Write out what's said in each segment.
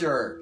pressure.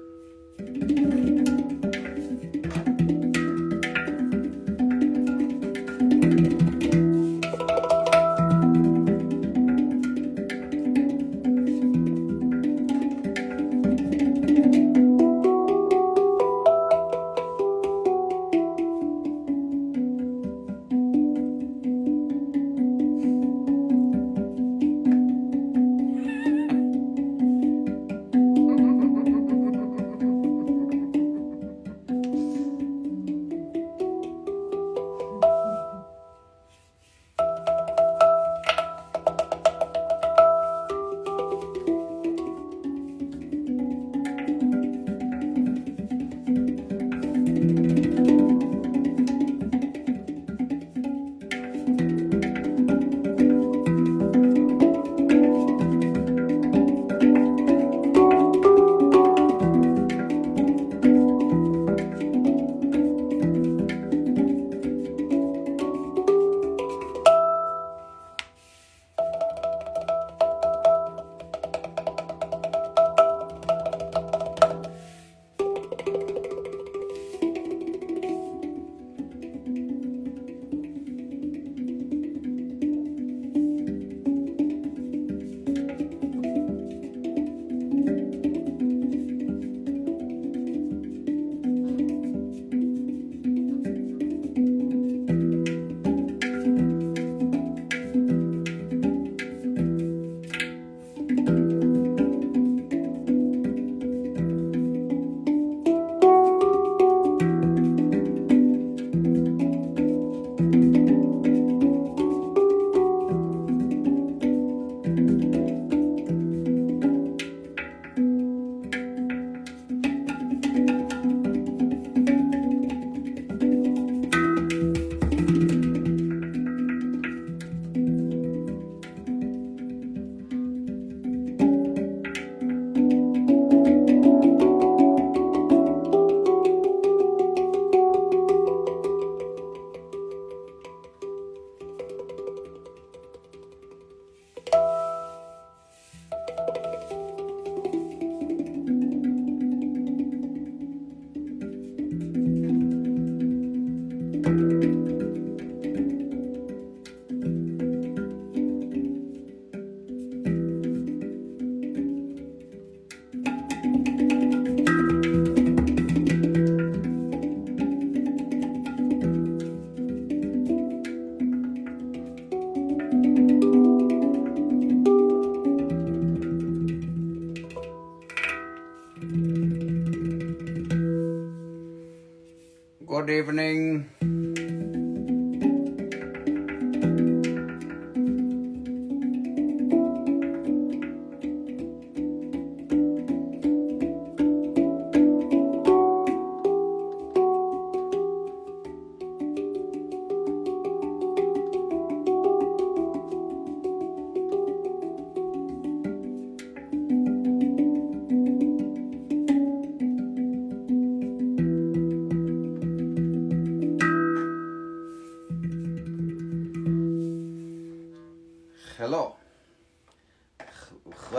Good evening.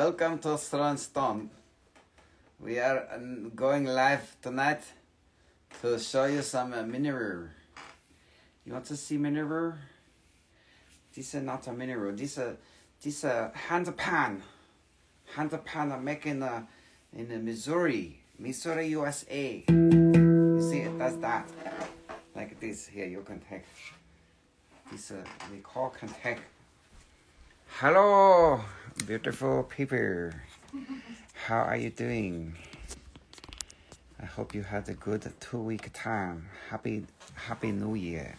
Welcome to Throwing Stones. We are going live tonight to show you some mineral. You want to see mineral? This is not a mineral. This is a hand pan I'm making in Missouri, USA. You see, it does that like this. Here you can take this. Nicole can take. Hello, beautiful people. How are you doing? I hope you had a good 2-week time. Happy New Year.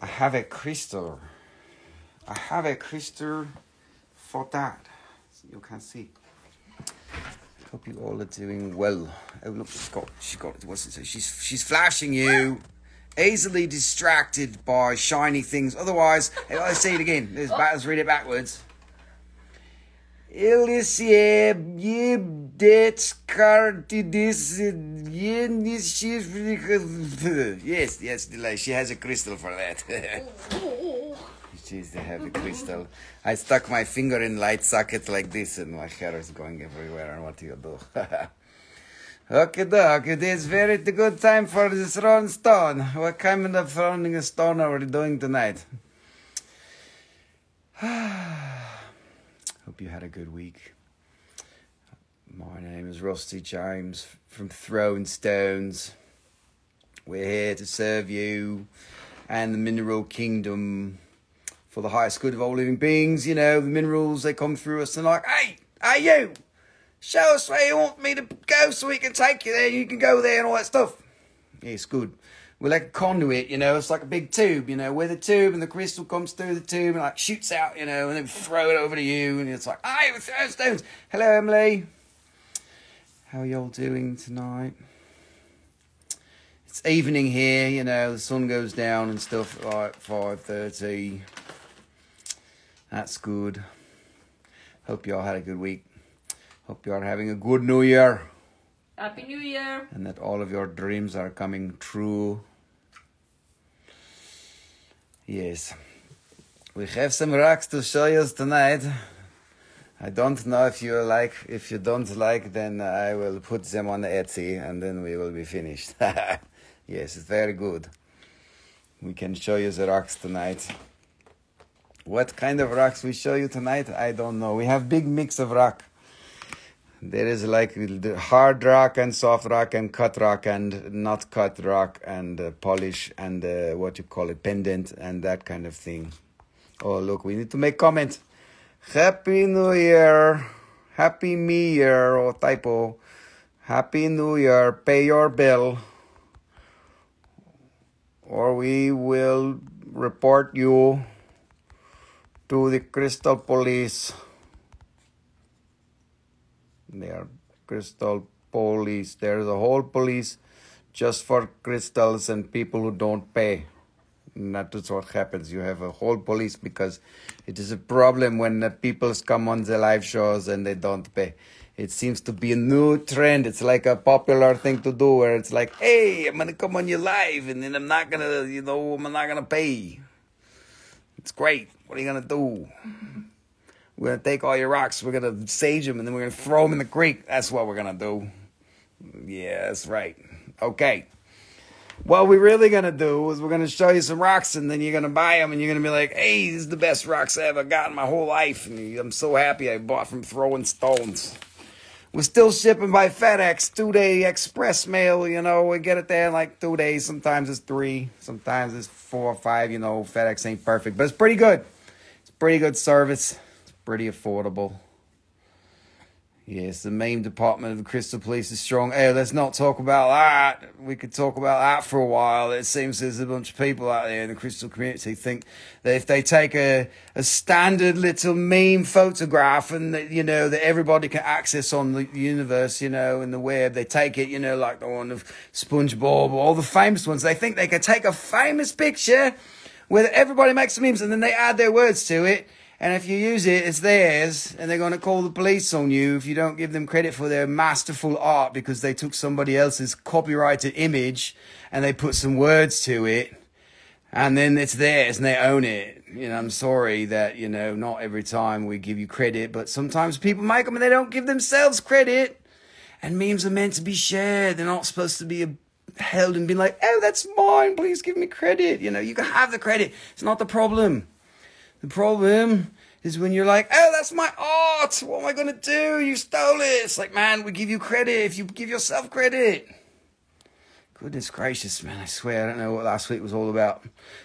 I have a crystal for that. You can see. Hope you all are doing well. Oh look, she got it. What's it? She's flashing you. Easily distracted by shiny things. Otherwise, let's see it again. Let's read it backwards. Yes, delay. She has a crystal for that. She's the heavy crystal. I stuck my finger in light socket like this and my hair is going everywhere, and what do you do? Okay, dog, it is very good time for this throwing stone. What kind of throwing stone are we doing tonight? Hope you had a good week. My name is Rusty James from Throwing Stones. We're here to serve you and the mineral kingdom for the highest good of all living beings. You know, the minerals, they come through us and like, hey, you, show us where you want me to go so we can take you there, you can go there and all that stuff. Yeah, it's good. We're like a conduit, you know, it's like a big tube, you know, where the tube and the crystal comes through the tube and like shoots out, you know, and then we throw it over to you and it's like, hey, we're throwing stones. Hello, Emily. How are y'all doing tonight? It's evening here, you know, the sun goes down and stuff at like 5:30. That's good. Hope y'all had a good week. Hope y'all are having a good New Year. Happy New Year. And that all of your dreams are coming true. Yes. We have some rocks to show you tonight. I don't know if you like. If you don't like, then I will put them on Etsy and then we will be finished. Yes, it's very good. We can show you the rocks tonight. What kind of rocks we show you tonight, I don't know. We have big mix of rock. There is like hard rock and soft rock and not cut rock and polish and what you call it, pendant and that kind of thing. Oh, look, we need to make comment. Happy New Year, Happy Me Year, or typo, Happy New Year, pay your bill, or we will report you to the Crystal Police. They are Crystal Police, there's a whole police just for crystals and people who don't pay. And that's what happens. You have a whole police because it is a problem when the people come on the live shows and they don't pay. It seems to be a new trend. It's like a popular thing to do where it's like, hey, I'm going to come on your live and then I'm not going to, you know, I'm not going to pay. It's great. What are you going to do? We're going to take all your rocks. We're going to sage them and then we're going to throw them in the creek. That's what we're going to do. Yeah, that's right. Okay. What we're really going to do is we're going to show you some rocks and then you're going to buy them and you're going to be like, hey, this is the best rocks I ever got in my whole life. And I'm so happy I bought from Throwing Stones. We're still shipping by FedEx, 2-day express mail, you know. We get it there in like 2 days. Sometimes it's 3, sometimes it's 4 or 5, you know. FedEx ain't perfect, but it's pretty good. It's pretty good service. It's pretty affordable. Yes, the main department of the Crystal Police is strong. Hey, let's not talk about that. We could talk about that for a while. It seems there's a bunch of people out there in the crystal community think that if they take a standard little meme photograph and, that, you know, that everybody can access on the universe, you know, in the web, they take it, you know, like the one of SpongeBob or all the famous ones. They think they can take a famous picture where everybody makes memes and then they add their words to it. And if you use it, it's theirs, and they're going to call the police on you if you don't give them credit for their masterful art because they took somebody else's copyrighted image and they put some words to it, and then it's theirs and they own it. You know, I'm sorry that, you know, not every time we give you credit, but sometimes people make them and they don't give themselves credit. And memes are meant to be shared. They're not supposed to be held and be like, oh, that's mine, please give me credit. You know, you can have the credit. It's not the problem. The problem is when you're like, oh, that's my art. What am I going to do? You stole it. It's like, man, we give you credit if you give yourself credit. Goodness gracious, man, I swear, I don't know what last week was all about.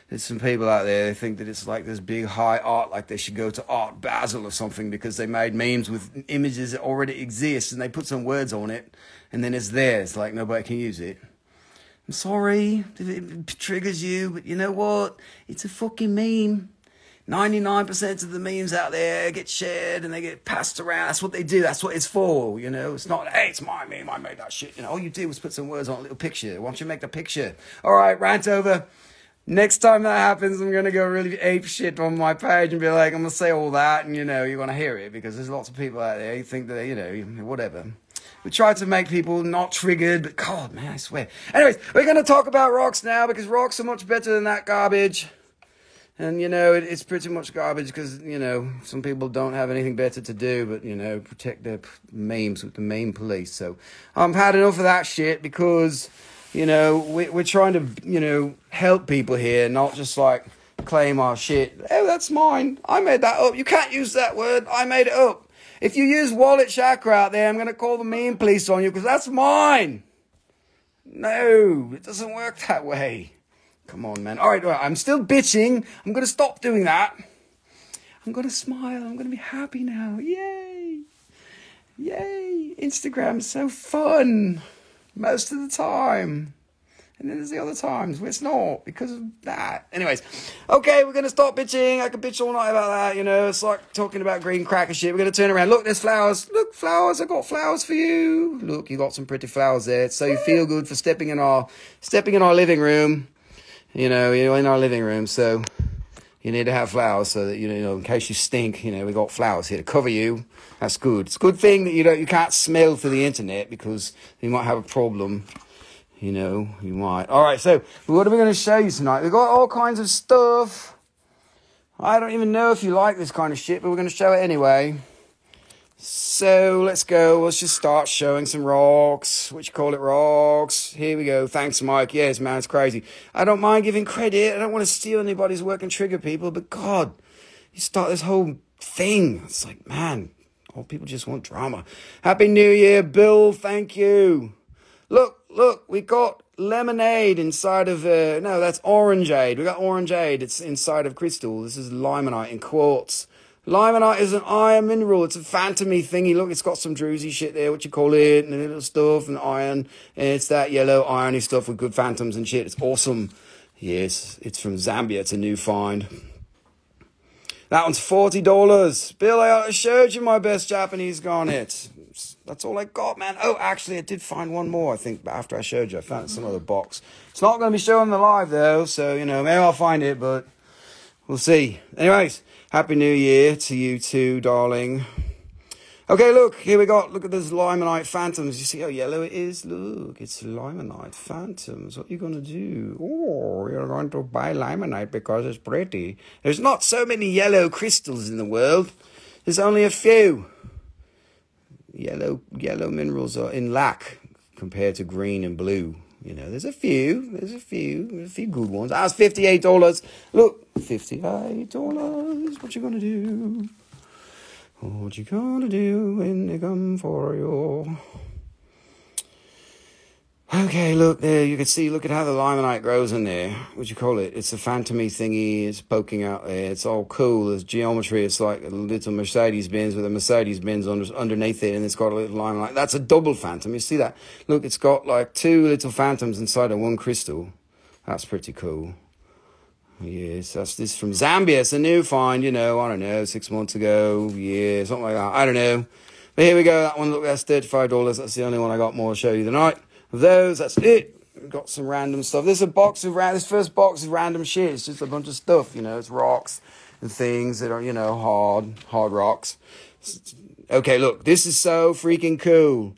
There's some people out there, they think that it's like this big high art, like they should go to Art Basel or something because they made memes with images that already exist and they put some words on it and then it's theirs, like nobody can use it. I'm sorry if it triggers you, but you know what? It's a fucking meme. 99% of the memes out there get shared and they get passed around. That's what they do. That's what it's for, you know. It's not, hey, it's my meme. I made that shit. You know, all you did was put some words on a little picture. Why don't you make the picture? All right, rant over. Next time that happens, I'm going to go really ape shit on my page and be like, I'm going to say all that. And, you know, you're going to hear it because there's lots of people out there who think that, you know, whatever. We try to make people not triggered, but God, man, I swear. Anyways, we're going to talk about rocks now because rocks are much better than that garbage. And, you know, it's pretty much garbage because, you know, some people don't have anything better to do but, you know, protect their memes with the meme police. So I've had enough of that shit because, you know, we're trying to, you know, help people here, not just, like, claim our shit. Oh, that's mine. I made that up. You can't use that word. I made it up. If you use wallet chakra out there, I'm going to call the meme police on you because that's mine. No, it doesn't work that way. Come on, man. All right, I'm still bitching. I'm going to stop doing that. I'm going to smile. I'm going to be happy now. Yay. Yay. Instagram's so fun most of the time. And then there's the other times where it's not because of that. Anyways, okay, we're going to stop bitching. I could bitch all night about that, you know. It's like talking about green cracker shit. We're going to turn around. Look, there's flowers. Look, flowers. I got flowers for you. Look, you got some pretty flowers there. So you feel good for stepping in our living room. You know, you're in our living room, so you need to have flowers so that, you know, in case you stink, you know, we got flowers here to cover you. That's good. It's a good thing that you can't smell through the internet because you might have a problem. You know, you might. All right, so what are we going to show you tonight? We've got all kinds of stuff. I don't even know if you like this kind of shit, but we're going to show it anyway. So let's go. Let's just start showing some rocks. What you call it, rocks? Here we go. Thanks, Mike. Yes, man, it's crazy. I don't mind giving credit. I don't want to steal anybody's work and trigger people. But God, you start this whole thing. It's like, man, old people just want drama. Happy New Year, Bill. Thank you. Look, we got lemonade inside of no, that's orangeade. We got orangeade. It's inside of crystal. This is limonite and quartz. Limonite is an iron mineral. It's a phantomy thingy. Look, it's got some druzy shit there, what you call it, and a little stuff, and iron. And it's that yellow irony stuff with good phantoms and shit. It's awesome. Yes, it's from Zambia. It's a new find. That one's $40. Bill, I showed you my best Japanese garnet. That's all I got, man. Oh, actually, I did find one more, I think, but after I showed you. I found some other box. It's not going to be showing the live, though, so, you know, maybe I'll find it, but we'll see. Anyways. Happy New Year to you too, darling. Okay, look, here we got, look at those limonite phantoms. You see how yellow it is? Look, it's limonite phantoms. What are you going to do? Oh, you're going to buy limonite because it's pretty. There's not so many yellow crystals in the world. There's only a few. Yellow minerals are in lack compared to green and blue. You know, there's a few good ones. That's $58. Look, $58. What you gonna do? What you gonna do when they come for you? Okay, look there. You can see. Look at how the limonite grows in there. What you call it? It's a phantomy thingy. It's poking out there. It's all cool. There's geometry. It's like a little Mercedes Benz with a Mercedes Benz underneath it, and it's got a little limonite. That's a double phantom. You see that? Look, it's got like two little phantoms inside of one crystal. That's pretty cool. Yes, that's this from Zambia. It's a new find. You know, I don't know, 6 months ago, yeah, something like that. I don't know. But here we go. That one. Look, that's $35. That's the only one I got more to show you tonight. Those, that's it. We've got some random stuff. This is a box of this first box is random shit. It's just a bunch of stuff, you know. It's rocks and things that are, you know, hard rocks. Okay, look, this is so freaking cool.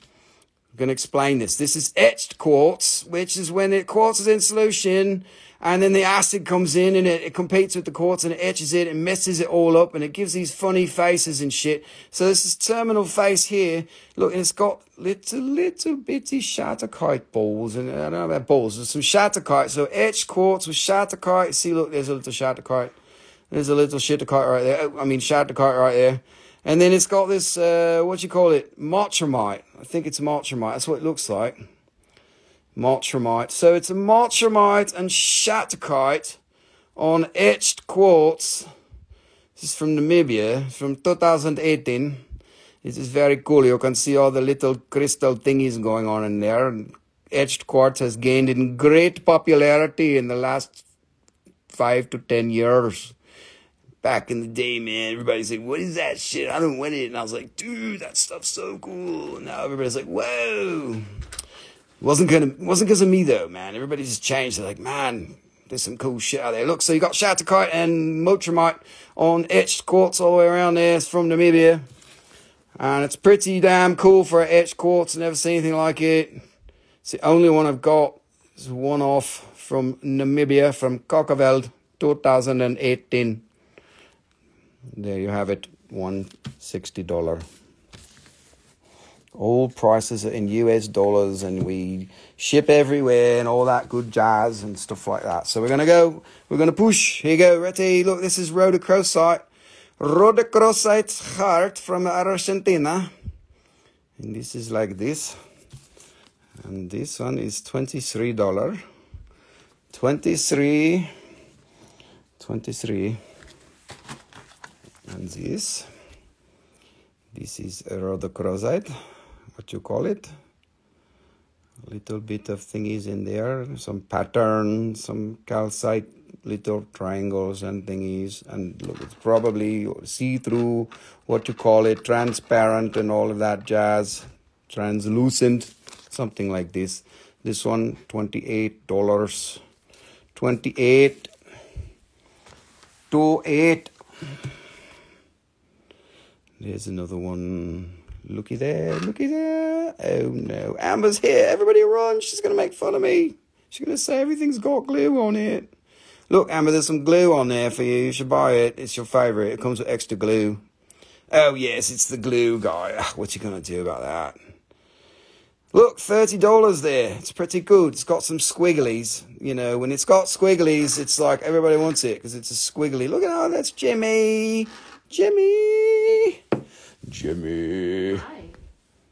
I'm gonna explain this. This is etched quartz, which is when quartz is in solution, and then the acid comes in and it competes with the quartz and it etches it and messes it all up and it gives these funny faces and shit. So this is terminal face here. Look, and it's got little bitty shattuckite balls. And I don't know about balls. There's some shattuckite. So etched quartz with shattuckite. See, look, there's a little shattuckite. There's a little shattuckite right there. Oh, I mean shattuckite right there. And then it's got this, what do you call it? Mottramite. I think it's Mottramite. That's what it looks like. Mottramite. So it's a Mottramite and Shattuckite on etched quartz. This is from Namibia, from 2018. This is very cool. You can see all the little crystal thingies going on in there. And etched quartz has gained in great popularity in the last 5 to 10 years. Back in the day, man, everybody's like, what is that shit? I don't want it. And I was like, dude, that stuff's so cool. And now everybody's like, whoa. Wasn't because of me though, man. Everybody just changed. They're like, man, there's some cool shit out there. Look, so you got Shattuckite and Mottramite on etched quartz all the way around there. It's from Namibia, and it's pretty damn cool for etched quartz. Never seen anything like it. It's the only one I've got. It's one off from Namibia, from Kokaveld. 2018. There you have it, $160. All prices are in US dollars, and we ship everywhere and all that good jazz and stuff like that. So we're going to go, we're going to push. Here you go, ready? Look, this is rhodochrosite. Rhodochrosite's heart from Argentina. And this is like this. And this one is $23. 23. And this is a rhodochrosite, what you call it. A little bit of thingies in there, some pattern, some calcite, little triangles and thingies. And look, it's probably see-through, what you call it, transparent and all of that jazz, translucent, something like this. This one, $28. 28. There's another one. Looky there, looky there. Oh no, Amber's here. Everybody run, she's going to make fun of me. She's going to say everything's got glue on it. Look, Amber, there's some glue on there for you. You should buy it. It's your favorite. It comes with extra glue. Oh yes, it's the glue guy. What's he going to do about that? Look, $30 there. It's pretty good. It's got some squigglies. You know, when it's got squigglies, it's like everybody wants it because it's a squiggly. Look at that. That's Jimmy. Jimmy. Five.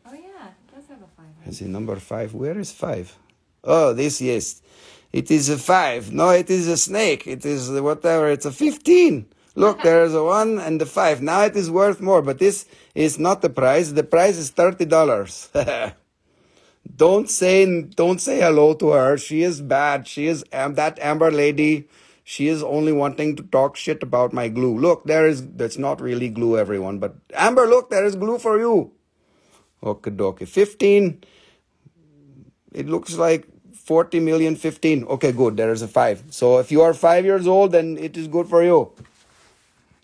Oh yeah, it does have a five. Is it number five? Where is five? Oh, this, yes. It is a five. No, it is a snake. It is whatever. It's a 15. Look, there's a 1 and the 5. Now it is worth more, but this is not the price. The price is $30. Don't say hello to her. She is bad. She is that Amber lady. She is only wanting to talk shit about my glue. Look, that's not really glue, everyone. But Amber, look, there is glue for you. Okay, dokie. 15. It looks like 40 million 15. Okay, good. There is a 5. So if you are 5 years old, then it is good for you.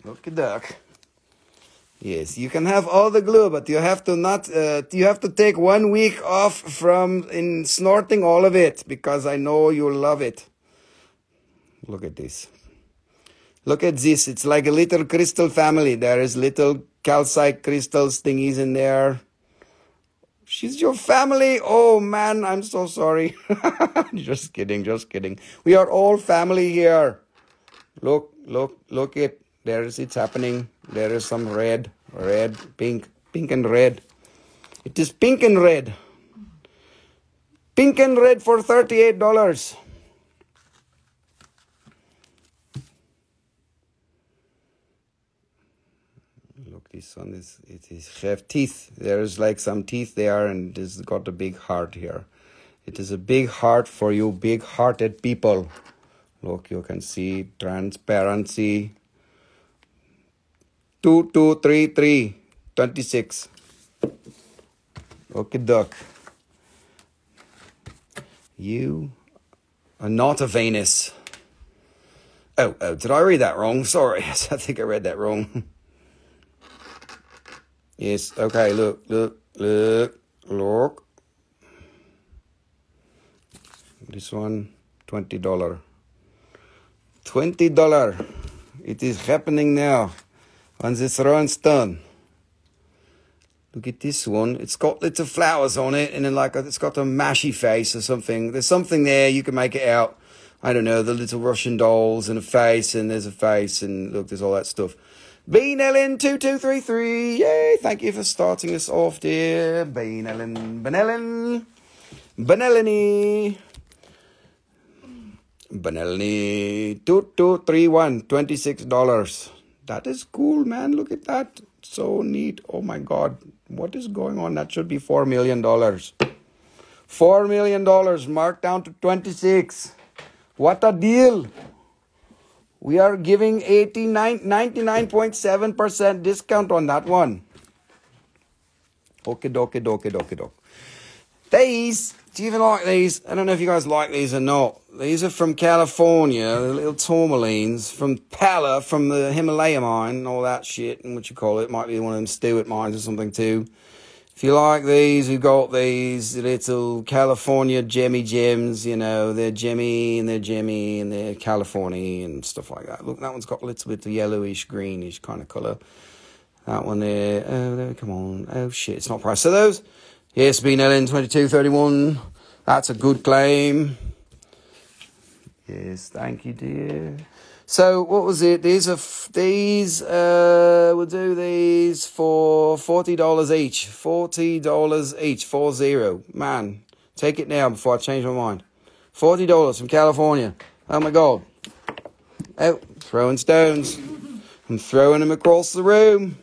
Okay, duck. Yes, you can have all the glue, but you have to not. You have to take 1 week off from snorting all of it because I know you love it. Look at this. Look at this. It's like a little crystal family. There is little calcite crystals thingies in there. She's your family. Oh, man, I'm so sorry. Just kidding, just kidding. We are all family here. Look, look, look it. There is, it's happening. There is some red, pink and red. It is pink and red. Pink and red for $38. This one is, it is have teeth. There is like some teeth there, and it's got a big heart here. It is a big heart for you big-hearted people. Look, you can see transparency. 223326. Okay, duck. You are not a Venus. Oh, did I read that wrong? Sorry, I think I read that wrong. Yes, okay, look. This one, $20. $20. It is happening now on this Throwing Stone. Look at this one. It's got little flowers on it, and then like it's got a mashy face or something. There's something there, you can make it out. I don't know, the little Russian dolls and a face, and there's a face, and look, there's all that stuff. Bean Ellen 2233, yay, thank you for starting us off, dear Bean Ellen, Benellini 2231, $26. That is cool, man, look at that, so neat. Oh my god, what is going on? That should be $4 million. $4 million marked down to 26. What a deal. We are giving 99.7% discount on that one. Okay. These, do you even like these? I don't know if you guys like these or not. These are from California, the little tourmalines, from Pala, from the Himalaya mine, and all that shit, and what you call it. Might be one of them Stewart mines or something too. If you like these, we've got these little California gemmy gems, you know, they're gemmy and they're gemmy and they're California and stuff like that. Look, that one's got a little bit of yellowish, greenish kind of colour. That one there, oh, there, come on, oh shit, it's not priced. So those, yes, BNLN 2231, that's a good claim. Yes, thank you, dear. So what was it? These are we'll do these for $40 each. $40 each, 40. Man, take it now before I change my mind. $40 from California. Oh my God. Oh, throwing stones. I'm throwing them across the room.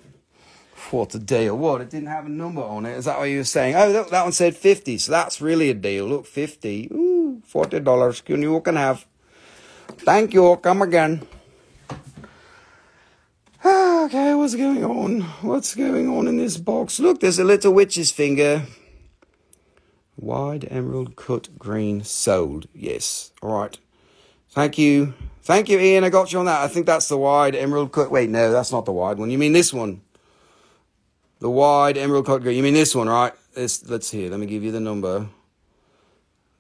What a deal. What? It didn't have a number on it. Is that what you were saying? Oh, look, that one said 50. So that's really a deal. Look, 50. Ooh, $40. You can have. Thank you. Come again. Okay, what's going on? What's going on in this box? Look, there's a little witch's finger. Wide emerald cut green sold. Yes. All right. Thank you. Thank you, Ian. I got you on that. I think that's the wide emerald cut. Wait, no, that's not the wide one. You mean this one? The wide emerald cut green. You mean this one, right? This, let's see. Let me give you the number.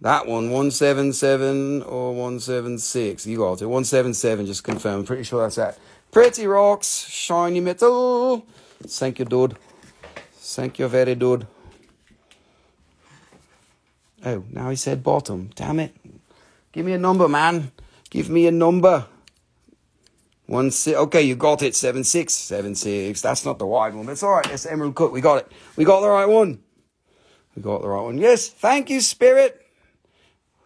That one, 177 or 176. You got it. 177, just confirm. I'm pretty sure that's that. Pretty rocks, shiny metal. Thank you, dude. Thank you, very dude. Oh, now he said bottom. Damn it. Give me a number, man. Give me a number. 16. Okay, you got it. 76. 76. That's not the wide one. That's all right. That's emerald cut. We got it. We got the right one. We got the right one. Yes. Thank you, Spirit.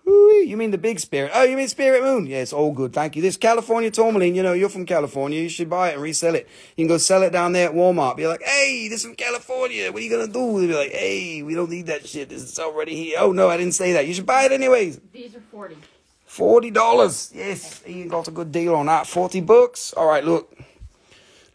Ooh, you mean the big spirit? Oh, you mean Spirit Moon? Yes, all good. Thank you. This California tourmaline, you know, you're from California. You should buy it and resell it. You can go sell it down there at Walmart. Be like, hey, this is from California. What are you going to do? They'll be like, hey, we don't need that shit. This is already here. Oh, no, I didn't say that. You should buy it anyways. These are 40. $40. Yes, you got a good deal on that. 40 bucks. All right, look.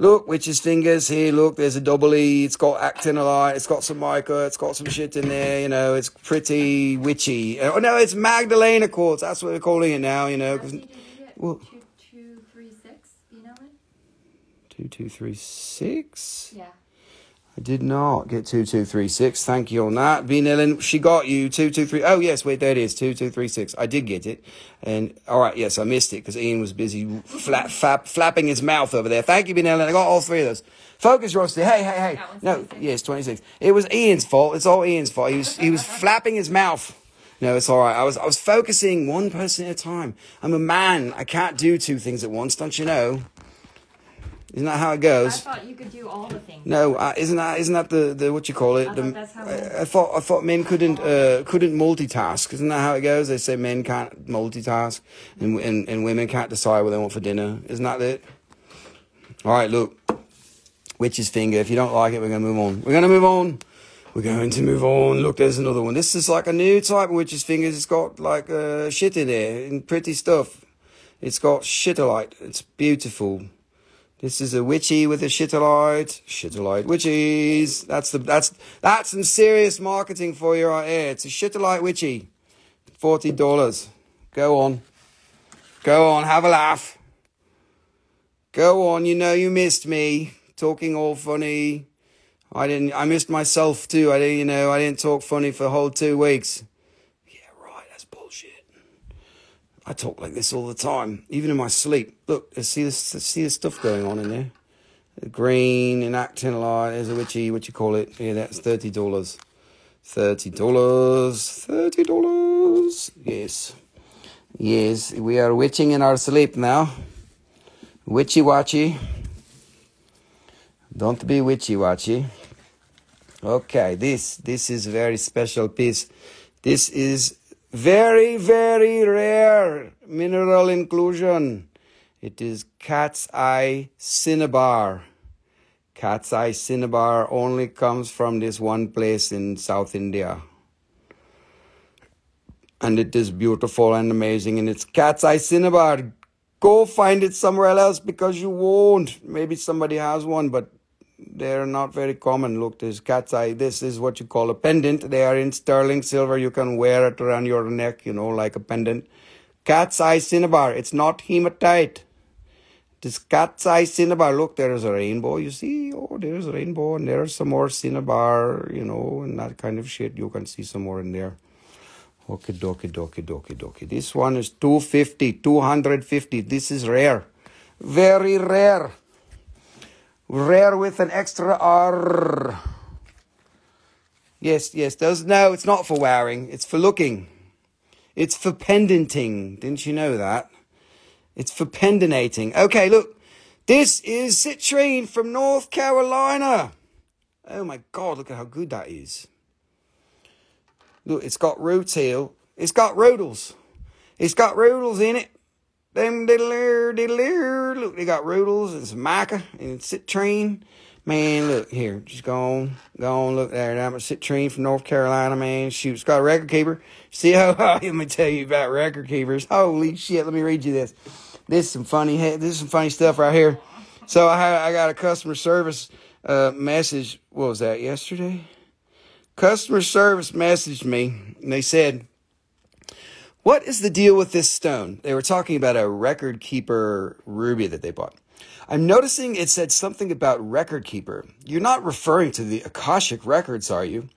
Look, witch's fingers here. Look, there's a double E. It's got actinolite. It's got some mica. It's got some shit in there. You know, it's pretty witchy. Oh, no, it's Magdalena quartz. That's what we're calling it now, you know. Well, 2236, you know it? 2236? Yeah. I did not get 2236. Thank you on that. Bean Ellen, she got you 223. Oh, yes, wait, there it is. 2236. I did get it. And all right, yes, I missed it because Ian was busy flapping his mouth over there. Thank you, Bean Ellen. I got all three of those. Focus, Rusty. Hey, hey, hey. No, 26. Yes, 26. It was Ian's fault. It's all Ian's fault. He was flapping his mouth. No, it's all right. I was focusing one person at a time. I'm a man. I can't do two things at once, don't you know? Isn't that how it goes? I thought you could do all the things. No, isn't that the what you call it? I thought men couldn't multitask. Isn't that how it goes? They say men can't multitask, and women can't decide what they want for dinner. Isn't that it? All right, look, witch's finger. If you don't like it, we're gonna move on. We're gonna move on. We're going to move on. Look, there's another one. This is like a new type of witch's fingers. It's got like shit in there and pretty stuff. It's got shitterlite. It's beautiful. This is a witchy with a shitterlite. Shitterlite witchies. That's some serious marketing for you right here. It's a shitterlite witchy. $40. Go on. Go on, have a laugh. Go on, you know you missed me. Talking all funny. I missed myself too. I didn't talk funny for a whole 2 weeks. Yeah, right, that's bullshit. I talk like this all the time, even in my sleep. Look, I see this stuff going on in there. The green and actinolite. There's a witchy, what you call it? Yeah, that's $30. $30. Yes. Yes, we are witching in our sleep now. Witchy-watchy. Don't be witchy-watchy. Okay, this is a very special piece. This is very, very rare mineral inclusion. It is cat's eye cinnabar. Cat's eye cinnabar only comes from this one place in South India. And it is beautiful and amazing. And it's cat's eye cinnabar. Go find it somewhere else because you won't. Maybe somebody has one, but they're not very common. Look, there's cat's eye. This is what you call a pendant. They are in sterling silver. You can wear it around your neck, you know, like a pendant. Cat's eye cinnabar. It's not hematite. This calcite cinnabar, look, there's a rainbow, you see? Oh, there's a rainbow, and there's some more cinnabar, you know, and that kind of shit. You can see some more in there. Okay, dokie, dokie, dokie, dokie. This one is 250, 250. This is rare. Very rare. Rare with an extra R. Yes, yes. Those, no, it's not for wearing. It's for looking. It's for pendanting. Didn't you know that? It's for pendanating. Okay, look. This is citrine from North Carolina. Oh my God, look at how good that is. Look, it's got rutile. It's got rutils. It's got rutils in it. Them diddler. Look, they got rutils and some maca and citrine. Man, look, here. Just go on, look there. Now, citrine from North Carolina, man. Shoot, it's got a record keeper. See how, let me tell you about record keepers. Holy shit, let me read you this. This is some funny stuff right here. So I got a customer service message. What was that, yesterday? Customer service messaged me, and they said, what is the deal with this stone? They were talking about a record keeper ruby that they bought. I'm noticing it said something about record keeper. You're not referring to the Akashic records, are you?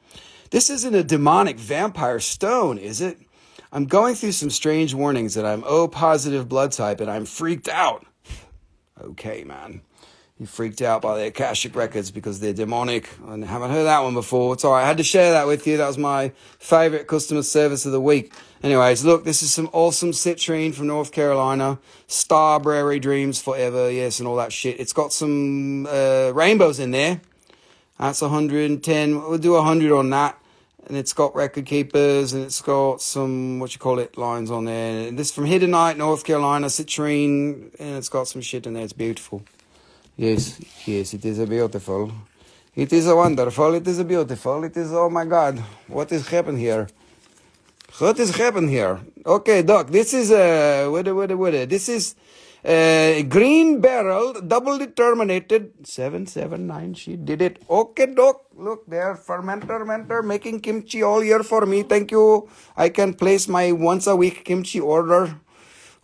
This isn't a demonic vampire stone, is it? I'm going through some strange warnings that I'm O positive blood type and I'm freaked out. Okay, man. You freaked out by the Akashic records because they're demonic. I haven't heard that one before. It's all right. I had to share that with you. That was my favorite customer service of the week. Anyways, look, this is some awesome citrine from North Carolina. Starberry dreams forever, yes, and all that shit. It's got some rainbows in there. That's 110. We'll do 100 on that. And it's got record keepers, and it's got some, what you call it, lines on there. And this is from Heterogenite, North Carolina, citrine, and it's got some shit in there. It's beautiful. Yes, yes, it is a beautiful. It is a wonderful. It is a beautiful. It is, oh my God, what is happening here? What is happening here? Okay, Doc, this is a this is a green barrel, double determinated 779. She did it. Okay, Doc, look there, fermenter making kimchi all year for me. Thank you. I can place my once a week kimchi order.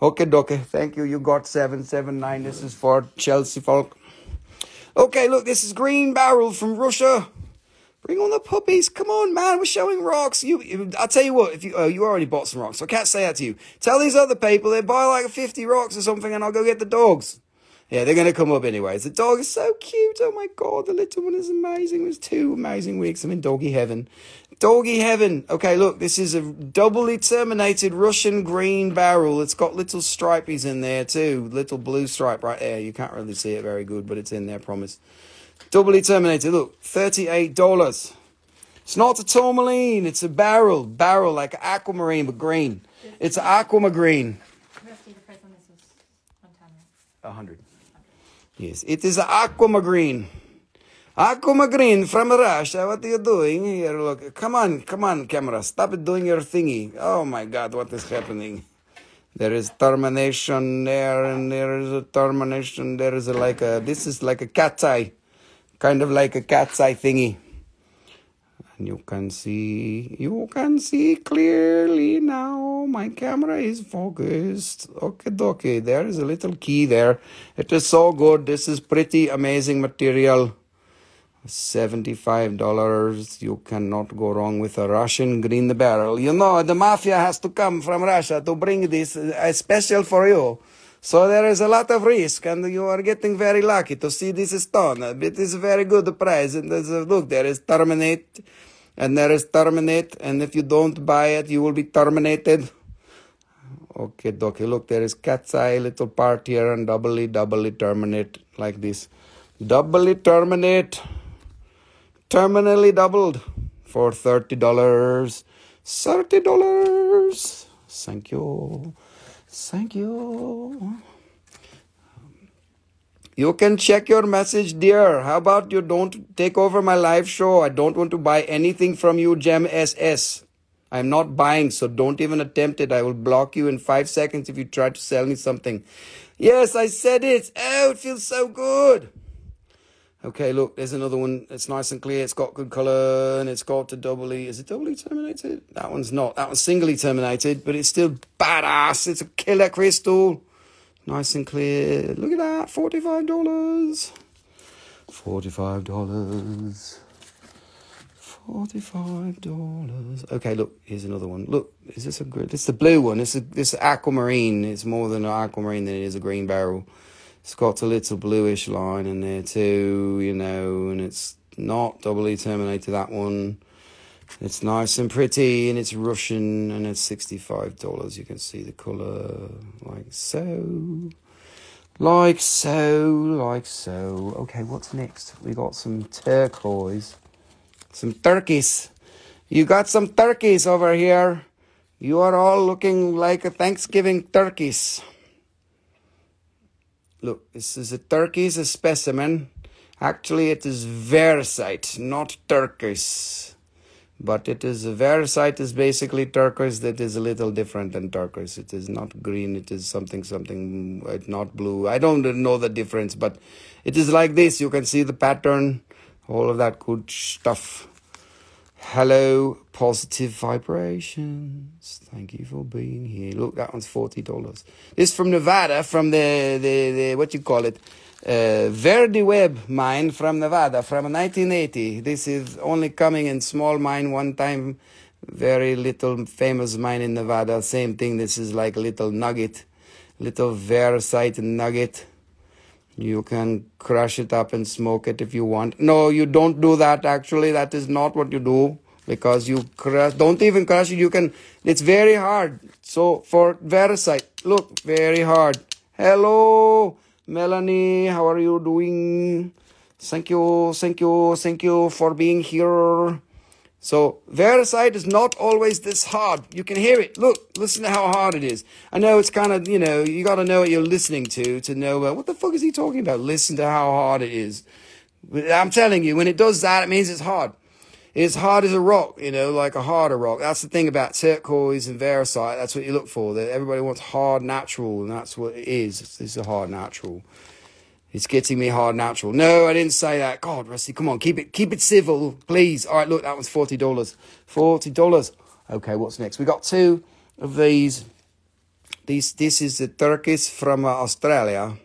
Okay, Doc, thank you. You got 779. This is for Chelsea Folk. Okay, look, this is green barrel from Russia. Bring on the puppies. Come on, man. We're showing rocks. I'll tell you what. If you you already bought some rocks, so I can't say that to you. Tell these other people they buy like 50 rocks or something, and I'll go get the dogs. Yeah, they're going to come up anyways. The dog is so cute. Oh, my God. The little one is amazing. It was 2 amazing weeks. I'm in doggy heaven. Doggy heaven. Okay, look. This is a doubly terminated Russian green barrel. It's got little stripies in there, too. Little blue stripe right there. You can't really see it very good, but it's in there, I promise. Doubly terminated. Look, $38. It's not a tourmaline. It's a barrel. Barrel like aquamarine, but green. It's aquamagreen. Rusty, the price on this was one time, right? 100. Yes, it is aquamagreen. Aquamagreen from Russia. What are you doing here? Look, come on, camera. Stop it doing your thingy. Oh, my God, what is happening? There is termination there, and there is a termination. There is this is like a cat's eye. Kind of like a cat's eye thingy. And you can see clearly now. My camera is focused. Okay, dokie. There is a little key there. It is so good. This is pretty amazing material. $75. You cannot go wrong with a Russian green barrel. You know, the mafia has to come from Russia to bring this special for you. So there is a lot of risk, and you are getting very lucky to see this stone. It is a very good price. And look, there is terminate, and there is terminate, and if you don't buy it, you will be terminated. Okay, dokie, look, there is cat's eye, little part here, and doubly terminate, like this. Doubly terminate, terminally doubled, for $30. $30. Thank you. Thank you. You can check your message, dear. How about you don't take over my live show? I don't want to buy anything from you, Gem SS. I'm not buying, so don't even attempt it. I will block you in 5 seconds if you try to sell me something. Yes, I said it. Oh, it feels so good. Okay, look, there's another one. It's nice and clear. It's got good color, and it's got a doubly. Is it doubly terminated? That one's not. That one's singly terminated, but it's still badass. It's a killer crystal. nice and clear. Look at that, $45. $45. $45. Okay, look, here's another one. Look, is this a green? It's the blue one. This aquamarine. It's more than an aquamarine than it is a green barrel. It's got a little bluish line in there too, you know, and it's not doubly terminated, that one. It's nice and pretty, and it's Russian, and it's $65. You can see the color, like so. Like so, like so. Okay, what's next? We got some turquoise. Some turkeys. You got some turkeys over here. You are all looking like a Thanksgiving turkeys. Look, this is a turkey's a specimen. Actually, it is versite, not turquoise. But it is versite is basically turquoise that is a little different than turquoise. It is not green. It is something, not blue. I don't know the difference, but it is like this. You can see the pattern. All of that good stuff. Hello, positive vibrations. Thank you for being here. Look, that one's $40. This from Nevada, from the what you call it, Verde Web mine from Nevada, from 1980. This is only coming in small mine one time. Very little famous mine in Nevada. Same thing. This is like a little nugget, little versite nugget. You can crush it up and smoke it if you want. No, you don't do that, actually. That is not what you do, because you crush. Don't even crush it. You can. It's very hard. So for versite, look, very hard. Hello, Melanie. How are you doing? Thank you, thank you, thank you for being here. So versite is not always this hard. You can hear it. Look, listen to how hard it is. I know it's kind of, you know, you got to know what you're listening to know, what the fuck is he talking about? Listen to how hard it is. I'm telling you, when it does that, it means it's hard. It's hard as a rock, you know, like a harder rock. That's the thing about turquoise and versite. That's what you look for. Everybody wants hard natural, and that's what it is. It's a hard natural. It's getting me hard natural. No, I didn't say that. God, Rusty, come on. Keep it civil, please. All right, look, that one's $40. $40. Okay, what's next? We got two of these. This is the turkeys from Australia.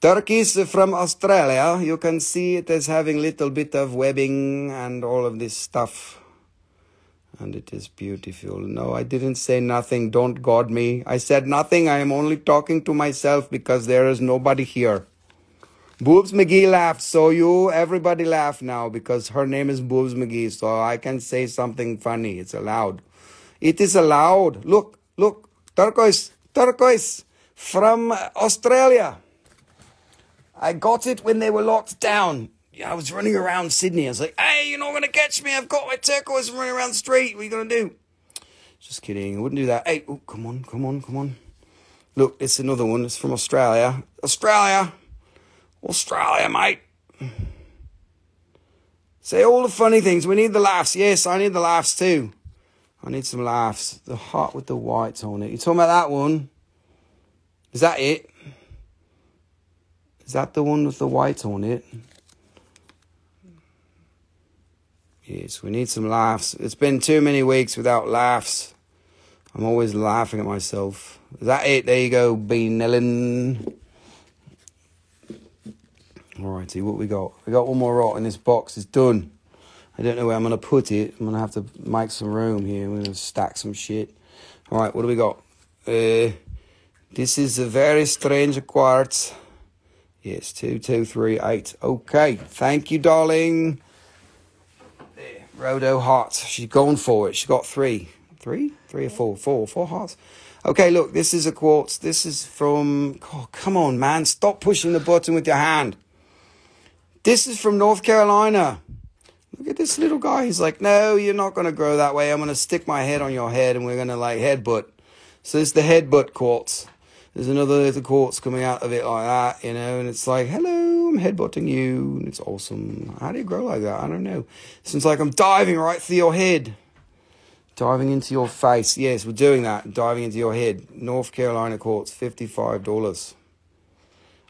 Turkeys from Australia. You can see it as having a little bit of webbing and all of this stuff. And it is beautiful. No, I didn't say nothing. Don't God me. I said nothing. I am only talking to myself because there is nobody here. Boobs McGee laughed. So you, everybody laugh now because her name is Boobs McGee. So I can say something funny. It's allowed. It is allowed. Look, look. Turquoise. Turquoise from Australia. I got it when they were locked down. I was running around Sydney. I was like, hey, you're not going to catch me. I've got my turquoise. I'm running around the street. What are you going to do? Just kidding. I wouldn't do that. Hey, oh, come on, come on, come on. Look, it's another one. It's from Australia. Australia. Australia, mate. Say all the funny things. We need the laughs. Yes, I need the laughs too. I need some laughs. The heart with the whites on it. You're talking about that one? Is that it? Is that the one with the whites on it? Yes, we need some laughs. It's been too many weeks without laughs. I'm always laughing at myself. Is that it? There you go, Bean Ellen. Alrighty, what we got? We got one more rot in this box. It's done. I don't know where I'm going to put it. I'm going to have to make some room here. We're going to stack some shit. Alright, what do we got? This is a very strange quartz. Yes, 2238. Okay, thank you, darling. Rodo hearts. She's going for it. She's got three. Three? Three or four? Four. Four hearts. Okay, look. This is a quartz. This is from... Oh, come on, man. Stop pushing the button with your hand. This is from North Carolina. Look at this little guy. He's like, no, you're not going to grow that way. I'm going to stick my head on your head and we're going to, like, headbutt. So it's the headbutt quartz. There's another little quartz coming out of it like that, you know, and it's like, hello, I'm headbutting you, and it's awesome. How do you grow like that? I don't know. It's like I'm diving right through your head. Diving into your face. Yes, we're doing that. Diving into your head. North Carolina quartz, $55.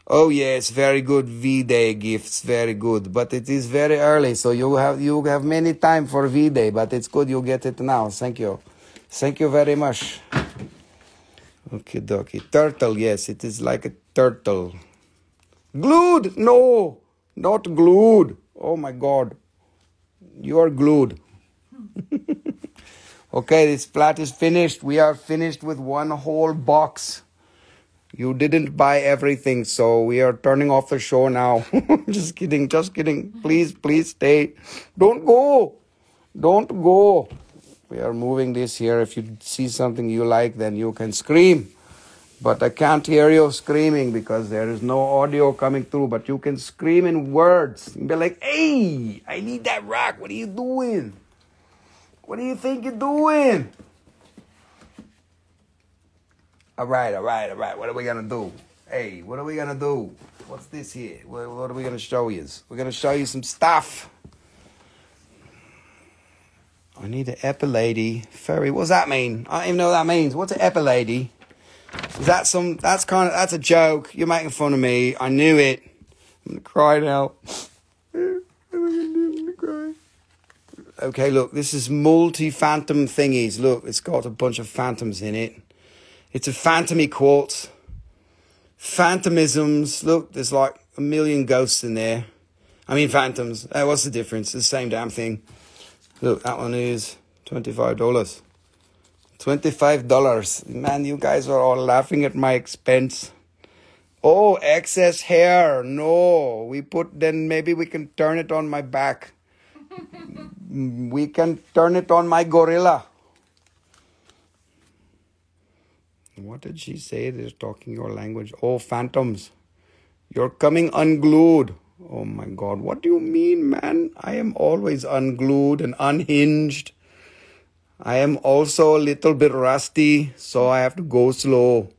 Oh, yes, very good V-Day gifts, very good. But it is very early, so you have many time for V-Day, but it's good you get it now. Thank you. Thank you very much. Okie dokie. Turtle, yes, it is like a turtle. Glued! No, not glued. Oh my God. You are glued. Okay, this flat is finished. We are finished with one whole box. You didn't buy everything, so we are turning off the show now. Just kidding, just kidding. Please, please stay. Don't go. Don't go. We are moving this here. If you see something you like, then you can scream. But I can't hear you screaming because there is no audio coming through. But you can scream in words. You can be like, hey, I need that rock. What are you doing? What do you think you're doing? All right, all right, all right. What are we going to do? Hey, what are we going to do? What's this here? What are we going to show you? We're going to show you some stuff. I need an epilady. Fairy, what's that mean? I don't even know what that means. What's an epilady? Is that some, that's a joke. You're making fun of me. I knew it. I'm going to cry now. I'm going to cry. Okay, look, this is multi-phantom thingies. Look, it's got a bunch of phantoms in it. It's a phantomy quartz. Phantomisms. Look, there's like a million ghosts in there. I mean, phantoms. Hey, what's the difference? It's the same damn thing. Look, that one is $25. $25. Man, you guys are all laughing at my expense. Oh, excess hair. No, we put, then maybe we can turn it on my back. We can turn it on my gorilla. What did she say? They're talking your language. Oh, phantoms. You're coming unglued. Oh my God. What do you mean, man? I am always unglued and unhinged. I am also a little bit rusty, so I have to go slow.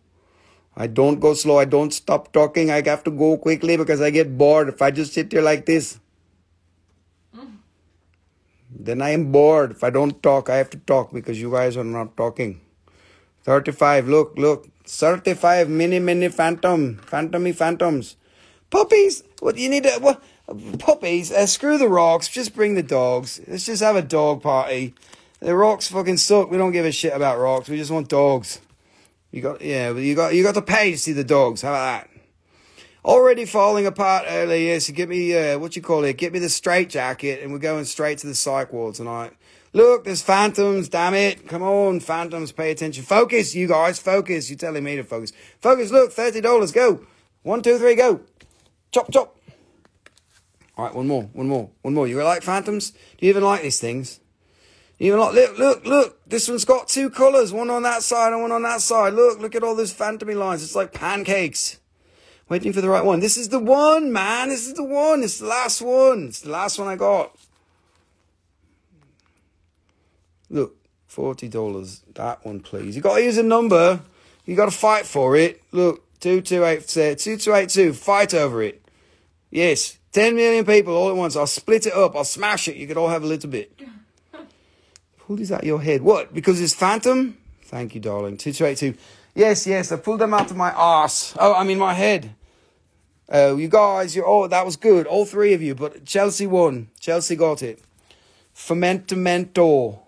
I don't go slow. I don't stop talking. I have to go quickly because I get bored. If I just sit here like this, then I am bored. If I don't talk, I have to talk because you guys are not talking. 35. Look, look. 35 mini phantomy phantoms. Puppies. What do you need? What? Puppies. Screw the rocks. Just bring the dogs. Let's just have a dog party. The rocks fucking suck. We don't give a shit about rocks. We just want dogs. You got, yeah, you got to pay to see the dogs. How about that? Already falling apart earlier, so get me, what you call it? Get me the straight jacket, and we're going straight to the psych ward tonight. Look, there's phantoms, damn it. Come on, phantoms, pay attention. Focus, you guys, focus. You're telling me to focus. Focus, look, $30, go. 1, 2, 3, go. Chop, chop. All right, one more. You like phantoms? Do you even like these things? You know, look, this one's got two colors, one on that side and one on that side. Look at all those phantomy lines. It's like pancakes. Waiting for the right one. This is the one, man. This is the one. It's the last one. It's the last one I got. Look, $40. That one, please. You got to use a number. You got to fight for it. Look, 2282. Fight over it. Yes, 10 million people all at once. I'll split it up. I'll smash it. You could all have a little bit. Pull these out of your head. What? Because it's phantom? Thank you, darling. 2282. Yes, yes. I pulled them out of my arse. Oh, I mean my head. Oh, you guys. Oh, that was good. All three of you. But Chelsea won. Chelsea got it. Fermentamento.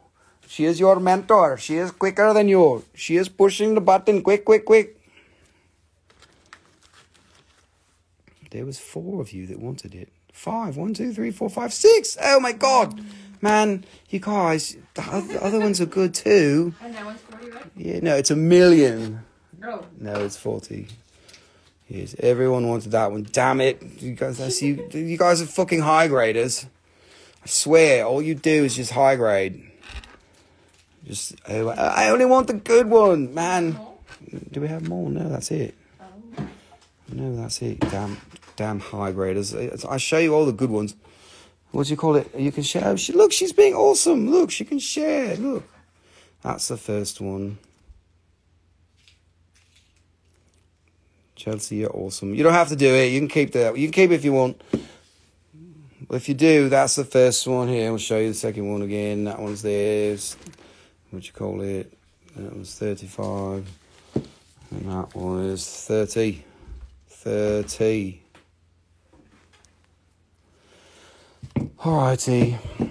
She is your mentor. She is quicker than you. She is pushing the button. Quick, quick, quick. There was 4 of you that wanted it. 5. 1, 2, 3, 4, 5, 6. Oh, my God. Man, you guys, the other ones are good too. And that one's 40, right? Yeah, no, it's a million. No. No, it's 40. Yes, everyone wanted that one. Damn it. You guys, I see you guys are fucking high graders. I swear, all you do is just high grade. Just, I only want the good one, man. More? Do we have more? No, that's it. Oh. No, that's it. Damn high graders. I show you all the good ones. What do you call it? You can share. Oh, look, she's being awesome. Look, she can share. Look. That's the first one. Chelsea, you're awesome. You don't have to do it. You can keep that. You can keep it if you want. But if you do, that's the first one here. We'll show you the second one again. That one's theirs. What do you call it? That was 35. And that was 30. 30. Alrighty, I'm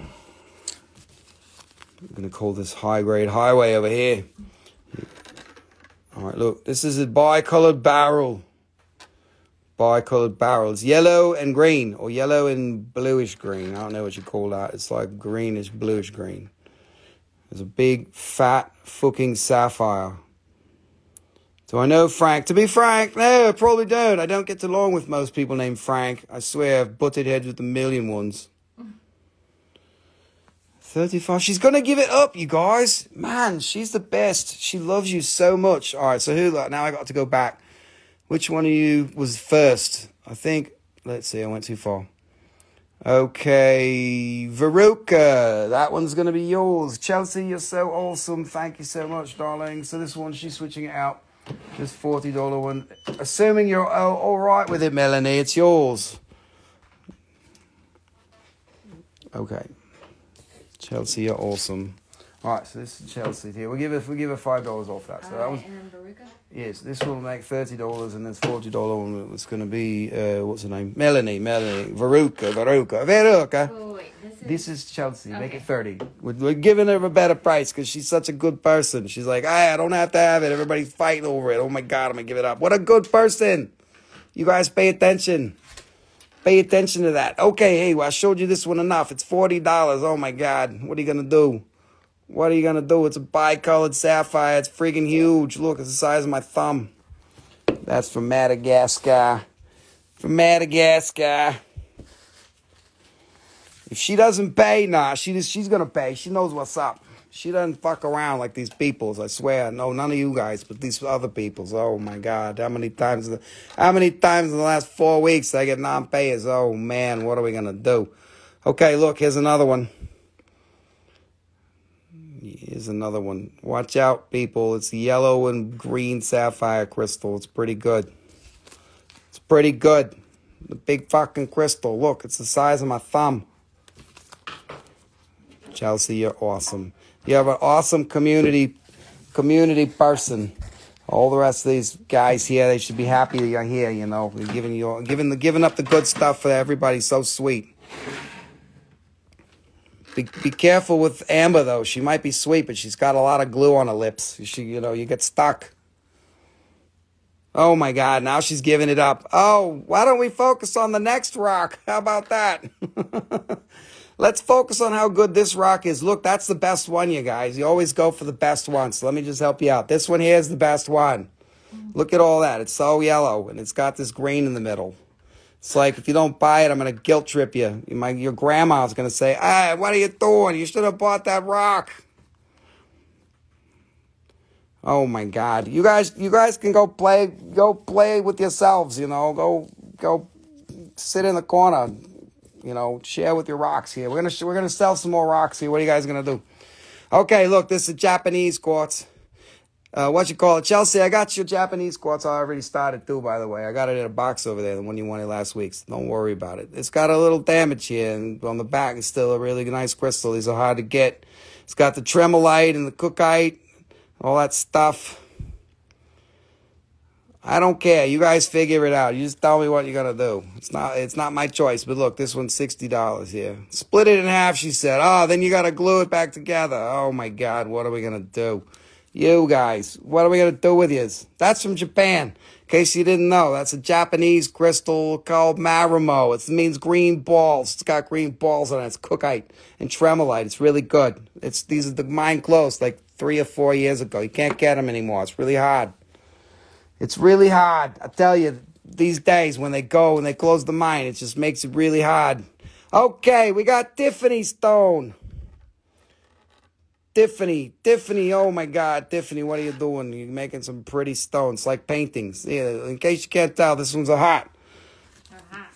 going to call this high grade highway over here. All right, look, this is a bicolored barrel. Bicolored barrels, yellow and green, or yellow and bluish green. I don't know what you call that. It's like greenish, bluish green. There's a big, fat, fucking sapphire. Do I know Frank? To be frank, no, I probably don't. I don't get along with most people named Frank. I swear, I've butted heads with a million ones. 35. She's gonna give it up, you guys. Man, she's the best. She loves you so much. All right, so who? Now I got to go back. Which one of you was first? I think, let's see, I went too far. Okay, Veruca, that one's going to be yours. Chelsea, you're so awesome. Thank you so much, darling. So this one, she's switching it out. This $40 one. Assuming you're all right with it, Melanie, it's yours. Okay. Chelsea, you're awesome. All right, so this is Chelsea here. We'll give her $5 off that. So that was, and then Veruca? Yes, this will make $30, and this $40 one was going to be what's her name? Melanie, Veruca. Oh, wait, this is Chelsea. Okay. Make it $30. We're giving her a better price because she's such a good person. She's like, I don't have to have it. Everybody's fighting over it. Oh my God, I'm gonna give it up. What a good person! You guys pay attention. Pay attention to that. Okay, hey, well, I showed you this one enough. It's $40. Oh my God, what are you gonna do? What are you going to do? It's a bicolored sapphire. It's freaking huge. Look, it's the size of my thumb. That's from Madagascar. From Madagascar. If she doesn't pay, nah, she's going to pay. She knows what's up. She doesn't fuck around like these peoples, I swear. No, none of you guys, but these other peoples. Oh, my God. How many times in the last 4 weeks did I get non-payers? Oh, man, what are we going to do? Okay, look, here's another one. Here's another one. Watch out, people. It's yellow and green sapphire crystal. It's pretty good. It's pretty good. The big fucking crystal. Look, it's the size of my thumb. Chelsea, you're awesome. You have an awesome community person. All the rest of these guys here, they should be happy that you're here, you know. They're giving up the good stuff for everybody. So sweet. Be careful with Amber, though. She might be sweet, but she's got a lot of glue on her lips. You get stuck. Oh, my God. Now she's giving it up. Oh, why don't we focus on the next rock? How about that? Let's focus on how good this rock is. Look, that's the best one, you guys. You always go for the best one, so let me just help you out. This one here is the best one. Look at all that. It's so yellow, and it's got this green in the middle. It's like, if you don't buy it, I'm going to guilt trip you. Your grandma's going to say, "Ah, what are you doing? You should have bought that rock." Oh, my God. You guys can go play with yourselves, you know. Go sit in the corner, you know, share with your rocks here. We're going to sell some more rocks here. What are you guys going to do? Okay, look, this is Japanese quartz. Chelsea, I got your Japanese quartz. I already started too, by the way. I got it in a box over there, the one you wanted last week. So don't worry about it. It's got a little damage here, and on the back it's still a really nice crystal. These are hard to get. It's got the tremolite and the cookite, all that stuff. I don't care. You guys figure it out. You just tell me what you're gonna do. It's not my choice. But look, this one's $60 here. Split it in half, she said. Oh, then you gotta glue it back together. Oh my God, what are we gonna do? You guys, what are we going to do with you? That's from Japan. In case you didn't know, that's a Japanese crystal called marimo. It means green balls. It's got green balls on it. It's cookite and tremolite. It's really good. These are the mine closed like 3 or 4 years ago. You can't get them anymore. It's really hard. It's really hard. I tell you, these days when they go and they close the mine, it just makes it really hard. Okay, we got Tiffany Stone. Tiffany, oh my God, Tiffany, what are you doing? You're making some pretty stones, like paintings. Yeah, in case you can't tell, this one's a hot.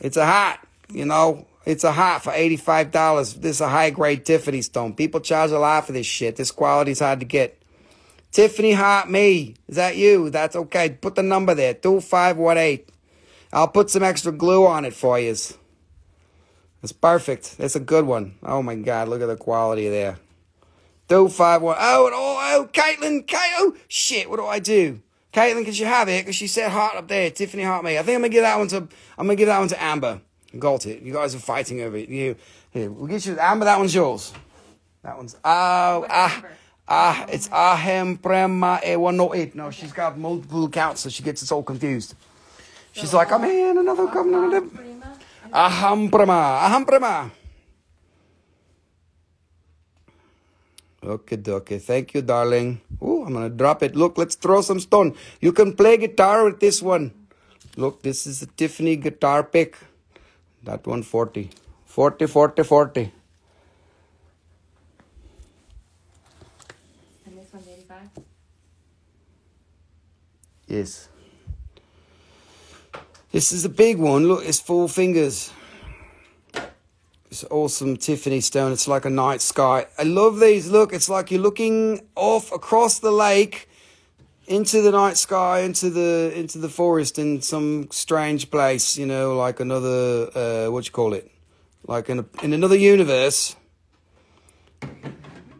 It's a hot, you know. It's a hot for $85. This is a high-grade Tiffany stone. People charge a lot for this shit. This quality's hard to get. Tiffany Hot Me, is that you? That's okay. Put the number there, 2518. I'll put some extra glue on it for you. It's perfect. That's a good one. Oh my God, look at the quality there. 251. Caitlin. Oh, shit. What do I do? Caitlin, could you have it? Because she said heart up there. Tiffany Heart Me. I think I'm going to give that one to Amber. Got it. You guys are fighting over it. Here, we'll get you. Amber, that one's yours. That one's. Oh, It's Ahem Prema A108. No, she's got multiple accounts, so she gets us all confused. She's like, I'm here in another company. Ahem Prema. Ahem Prema. Okay, dokie. Thank you, darling. Ooh, I'm going to drop it. Look, let's throw some stone. You can play guitar with this one. Look, this is a Tiffany guitar pick. That 140. 40, 40, 40. And this one's 85? Yes. This is a big one. Look, it's 4 fingers. It's awesome Tiffany stone. It's like a night sky. I love these. Look, it's like you're looking off across the lake into the night sky, into the forest in some strange place, you know, like another what do you call it? Like in another universe.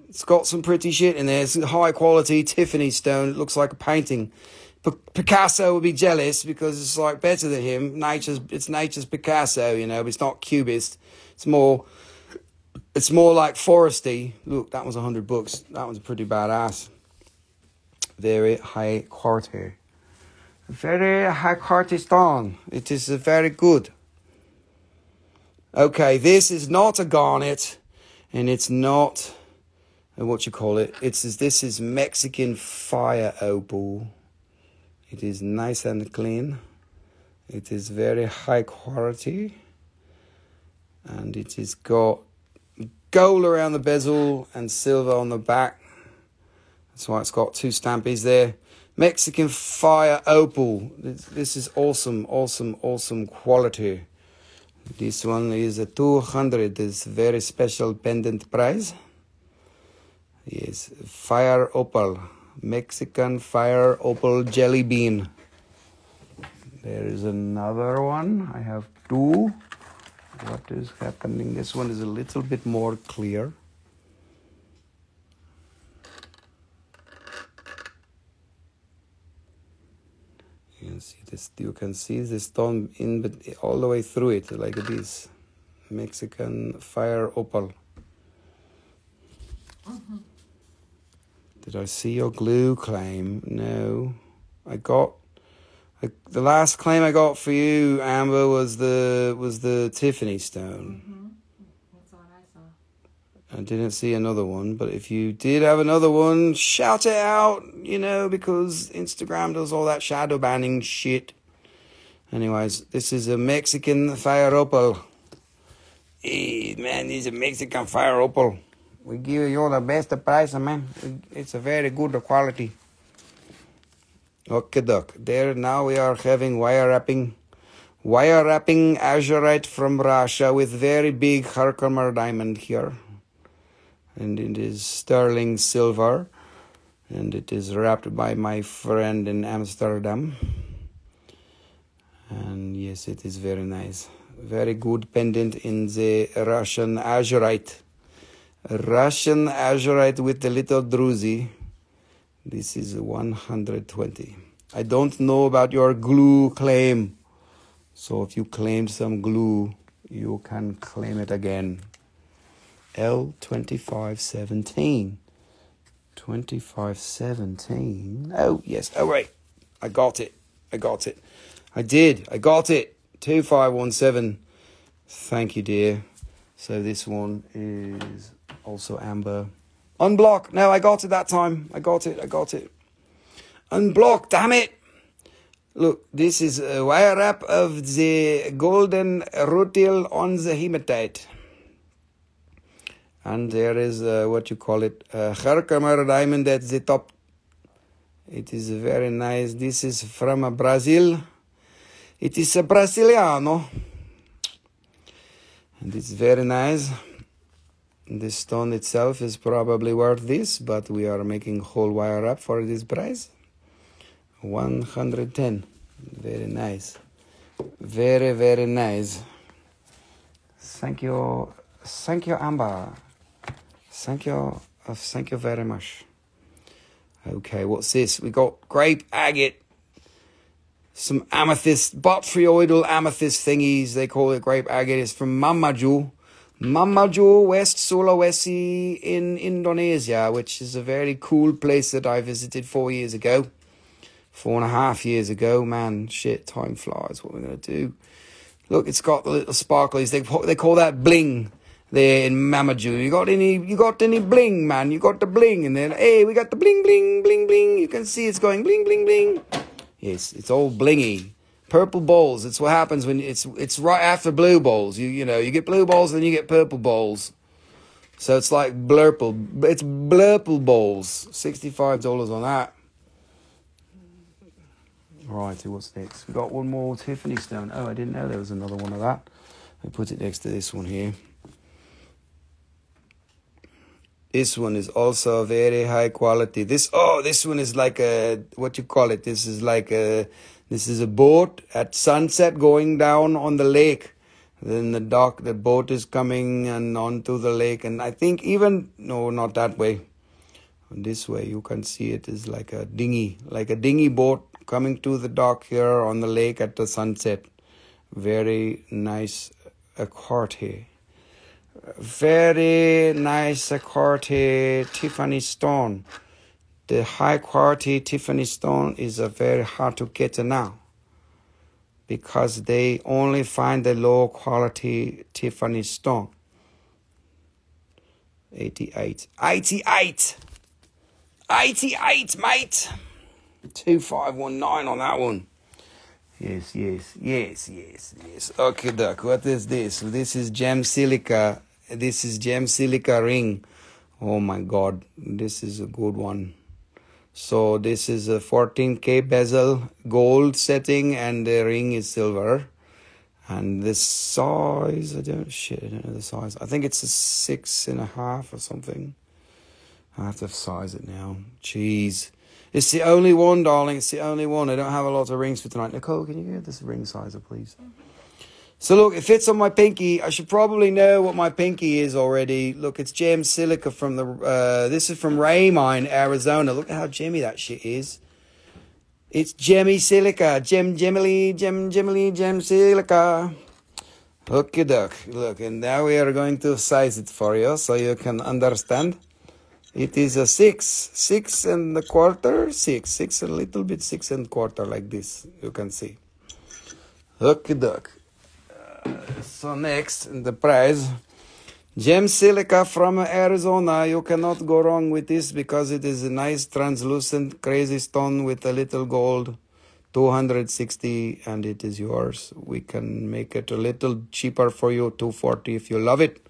It's got some pretty shit in there. It's high quality Tiffany stone. It looks like a painting. Picasso would be jealous because it's like better than him. It's nature's Picasso, you know, but it's not cubist. It's more like foresty. Look, that was 100 bucks. That was pretty badass. Very high quality. Very high quality stone. It is very good. Okay, this is not a garnet, and it's not what you call it. This is Mexican fire opal. It is nice and clean. It is very high quality. And it has got gold around the bezel and silver on the back. That's why it's got 2 stampies there. Mexican fire opal. This is awesome, awesome, awesome quality. This one is a 200. It's very special pendant prize. Yes, fire opal. Mexican fire opal jelly bean. There is another one. I have 2. What is happening? This one is a little bit more clear. You can see this. You can see the stone in, but all the way through it, like this. Mexican fire opal. Mm-hmm. Did I see your glue claim? No, the last claim I got for you, Amber, was the Tiffany stone. Mm-hmm. That's all I saw. I didn't see another one, but if you did have another one, shout it out, you know, because Instagram does all that shadow banning shit. Anyways, this is a Mexican fire opal. Hey, man, this is a Mexican fire opal. We give you the best price, man. It's a very good quality. Okay, doc. There, now we are having wire wrapping azurite from Russia with very big Herkimer diamond here. And it is sterling silver. And it is wrapped by my friend in Amsterdam. And yes, it is very nice. Very good pendant in the Russian azurite. Russian azurite with the little druzy. This is 120. I don't know about your glue claim. So if you claimed some glue, you can claim it again. L2517. 2517. Oh, yes. Oh, right. I got it. I did. I got it. 2517. Thank you, dear. So this one is also amber. Unblock. No, I got it that time. I got it. Unblock, damn it. Look, this is a wire wrap of the golden rutile on the hematite. And there is, a Herkimer diamond at the top. It is very nice. This is from Brazil. It is a Brasiliano. And it's very nice. This stone itself is probably worth this, but we are making whole wire up for this price. 110. Very nice. Very, very nice. Thank you. Thank you, Amber. Thank you. Thank you very much. Okay, what's this? We got grape agate. Some amethyst, botryoidal amethyst thingies. They call it grape agate. It's from Mamaju. Mamaju West Sulawesi in Indonesia, which is a very cool place that I visited 4 years ago. 4.5 years ago, man, shit, time flies. What we're gonna do? Look, it's got the little sparklies. They call that bling there in Mamaju. You got any bling, man? You got the bling, and then hey, we got the bling, bling, bling, bling. You can see it's going bling, bling, bling. Yes, it's all blingy. Purple bowls. It's what happens when it's right after blue bowls. You know, you get blue bowls, then you get purple bowls. So it's like blurple. It's blurple bowls. $65 on that. Right, so what's next? We've got one more Tiffany stone. Oh, I didn't know there was another one of that. I put it next to this one here. This one is also very high quality. This one is like a, what you call it? This is like a... This is a boat at sunset going down on the lake. Then the boat is coming and onto the lake. And I think even, no, not that way. This way you can see it is like a dinghy boat coming to the dock here on the lake at the sunset. Very nice acorte. Very nice acorte Tiffany stone. The high-quality Tiffany stone is very hard to get now because they only find the low-quality Tiffany stone. 88. 88! 88, mate! 2519 on that one. Yes, yes, yes, yes, yes. Okay, Doc, what is this? This is gem silica. This is gem silica ring. Oh, my God. This is a good one. So this is a 14K bezel gold setting and the ring is silver. And the size, I don't know the size. I think it's a 6.5 or something. I have to size it now. Jeez. It's the only one, darling. It's the only one. I don't have a lot of rings for tonight. Nicole, can you get this ring sizer, please? So look, it fits on my pinky. I should probably know what my pinky is already. Look, it's gem silica from the, this is from Raymine, Arizona. Look at how gemmy that shit is. It's gemmy silica. Gem silica. Okie doke. Look, and now we are going to size it for you so you can understand. It is a 6 and a little bit, 6 1/4 like this. You can see. Okie doke. So next, the prize, gem silica from Arizona. You cannot go wrong with this because it is a nice translucent crazy stone with a little gold, 260, and it is yours. We can make it a little cheaper for you, 240 if you love it.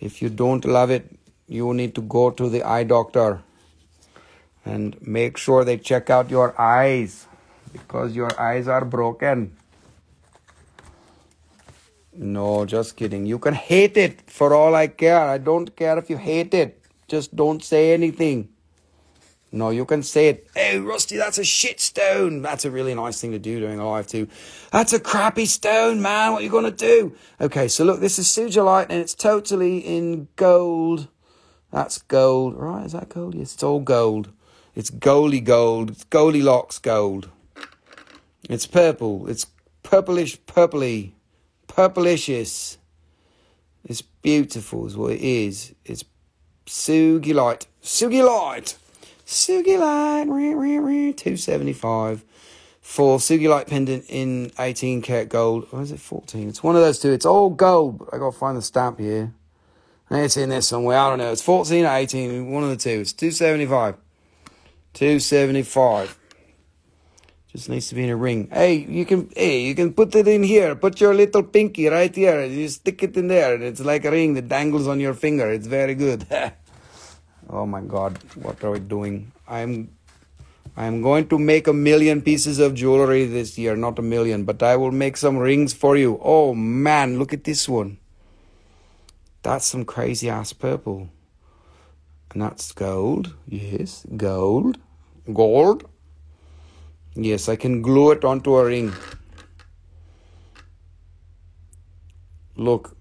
If you don't love it, you need to go to the eye doctor and make sure they check out your eyes because your eyes are broken. No, just kidding. You can hate it for all I care. I don't care if you hate it. Just don't say anything. No, you can say it. Hey, Rusty, that's a shit stone. That's a really nice thing to do during live too. That's a crappy stone, man. What are you going to do? Okay, so look, this is sugilite, and it's totally in gold. That's gold. Right, is that gold? Yes, it's all gold. It's goldy gold. It's Goldilocks gold. It's purple. It's purplish purpley. Purplicious. It's beautiful is what it is. It's sugilite. Sugilite. Sugilite. 275 for sugilite pendant in 18 karat gold. Or is it 14? It's one of those two. It's all gold. But I got to find the stamp here. And it's in there somewhere. I don't know. It's 14 or 18. One of the two. It's 275. 275. This needs to be in a ring. Hey, you can put it in here. Put your little pinky right here. And you stick it in there. And it's like a ring that dangles on your finger. It's very good. Oh my God. What are we doing? I'm going to make 1,000,000 pieces of jewelry this year. Not 1,000,000. But I will make some rings for you. Oh man, look at this one. That's some crazy ass purple. And that's gold. Yes, gold. Gold. Yes, I can glue it onto a ring. Look,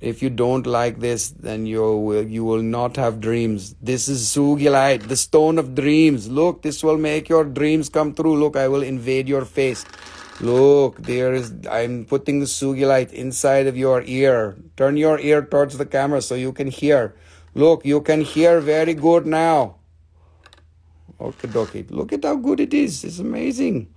if you don't like this, then you will not have dreams. This is sugilite, the stone of dreams. Look, this will make your dreams come true. Look, I will invade your face. Look, I'm putting the sugilite inside of your ear. Turn your ear towards the camera so you can hear. Look, you can hear very good now. Okay, dokie. Look at how good it is. It's amazing.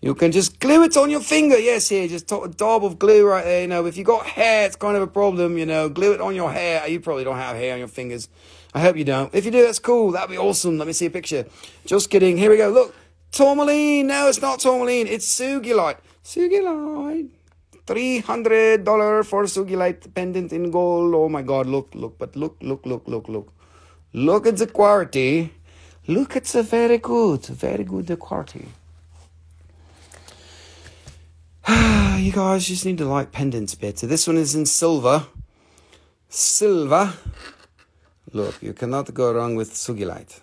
You can just glue it on your finger. Yes, here, just a dab of glue right there. You know, if you got hair, it's kind of a problem. You know, glue it on your hair. You probably don't have hair on your fingers. I hope you don't. If you do, that's cool. That'd be awesome. Let me see a picture. Just kidding. Here we go. Look, tourmaline. No, it's not tourmaline. It's sugilite. Sugilite. $300 for sugilite pendant in gold. Oh my God! Look, look, but look, look, look, look, look. Look at the quality. Look, it's a very good quality. You guys just need to like pendants better. This one is in silver. Silver. Look, you cannot go wrong with sugilite.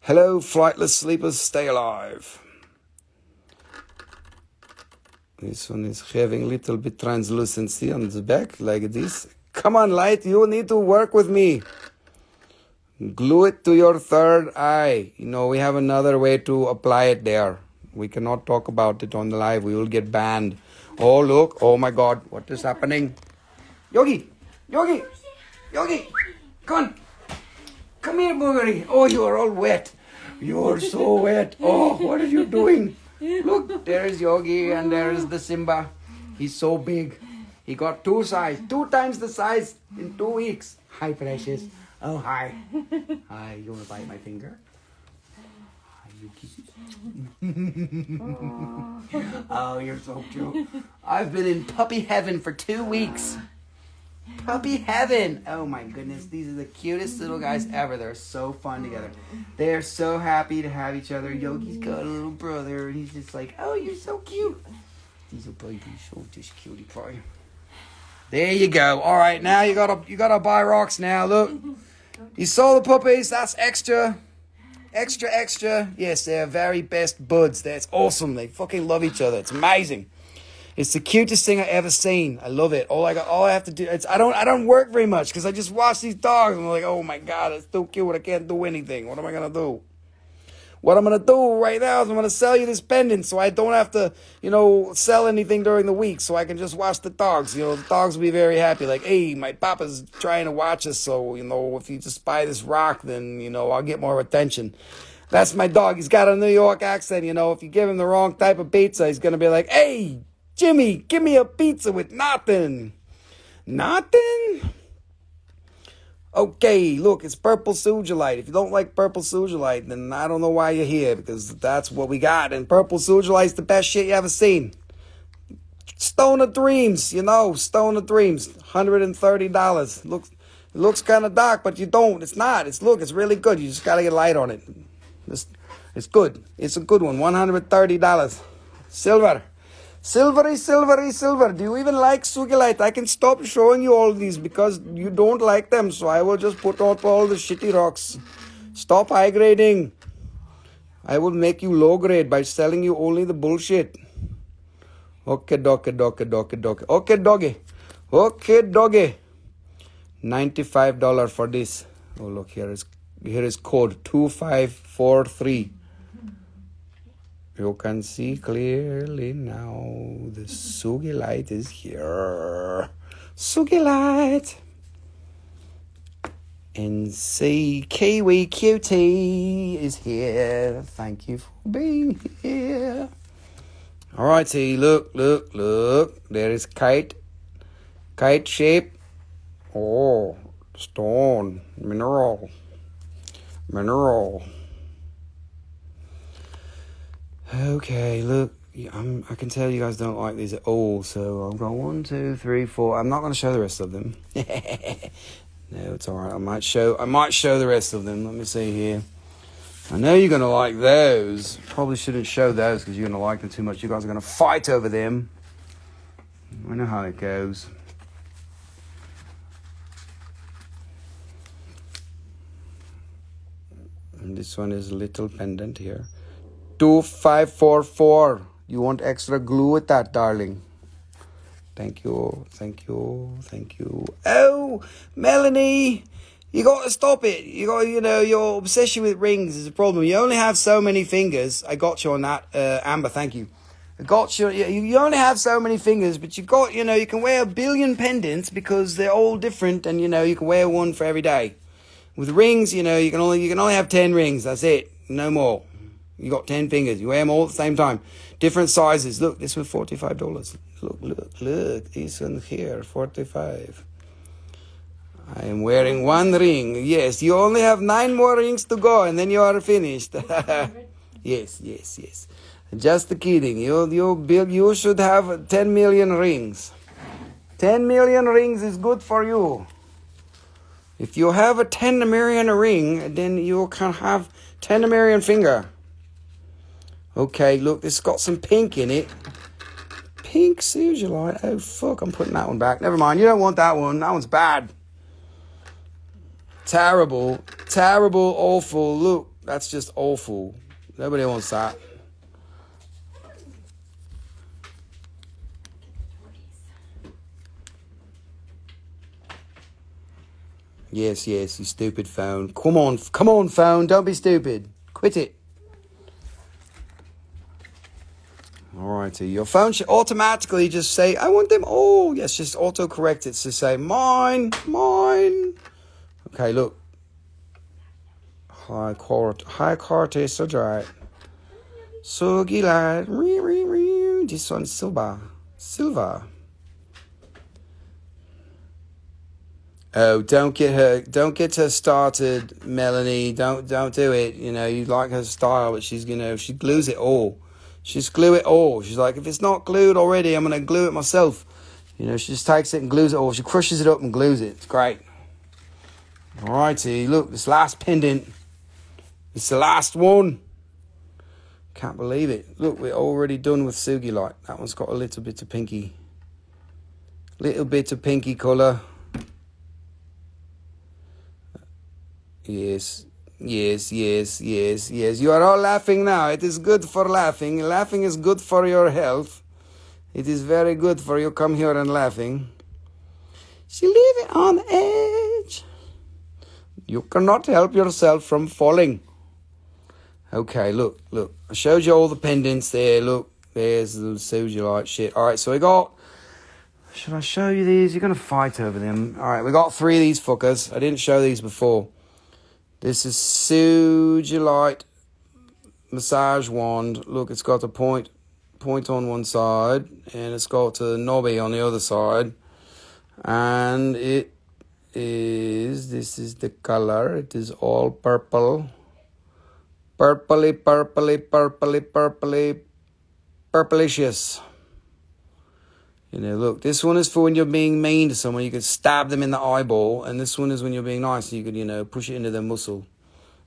Hello, flightless sleepers, stay alive. This one is having little bit translucency on the back, like this. Come on, light, you need to work with me. Glue it to your third eye. You know, we have another way to apply it there. We cannot talk about it on the live. We will get banned. Oh, look. Oh, my God. What is happening? Yogi. Yogi. Yogi. Come on. Come here, Boogery. Oh, you are all wet. You are so wet. Oh, what are you doing? Look, there is Yogi and there is the Simba. He's so big. He got two times the size in 2 weeks. Hi, precious. Oh, hi. Hi. You want to bite my finger? Oh, you're so cute. I've been in puppy heaven for 2 weeks. Puppy heaven. Oh my goodness, these are the cutest little guys ever. They're so fun together. They're so happy to have each other. Yogi's got a little brother and he's just like, oh, you're so cute. These are babies, so just cutie pie. There you go. All right, now you gotta buy rocks now. Look, you saw the puppies. That's extra. Extra, extra. Yes, they're very best buds. That's awesome. They fucking love each other. It's amazing. It's the cutest thing I ever seen. I love it. All I have to do is I don't work very much because I just watch these dogs and I'm like, oh my God, it's too cute. I can't do anything. What am I gonna do? What I'm gonna do right now is I'm gonna sell you this pendant so I don't have to, you know, sell anything during the week so I can just watch the dogs. You know, the dogs will be very happy. Like, hey, my papa's trying to watch us, so you know, if you just buy this rock, then you know I'll get more attention. That's my dog. He's got a New York accent. You know, if you give him the wrong type of pizza, he's gonna be like, hey, Jimmy, give me a pizza with nothing. Nothing? Okay, look, it's purple sugilite. If you don't like purple sugilite, then I don't know why you're here, because that's what we got. And purple sugilite's the best shit you ever seen. Stone of Dreams, you know, Stone of Dreams, $130. Looks kind of dark, but you don't. It's not. It's really good. You just gotta get light on it. It's good. It's a good one. $130. Silver. Silvery, silvery, silver. Do you even like sugilite? I can stop showing you all these because you don't like them. So I will just put out all the shitty rocks. Stop high grading. I will make you low grade by selling you only the bullshit. Okay, doggy, doggy, doggy, doggy. Okay, doggy. Okay, doggy. $95 for this. Oh look, here is code 2543. You can see clearly now the sugilite is here. Sugilite. And see, Kiwi Cutie is here. Thank you for being here. All righty, look, look, look. There is kite. Kite shape. Oh, stone. Mineral. Mineral. Okay, look, I can tell you guys don't like these at all, so I've got 1, 2, 3, 4. I'm not going to show the rest of them. No, it's all right. I might show the rest of them. Let me see here. I know you're going to like those. Probably shouldn't show those because you're going to like them too much. You guys are going to fight over them. I know how it goes. And this one is a little pendant here. 2544. You want extra glue with that, darling? Thank you, thank you, thank you. Oh, Melanie, you got to stop it. You know, your obsession with rings is a problem. You only have so many fingers. I got you on that, Amber. Thank you. got your, you only have so many fingers, but you've got, you know, you can wear a billion pendants because they're all different, and, you know, you can wear one for every day. With rings, you know, you can only have 10 rings. That's it. No more. You got 10 fingers. You wear them all at the same time. Different sizes. Look, this was $45. Look. This one here, 45. I am wearing one ring. Yes, you only have 9 more rings to go, and then you are finished. Yes. Just kidding. You should have 10 million rings. 10 million rings is good for you. If you have a 10 million ring, then you can have 10 million finger. Okay, look, this has got some pink in it. Pink azurite. Oh, fuck, I'm putting that one back. Never mind, you don't want that one. That one's bad. Terrible. Terrible, awful. Look, that's just awful. Nobody wants that. Yes, you stupid phone. Come on, phone. Don't be stupid. Quit it. Alrighty. Your phone should automatically just say, I want them all. Yes, just autocorrect it to say, mine. Okay, look. High quality azurite. Sugilite. This one's silver. Oh, don't get her started, Melanie. Don't do it. You know, you like her style, but she glues it all. She's glue it all. She's like, if it's not glued already, I'm gonna glue it myself. You know, she just takes it and glues it all. She crushes it up and glues it. It's great. Alrighty, look, this last pendant. It's the last one. Can't believe it. Look, we're already done with sugilite. That one's got a little bit of pinky colour. Yes. You are all laughing now. It is good for laughing. Laughing is good for your health. It is very good for you. Come here and laughing. She leave it on edge. You cannot help yourself from falling. Okay, look. I showed you all the pendants there. Look, there's the azurite shit. All right, so we got... Should I show you these? You're going to fight over them. All right, we got 3 of these fuckers. I didn't show these before. This is azurite massage wand. Look, it's got a point on one side, and it's got a knobby on the other side. And this is the color. It is all purple. Purplicious. You know, look, this one is for when you're being mean to someone. You could stab them in the eyeball. And this one is when you're being nice. So you could, you know, push it into their muscle.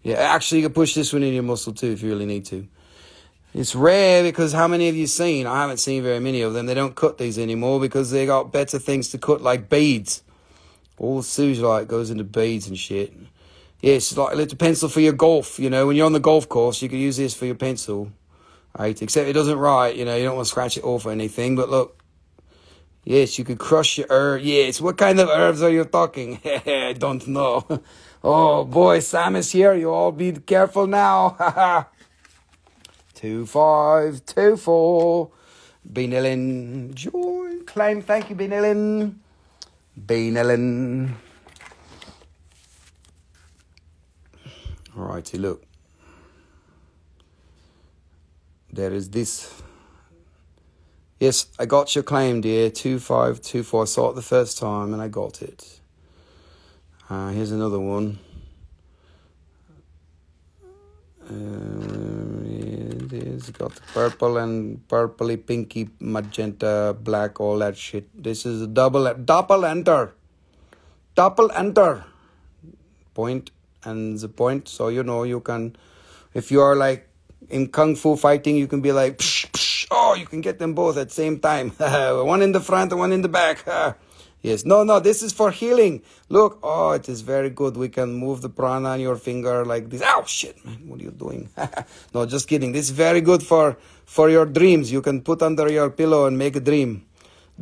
Yeah, actually, you could push this one into your muscle, too, if you really need to. It's rare because how many have you seen? I haven't seen very many of them. They don't cut these anymore because they got better things to cut, like beads. All the azurite goes into beads and shit. Yeah, it's like a little pencil for your golf. You know, when you're on the golf course, you could use this for your pencil. Right? Except it doesn't write. You know, you don't want to scratch it off or anything. But look. Yes, you could crush your herb. Yes, what kind of herbs are you talking? I don't know. Oh, boy, Sam is here. You all be careful now. 2524. Benilin. Joy. Claim. Thank you, Benilin. Benilin. Alrighty, look. There is this. Yes, I got your claim, dear. 2524. I saw it the first time and I got it. Here's another one. It's got purple and purpley, pinky, magenta, black, all that shit. This is a double enter. Point and the point. So, you know, you can, if you are like in kung fu fighting, you can be like, psh, psh. Oh, you can get them both at the same time. One in the front and one in the back. Yes, no, this is for healing. Look, oh, it is very good. We can move the prana on your finger like this. Oh, shit, man, what are you doing? No, just kidding. This is very good for your dreams. You can put under your pillow and make a dream.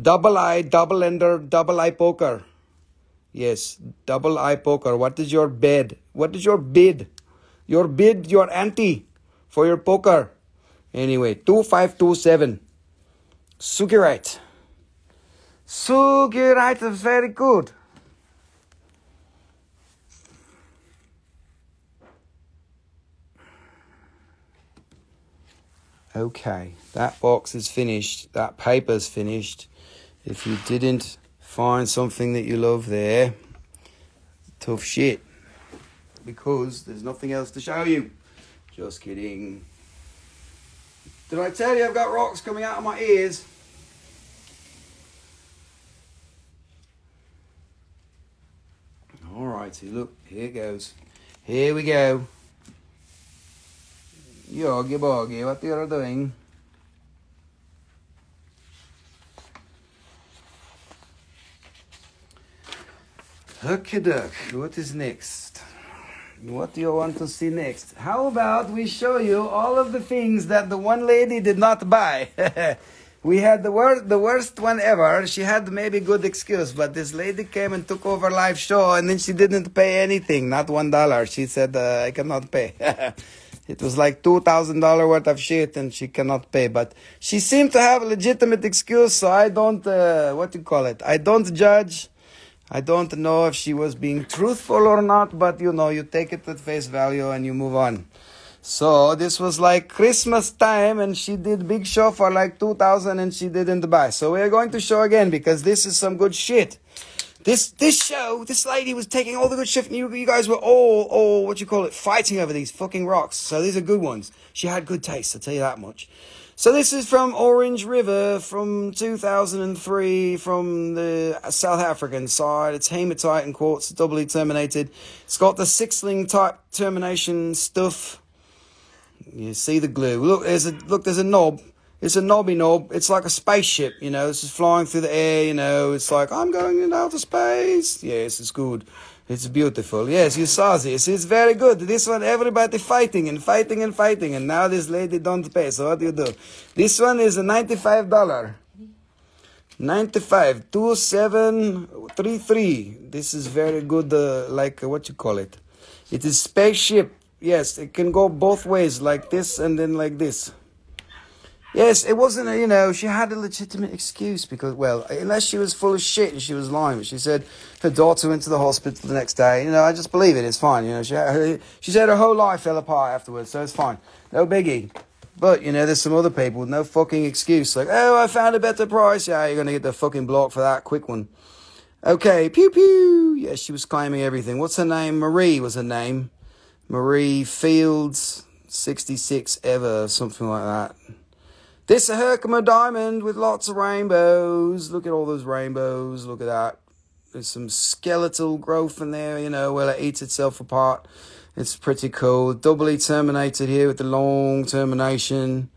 Double eye, double ender, double eye poker. Yes, double eye poker. What is your bid? What is your bid? Your bid, your ante for your poker. Anyway, 2527. Sugirite. Sugirite is very good. Okay, that box is finished. That paper's finished. If you didn't find something that you love there, tough shit. Because there's nothing else to show you. Just kidding. Did I tell you I've got rocks coming out of my ears? Alrighty, look, here goes. Here we go. Yogi boggy, what you are doing? Okay, duck, what is next? What do you want to see next? How about we show you all of the things that the one lady did not buy? We had the worst one ever. She had maybe good excuse, but this lady came and took over live show, and then she didn't pay anything, not $1. She said, I cannot pay. It was like $2,000 worth of shit, and she cannot pay. But she seemed to have a legitimate excuse, so I don't, I don't judge. I don't know if she was being truthful or not, but you know, you take it at face value and you move on. So this was like Christmas time, and she did big show for like 2,000 and she didn't buy. So we are going to show again, because this is some good shit. This show, this lady was taking all the good shit, and you guys were all, fighting over these fucking rocks. So these are good ones. She had good taste, I'll tell you that much. So this is from Orange River from 2003 from the South African side. It's hematite and quartz, doubly terminated. It's got the six-ling type termination stuff. You see the glue. Look, there's a knob. It's a knobby knob. It's like a spaceship, you know. It's just flying through the air, you know. It's like, I'm going into outer space. Yes, it's good. It's beautiful. Yes, you saw this. It's very good. This one, everybody fighting and fighting and fighting. And now this lady don't pay. So what do you do? This one is $95. 95, 2733. This is very good, It is spaceship. Yes, it can go both ways, like this and then like this. Yes, it wasn't, you know, she had a legitimate excuse because, well, unless she was full of shit and she was lying. She said her daughter went to the hospital the next day. You know, I just believe it. It's fine. You know, she said her whole life fell apart afterwards, so it's fine. No biggie. But, you know, there's some other people with no fucking excuse. Like, oh, I found a better price. Yeah, you're going to get the fucking block for that quick one. Okay, pew pew. Yeah, she was claiming everything. What's her name? Marie was her name. Marie Fields, 66 ever, something like that. This is a Herkimer diamond with lots of rainbows. Look at all those rainbows. Look at that. There's some skeletal growth in there, you know, where it eats itself apart. It's pretty cool. Doubly terminated here with the long termination.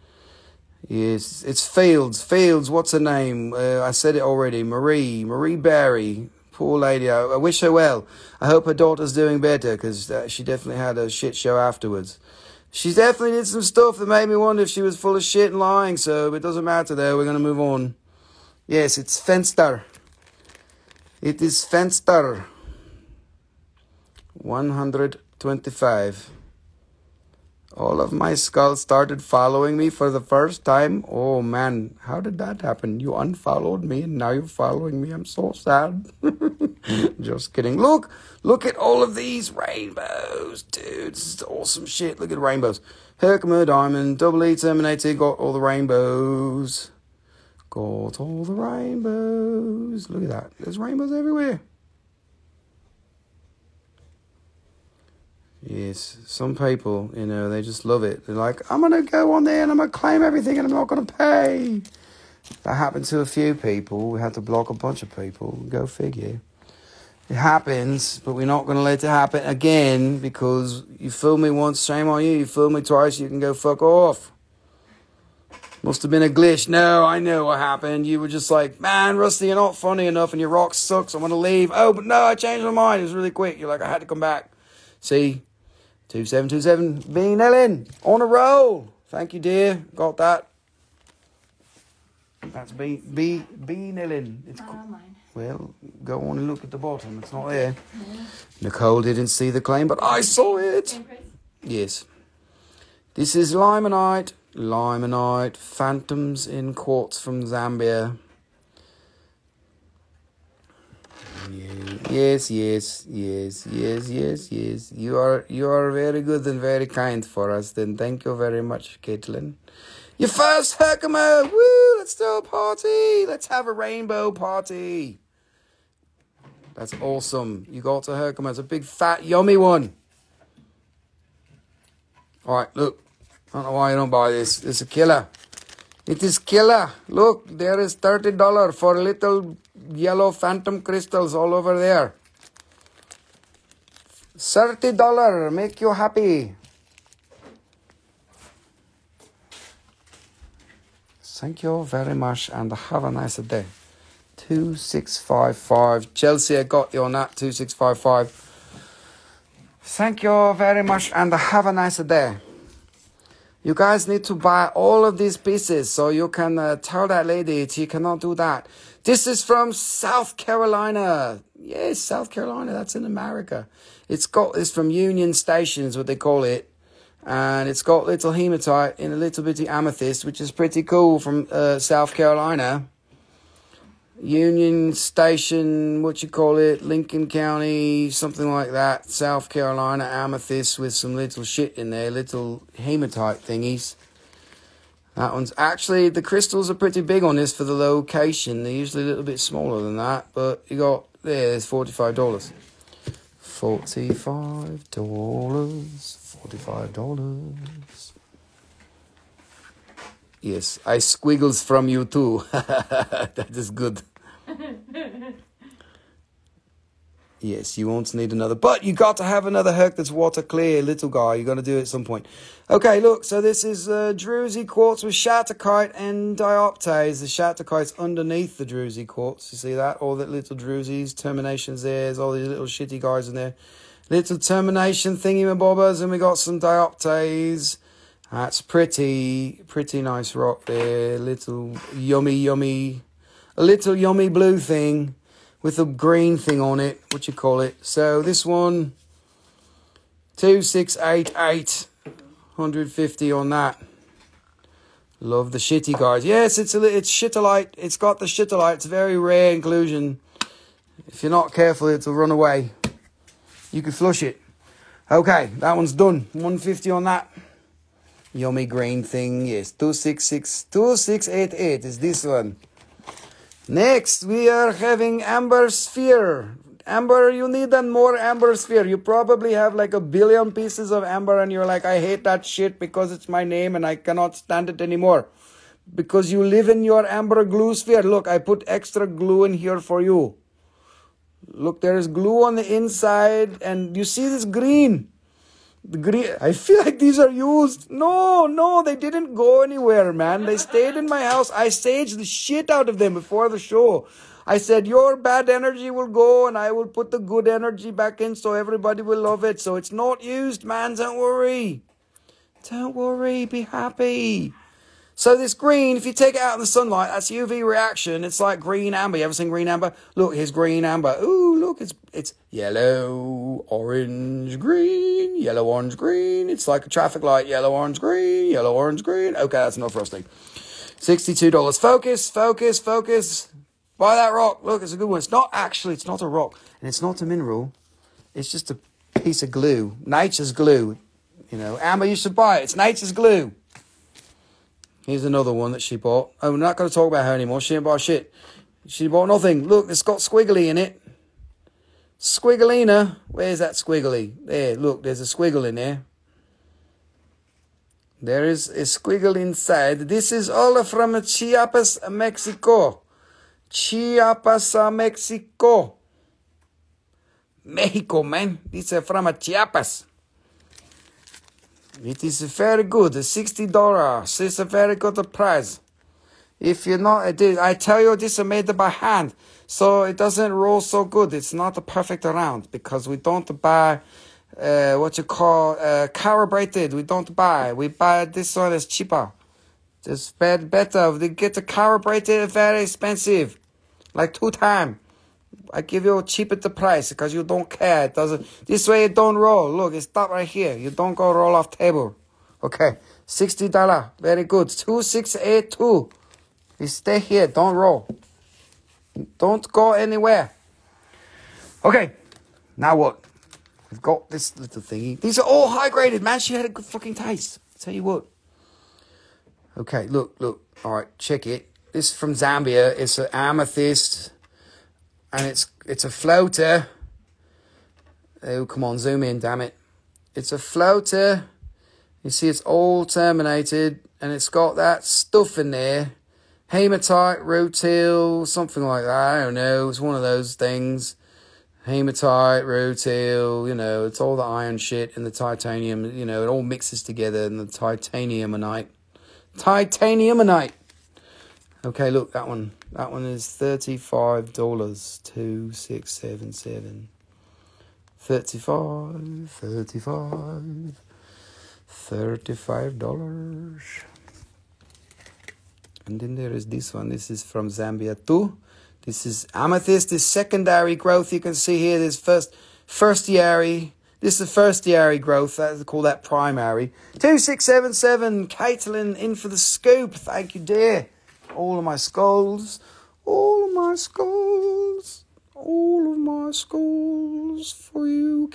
Yes, it's Fields. Fields, what's her name? I said it already. Marie Berry. Poor lady. I wish her well. I hope her daughter's doing better, because she definitely had a shit show afterwards. She definitely did some stuff that made me wonder if she was full of shit and lying, so it doesn't matter though, we're going to move on. Yes, it's Fenster. It is Fenster. 125. All of my skulls started following me for the first time. Oh man, how did that happen? You unfollowed me and now you're following me. I'm so sad. Just kidding. Look at all of these rainbows, dude. This is awesome shit. Look at rainbows. Herkimer diamond, doubly terminated, got all the rainbows. Got all the rainbows. Look at that. There's rainbows everywhere. Yes, some people, you know, they just love it. They're like, I'm going to go on there and I'm going to claim everything and I'm not going to pay. That happened to a few people. We had to block a bunch of people. Go figure. It happens, but we're not going to let it happen again, because you fool me once, shame on you. You fool me twice, you can go fuck off. Must have been a glitch. No, I know what happened. You were just like, man, Rusty, you're not funny enough and your rock sucks. I want to leave. Oh, but no, I changed my mind. It was really quick. You're like, I had to come back. See? 2727. Bean Ellen, on a roll. Thank you, dear. Got that. That's Bean Ellen. It's cool. Well, go on and look at the bottom. It's not there. Yeah. Nicole didn't see the claim, but I saw it. Yes. This is limonite. limonite, phantoms in quartz from Zambia. Yes. You are very good and very kind for us. Then thank you very much, Caitlin. Your first Herkimer! Woo! Let's do a party! Let's have a rainbow party! That's awesome. You got a Herkimer. It's a big, fat, yummy one. Alright, look. I don't know why you don't buy this. It's a killer. It is killer. Look, there is $30 for little yellow phantom crystals all over there. $30. Make you happy. Thank you very much and have a nice day. 2655. Chelsea, I got you on that. 2655. Thank you very much and have a nice day. You guys need to buy all of these pieces so you can tell that lady she cannot do that. This is from South Carolina. Yes, South Carolina. That's in America. It's from Union Station is what they call it. And it's got little hematite and a little bit of amethyst, which is pretty cool from South Carolina. Union Station, what you call it, Lincoln County, something like that. South Carolina amethyst with some little shit in there, little hematite thingies. That one's actually, the crystals are pretty big on this for the location. They're usually a little bit smaller than that, but you got, there's $45. $45. Yes, I squiggles from you too. That is good. Yes, you won't need another. But you got to have another herc that's water clear, little guy. You're going to do it at some point. Okay, look. So this is druzy quartz with shattuckite and dioptase. The shattuckite's underneath the druzy quartz. You see that? All that little druzies, terminations there. There's all these little shitty guys in there. Little termination thingy-mabobbers, and we got some dioptase. That's pretty nice rock there. Little yummy, a little yummy blue thing with a green thing on it. What you call it? So this one, 2688, 150 on that. Love the shitty guys. Yes, it's shitolite. It's got the shitolite. It's a very rare inclusion. If you're not careful, it'll run away. You can flush it. Okay, that one's done. 150 on that. Yummy green thing. Yes, 2688 is this one. Next, we are having amber sphere. Amber, you need more amber sphere. You probably have like a billion pieces of amber and you're like, I hate that shit because it's my name and I cannot stand it anymore. Because you live in your amber glue sphere. Look, I put extra glue in here for you. Look, there is glue on the inside, and you see this green. The green. I feel like these are used. No, they didn't go anywhere, man. They stayed in my house. I saged the shit out of them before the show. I said, your bad energy will go, and I will put the good energy back in, so everybody will love it. So it's not used, man. Don't worry. Don't worry. Be happy. So this green, if you take it out in the sunlight, that's UV reaction. It's like green amber. You ever seen green amber? Look, here's green amber. Ooh, look, it's yellow, orange, green, yellow, orange, green. It's like a traffic light, yellow, orange, green, yellow, orange, green. Okay, that's not frosting. $62. Focus. Buy that rock. Look, it's a good one. It's not a rock, and it's not a mineral. It's just a piece of glue, nature's glue. You know, amber, you should buy it. It's nature's glue. Here's another one that she bought. Oh, we're not going to talk about her anymore. She didn't buy shit. She bought nothing. Look, it's got squiggly in it. Squiggleina. Where's that squiggly? There, look, there's a squiggle in there. There is a squiggle inside. This is all from Chiapas, Mexico. Mexico, man. These are from Chiapas. It is very good, $60. It's a very good price. If you're not, I tell you, this is made by hand, so it doesn't roll so good. It's not perfect around because we don't buy calibrated. We don't buy. We buy this one is cheaper. It's better. We get the calibrated, very expensive, like 2 times. I give you a cheaper the price because you don't care. It doesn't. This way it don't roll. Look, it stops right here. You don't go roll off table. Okay, $60. Very good. 2682. You stay here. Don't roll. Don't go anywhere. Okay. Now what? We've got this little thingy. These are all high graded, man. She had a good fucking taste. I'll tell you what. Okay, look, look. All right, check it. This is from Zambia. It's an amethyst. And it's a floater. Oh, come on, zoom in, damn it. It's a floater. You see it's all terminated. And it's got that stuff in there. Hematite, rutile, something like that. I don't know. It's one of those things. Hematite, rutile, you know, it's all the iron shit and the titanium, you know, it all mixes together and the titaniumonite. Titaniumonite. Okay, look, that one is $35, 2677. 35, $35. And then there is this one. This is from Zambia too. This is amethyst, this secondary growth. You can see here, this firstiary. This is the firstiary growth. That's called that primary. 2677, Caitlin, in for the scoop. Thank you, dear. All of my skulls. All of my skulls. All of my skulls for you,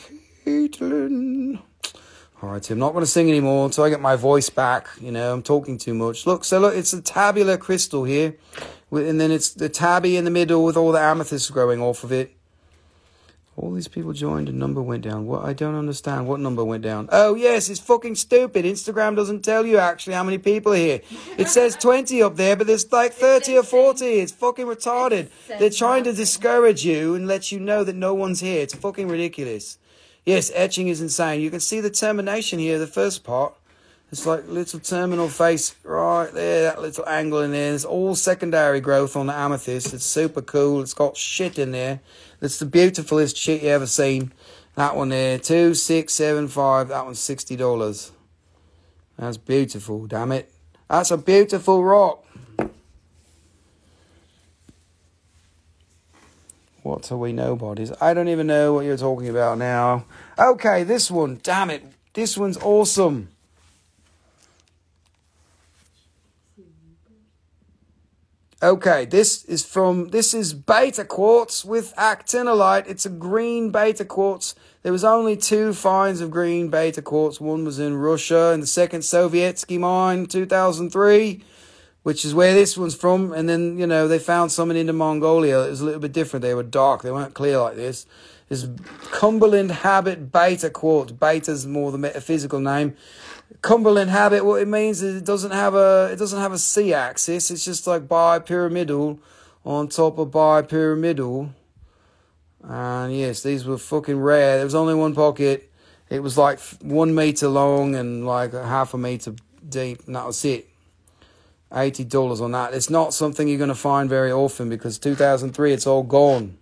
Caitlin. All right, I'm not going to sing anymore until I get my voice back. You know, I'm talking too much. Look, so look, it's a tabular crystal here. And then it's the tabby in the middle with all the amethyst growing off of it. All these people joined and number went down. What? I don't understand. What number went down? Oh, yes, it's fucking stupid. Instagram doesn't tell you actually how many people are here. It says 20 up there, but there's like 30 or 40. It's fucking retarded. They're trying to discourage you and let you know that no one's here. It's fucking ridiculous. Yes, etching is insane. You can see the termination here, the first part. It's like little terminal face right there, that little angle in there. It's all secondary growth on the amethyst. It's super cool. It's got shit in there. It's the beautifulest shit you ever seen. That one there, 2675. That one's $60. That's beautiful, damn it. That's a beautiful rock. What are we nobodies? I don't even know what you're talking about now. Okay, this one, damn it. This one's awesome. Okay, this is from, this is beta quartz with actinolite. It's a green beta quartz. There was only two finds of green beta quartz. One was in Russia in the second Sovietsky mine, 2003, which is where this one's from. And then, you know, they found some in Inner Mongolia. It was a little bit different. They were dark. They weren't clear like this. This Cumberland Habit beta quartz. Beta's more the metaphysical name. Cumberland habit, what it means is it doesn't have a C-axis. It's just like bipyramidal on top of bipyramidal. And yes, these were fucking rare. There was only one pocket. It was like 1 meter long and like a half a meter deep, and that was it. $80 on that. It's not something you're going to find very often because 2003, it's all gone.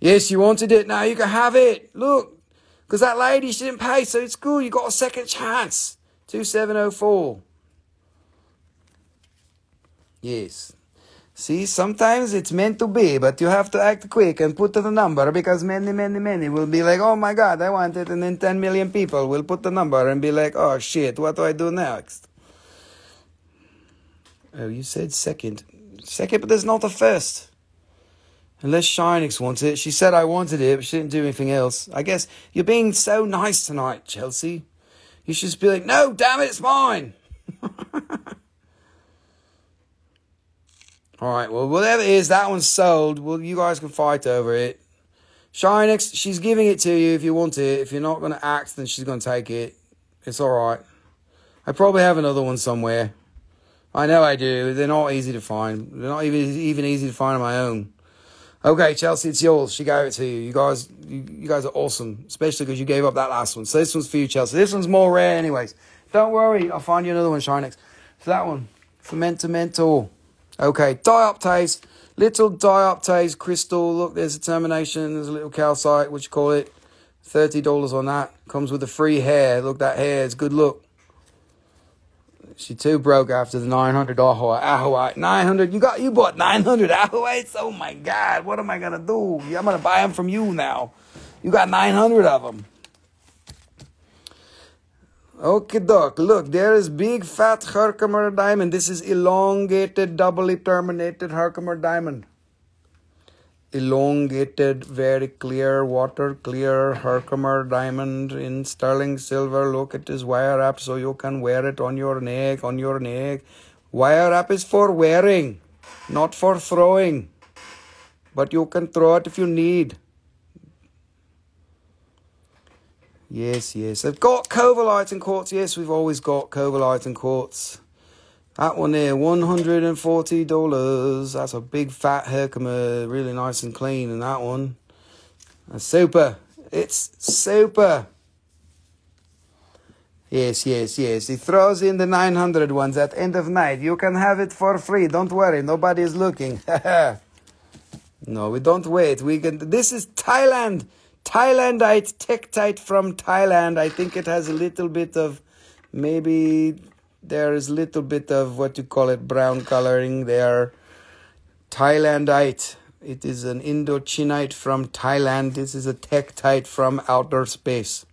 Yes, you wanted it. Now you can have it. Look. Because that lady, she didn't pay, so it's cool. You got a second chance. 2704. Yes. See, sometimes it's meant to be, but you have to act quick and put the number because many, many, many will be like, oh, my God, I want it. And then 10 million people will put the number and be like, oh, shit, what do I do next? Oh, you said second. Second, but there's not a first. Unless Shinix wants it. She said I wanted it, but she didn't do anything else. I guess you're being so nice tonight, Chelsea. You should just be like, no, damn it, it's mine. All right, well, whatever it is, that one's sold. Well, you guys can fight over it. Shinix, she's giving it to you if you want it. If you're not going to act, then she's going to take it. It's all right. I probably have another one somewhere. I know I do. They're not easy to find. They're not even easy to find on my own. Okay, Chelsea, it's yours. She gave it to you. You guys are awesome, especially because you gave up that last one. So this one's for you, Chelsea. This one's more rare anyways. Don't worry. I'll find you another one, Shinex. So that one, fermentamental. Okay, dioptase, little dioptase crystal. Look, there's a termination. There's a little calcite, what you call it. $30 on that. Comes with a free hair. Look, that hair is good look. She too broke after the 900 ahoy. 900, you bought 900 ahoys? Oh my God, what am I gonna do? I'm gonna buy them from you now. You got 900 of them. Okie doke, look, there is big fat Herkimer diamond. This is elongated, doubly terminated Herkimer diamond. Elongated, very clear, water clear Herkimer diamond in sterling silver. Look, it is wire up so you can wear it on your neck, on your neck. Wire up is for wearing, not for throwing. But you can throw it if you need. Yes, yes. I've got covellite and quartz. Yes, we've always got covellite and quartz. That one there, $140. That's a big fat Herkimer, really nice and clean. And that one, that's super. It's super. Yes, yes, yes. He throws in the 900 ones at end of night. You can have it for free. Don't worry, nobody is looking. No, we don't wait. We can. This is Thailand. Thailandite, tektite from Thailand. I think it has a little bit of, maybe there is a little bit of, what you call it, brown coloring there. Thailandite. It is an Indochinite from Thailand. This is a tektite from outer space.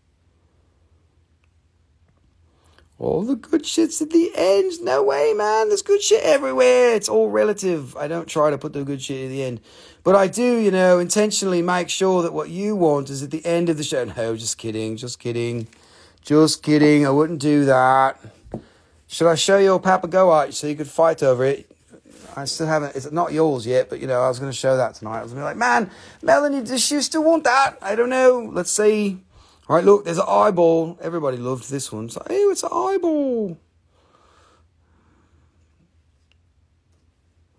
All the good shit's at the end. No way, man. There's good shit everywhere. It's all relative. I don't try to put the good shit at the end. But I do, you know, intentionally make sure that what you want is at the end of the show. No, just kidding. Just kidding. Just kidding. I wouldn't do that. Should I show you a papagoite so you could fight over it? I still haven't. It's not yours yet, but, you know, I was going to show that tonight. I was going to be like, man, Melanie, does you still want that? I don't know. Let's see. All right, look, there's an eyeball. Everybody loved this one. It's like, ew, it's an eyeball.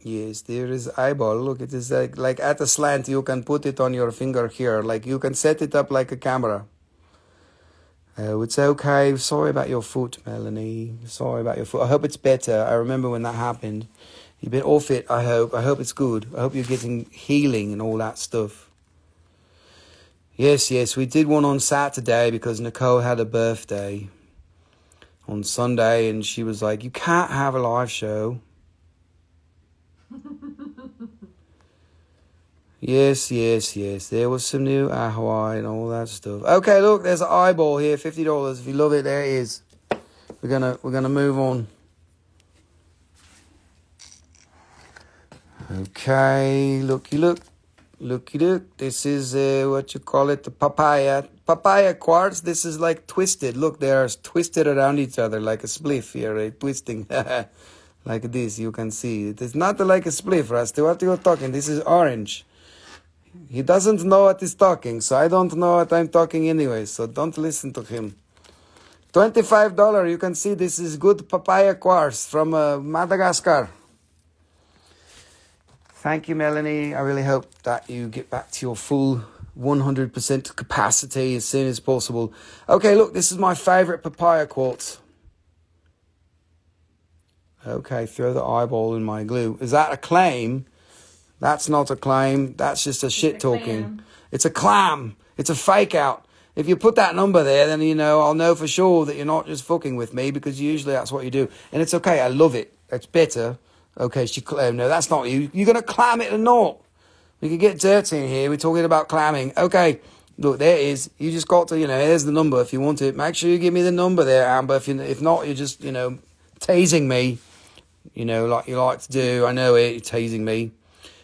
Yes, there is eyeball. Look, it is like at a slant. You can put it on your finger here. Like, you can set it up like a camera. Oh, it's okay. Sorry about your foot, Melanie. Sorry about your foot. I hope it's better. I remember when that happened. You've been off it, I hope. I hope it's good. I hope you're getting healing and all that stuff. Yes, yes, we did one on Saturday because Nicole had a birthday on Sunday and she was like, you can't have a live show. Yes, yes, yes, there was some new ahwai and all that stuff. Okay, look, there's an eyeball here, $50. If you love it, there it is. We're gonna move on. Okay, looky look. Looky look, this is what you call it, the papaya quartz. This is like twisted. Look, they are twisted around each other like a spliff here, right? Twisting like this. You can see it is not like a spliff, Rusty. What you're talking? This is orange. He doesn't know what he's talking, so I don't know what I'm talking anyway. So don't listen to him. $25. You can see this is good papaya quartz from Madagascar. Thank you, Melanie. I really hope that you get back to your full 100% capacity as soon as possible. Okay, look, this is my favorite papaya quartz. Okay, throw the eyeball in my glue. Is that a claim? That's not a claim. That's just a shit talking. It's a clam. It's a fake out. If you put that number there, then, you know, I'll know for sure that you're not just fucking with me because usually that's what you do. And it's okay. I love it. It's better. Okay, she claimed. No, that's not you. You're going to clam it or not. We could get dirty in here. We're talking about clamming. Okay, look, there it is. You just got to, you know, here's the number if you want it. Make sure you give me the number there, Amber. If not, you're just, you know, tasing me. You know, like you like to do. I know it. You're tasing me.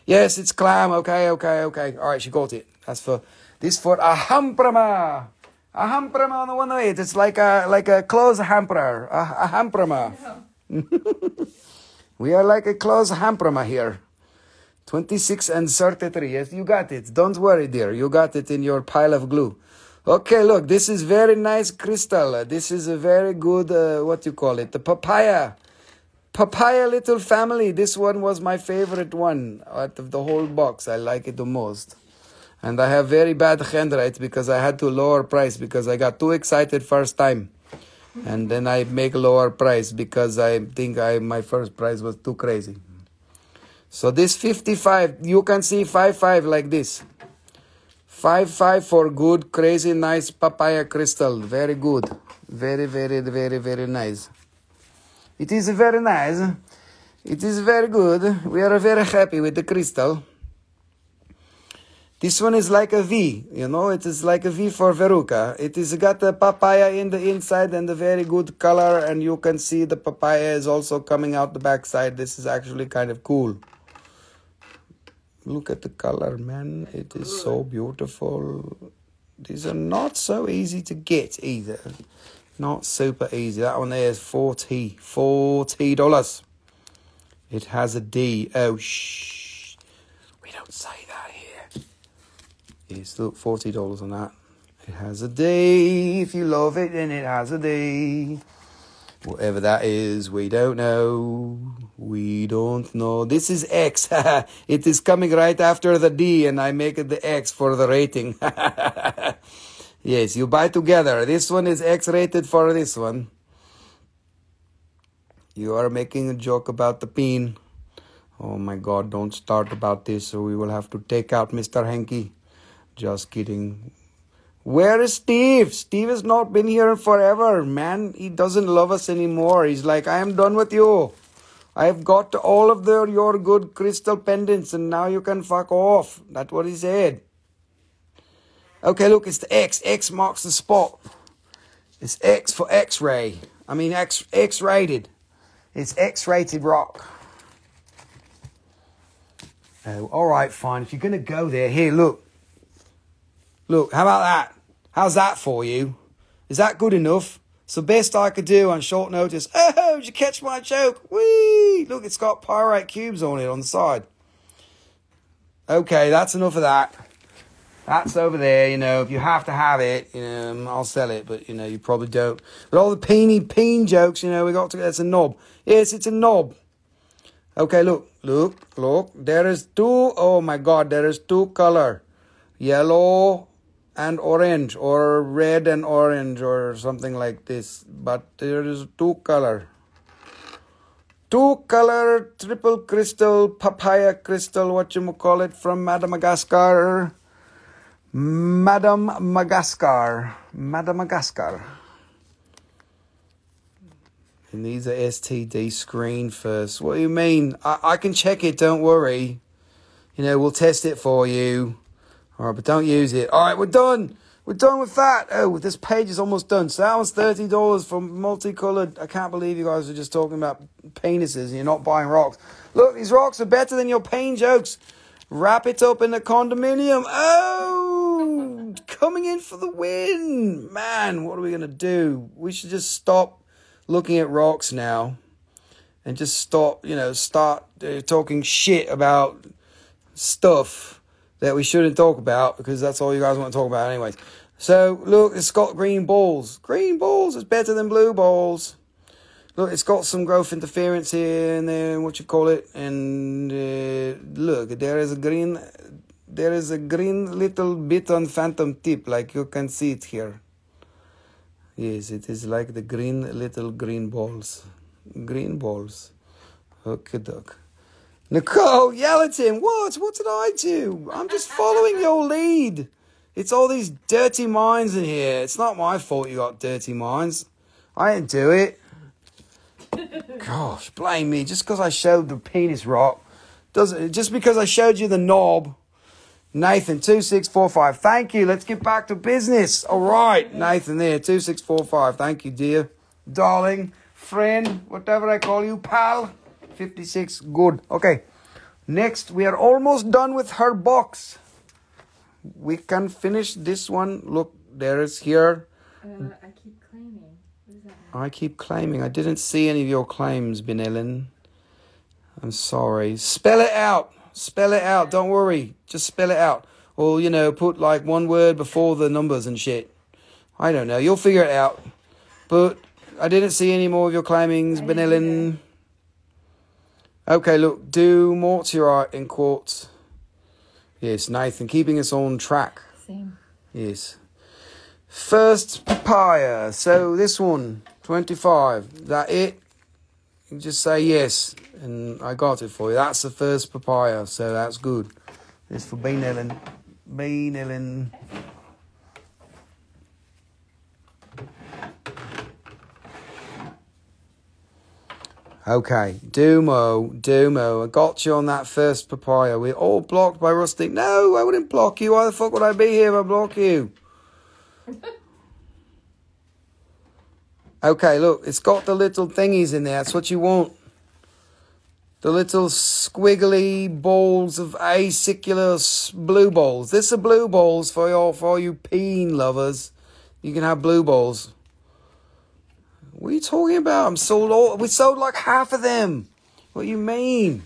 Yes, it's clam. Okay, okay, okay. All right, she got it. That's for, this for a hamprama. A hamprama on the one way. It's like a clothes hamper. A hamprama. No. We are like a closed hamprama here. 26 and 33. Yes, you got it. Don't worry, dear. You got it in your pile of glue. Okay, look. This is very nice crystal. This is a very good, what you call it? The papaya. Papaya little family. This one was my favorite one out of the whole box. I like it the most. And I have very bad handwriting because I had to lower price because I got too excited first time. And then I make lower price because I think my first price was too crazy. So this 55, you can see 5-5 like this. 5-5 for good, crazy, nice papaya crystal. Very good. Very, very, very, very nice. It is very nice. It is very good. We are very happy with the crystal. This one is like a V, you know, it is like a V for Veruca. It is got a papaya in the inside and a very good color, and you can see the papaya is also coming out the backside. This is actually kind of cool. Look at the color, man. It is so beautiful. These are not so easy to get either. Not super easy. That one there is $40. It has a D. Oh, shh. We don't say that here. It's look, $40 on that. It has a D. If you love it, then it has a D. Whatever that is, we don't know. We don't know. This is X. It is coming right after the D, and I make it the X for the rating. Yes, you buy together. This one is X-rated for this one. You are making a joke about the peen. Oh my God, don't start about this, or we will have to take out Mr. Henke. Just kidding. Where is Steve? Steve has not been here forever, man. He doesn't love us anymore. He's like, I am done with you. I've got all of your good crystal pendants, and now you can fuck off. That's what he said. Okay, look, it's the X. X marks the spot. It's X for X-ray. I mean, X-rated. It's X-rated rock. Oh, all right, fine. If you're going to go there, here, look. Look, how about that? How's that for you? Is that good enough? It's the best I could do on short notice. Oh, did you catch my joke? Whee! Look, it's got pyrite cubes on it on the side. Okay, that's enough of that. That's over there, you know. If you have to have it, you know, I'll sell it. But, you know, you probably don't. But all the peen jokes, you know, we got to... That's a knob. Yes, it's a knob. Okay, look, look, look. There is two... Oh, my God, there is two color. Yellow... and orange, or red and orange, or something like this. But there is two color triple crystal papaya crystal, what you call it, from Madagascar. Madagascar. And these are STD screen first. What do you mean? I can check it. Don't worry. You know, we'll test it for you. All right, but don't use it. All right, we're done. We're done with that. Oh, this page is almost done. So that was $30 for multicolored. I can't believe you guys are just talking about penises and you're not buying rocks. Look, these rocks are better than your pain jokes. Wrap it up in a condominium. Oh, coming in for the win. Man, what are we going to do? We should just stop looking at rocks now and just stop, you know, start talking shit about stuff that we shouldn't talk about, because that's all you guys want to talk about anyways. So, look, it's got green balls. Green balls is better than blue balls. Look, it's got some growth interference here and there, what you call it. And, look, there is a green little bit on phantom tip, like you can see it here. Yes, it is like the green little green balls. Green balls. Okay, duck. Nicole, yell at him. What? What did I do? I'm just following your lead. It's all these dirty minds in here. It's not my fault you got dirty minds. I didn't do it. Gosh, blame me. Just because I showed the penis rock, doesn't. Just because I showed you the knob. Nathan, 2645. Thank you. Let's get back to business. All right, Nathan there, 2645. Thank you, dear, darling, friend, whatever I call you, pal. 56, good. Okay, next, we are almost done with her box. We can finish this one. Look, there is here. I keep claiming. What does that mean? I keep claiming. I didn't see any of your claims, Benellen. I'm sorry. Spell it out. Spell it out. Don't worry. Just spell it out. Or, you know, put like one word before the numbers and shit. I don't know. You'll figure it out. But I didn't see any more of your claimings, Benellen. Okay, look, do mortarite in quartz. Yes, Nathan, keeping us on track. Same. Yes. First papaya. So this one, 25. That it? You just say yes, and I got it for you. That's the first papaya, so that's good. It's for Bean Ellen. Bean Ellen. Okay, Dumo, I got you on that first papaya. We're all blocked by Rusty. No, I wouldn't block you. Why the fuck would I be here if I block you? Okay, look, it's got the little thingies in there. That's what you want. The little squiggly balls of acicular blue balls. This are blue balls for your, for you peen lovers. You can have blue balls. What are you talking about? I'm sold all. We sold like half of them. What do you mean?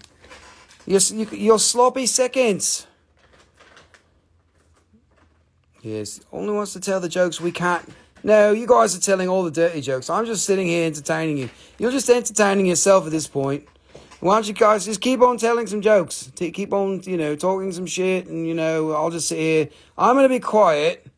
You're sloppy seconds. Yes, only wants to tell the jokes we can't. No, you guys are telling all the dirty jokes. I'm just sitting here entertaining you. You're just entertaining yourself at this point. Why don't you guys just keep on telling some jokes? Keep on, you know, talking some shit, and, you know, I'll just sit here. I'm going to be quiet.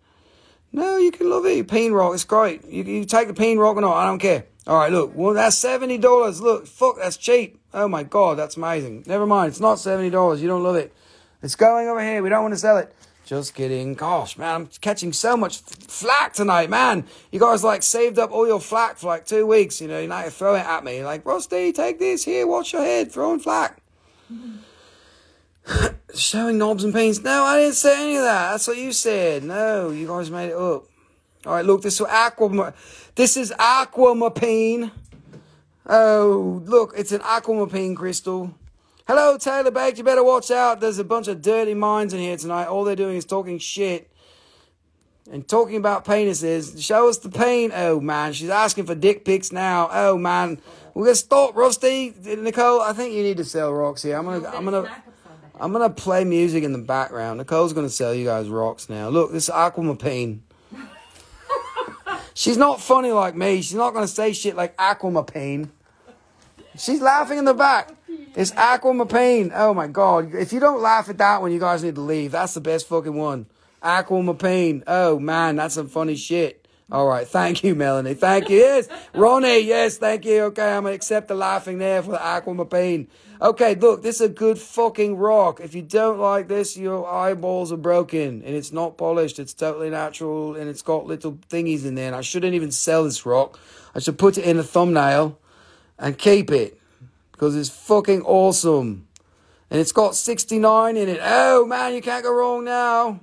No, you can love it. Peen rock, it's great. You take the peen rock or not, I don't care. All right, look, well, that's $70. Look, fuck, that's cheap. Oh, my God, that's amazing. Never mind, it's not $70. You don't love it. It's going over here. We don't want to sell it. Just kidding. Gosh, man, I'm catching so much flack tonight, man. You guys, like, saved up all your flack for, like, 2 weeks. You know, you like to throw it at me. You're like, Rusty, take this. Here, watch your head. Throwing flack. Showing knobs and pins. No, I didn't say any of that. That's what you said. No, you guys made it up. All right, look, this is aqua. This is aquamapine. Oh, look, it's an aquamapine crystal. Hello, Taylor Baked, you better watch out. There's a bunch of dirty minds in here tonight. All they're doing is talking shit and talking about penises. Show us the pain. Oh, man, she's asking for dick pics now. Oh, man. We're going to stop, Rusty. Nicole, I think you need to sell rocks here. I'm gonna play music in the background. Nicole's going to sell you guys rocks now. Look, this aquamapine. She's not funny like me. She's not going to say shit like aquamapine. She's laughing in the back. It's aquamapine. Oh, my God. If you don't laugh at that one, you guys need to leave. That's the best fucking one. Aquamapine. Oh, man, that's some funny shit. All right. Thank you, Melanie. Thank you. Yes. Ronnie, yes, thank you. Okay, I'm going to accept the laughing there for the aquamapine. Okay, look, this is a good fucking rock. If you don't like this, your eyeballs are broken, and it's not polished. It's totally natural, and it's got little thingies in there, and I shouldn't even sell this rock. I should put it in a thumbnail and keep it. Because it's fucking awesome. And it's got 69 in it. Oh, man, you can't go wrong now.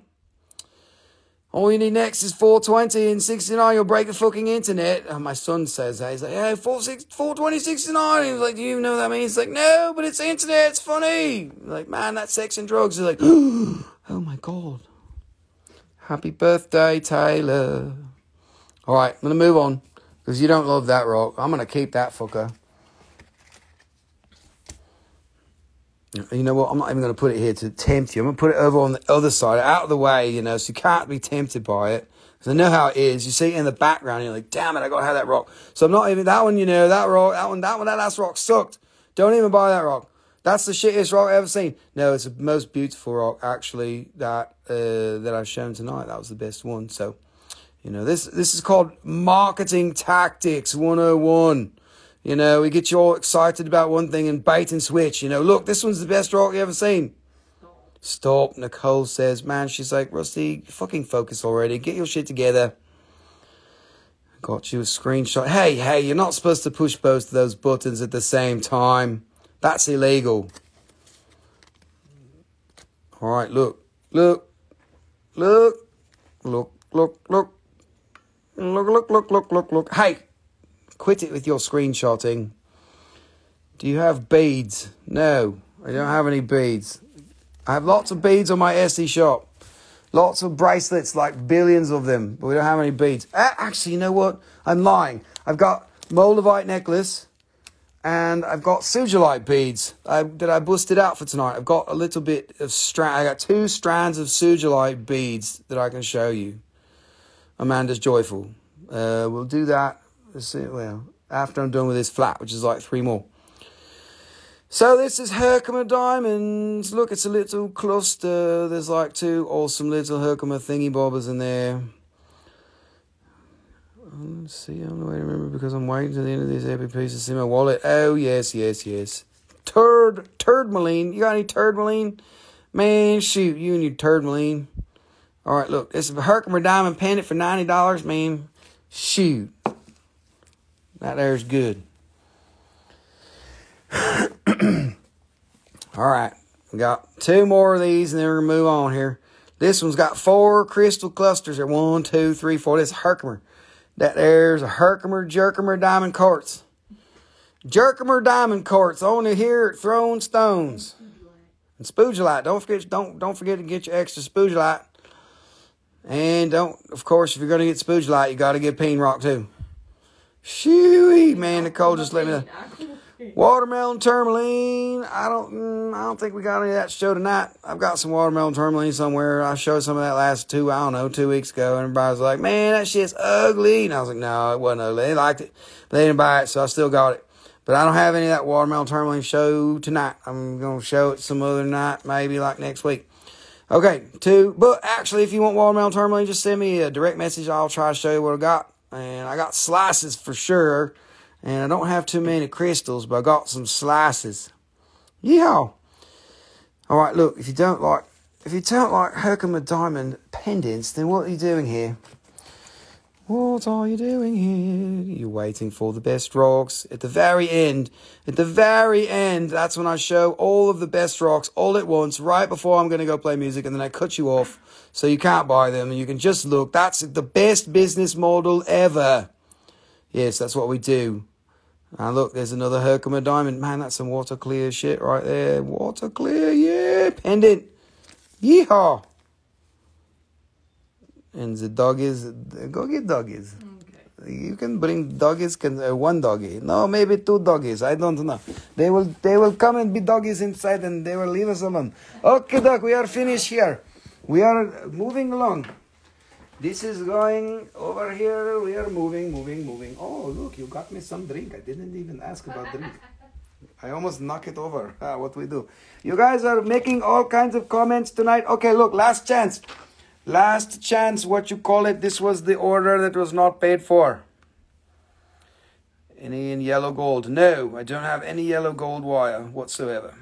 All you need next is 420 and 69. You'll break the fucking internet. And my son says that. He's like, hey, 420, 69. He's like, do you know what that means? He's like, no, but it's internet. It's funny. I'm like, man, that's sex and drugs. He's like, oh, my God. Happy birthday, Taylor. All right, I'm going to move on. Because you don't love that rock. I'm going to keep that fucker. You know what? I'm not even going to put it here to tempt you. I'm going to put it over on the other side, out of the way, you know, so you can't be tempted by it. Because I know how it is. You see it in the background, and you're like, damn it, I got to have that rock. So I'm not even, that one, you know, that rock, that one, that last rock sucked. Don't even buy that rock. That's the shittiest rock I've ever seen. No, it's the most beautiful rock, actually, that that I've shown tonight. That was the best one. So, you know, this is called Marketing Tactics 101. You know, we get you all excited about one thing and bait and switch. You know, look, this one's the best rock you ever seen. Stop, Nicole says. Man, she's like, Rusty, fucking focus already. Get your shit together. Got you a screenshot. Hey, hey, you're not supposed to push both of those buttons at the same time. That's illegal. All right, look. Look. Look. Look, look, look. Look, look, look, look, look, look. Hey. Quit it with your screenshotting. Do you have beads? No, I don't have any beads. I have lots of beads on my Etsy shop. Lots of bracelets, like billions of them, but we don't have any beads. Actually, you know what? I'm lying. I've got moldavite necklace and I've got sugilite beads that I busted out for tonight. I've got a little bit of strand. I got 2 strands of sugilite beads that I can show you. Amanda's joyful. We'll do that. Let's see, well, after I'm done with this flat, which is like 3 more. So this is Herkimer diamonds. Look, it's a little cluster. There's like 2 awesome little Herkimer thingy bobbers in there. Let's see, I'm going to remember because I'm waiting to the end of this epic piece to see my wallet. Oh, yes, yes, yes. Tourmaline. You got any tourmaline? Man, shoot, you and your tourmaline. All right, look, it's a Herkimer diamond pendant for $90, man. Shoot. That there's good. All right, we got two more of these, and then we're going to move on here. This one's got four crystal clusters here. 1, 2, 3, 4. That's Herkimer. There's a Herkimer, Jerkimer diamond quartz. Jerkimer diamond quartz only here at Throwing Stones. And spudulite. Don't forget to get your extra spudulite. And don't, of course, if you're gonna get spudulite, you gotta get peen rock too. Shooey, man, Nicole just let me know. Watermelon tourmaline. I don't think we got any of that to show tonight. I've got some watermelon tourmaline somewhere. I showed some of that last two weeks ago, and everybody's like, "Man, that shit's ugly." And I was like, "No, it wasn't ugly. They liked it, but they didn't buy it, so I still got it." But I don't have any of that watermelon tourmaline show tonight. I'm gonna show it some other night, maybe like next week. Okay, but actually, if you want watermelon tourmaline, just send me a direct message. I'll try to show you what I got. And I got slices for sure. And I don't have too many crystals, but I got some slices. Yeehaw. All right, look, if you don't like Herkimer diamond pendants, then what are you doing here? What are you doing here? You're waiting for the best rocks. At the very end, that's when I show all of the best rocks all at once, right before I'm going to go play music, and then I cut you off so you can't buy them, and you can just look. That's the best business model ever. Yes, that's what we do. And look, there's another Herkimer diamond. Man, that's some water clear shit right there. Water clear, yeah, pendant. Yeehaw. And the doggies, go get doggies. Okay. You can bring doggies, one doggy. No, maybe two doggies. I don't know. They will come and be doggies inside, and they will leave us alone. Okay, Doc, we are finished here. We are moving along. This is going over here. We are moving. Oh, look, you got me some drink. I didn't even ask about drink. I almost knock it over. What we do? You guys are making all kinds of comments tonight. Okay, look, last chance. Last chance, what you call it, this was the order that was not paid for. Any in yellow gold? No, I don't have any yellow gold wire whatsoever.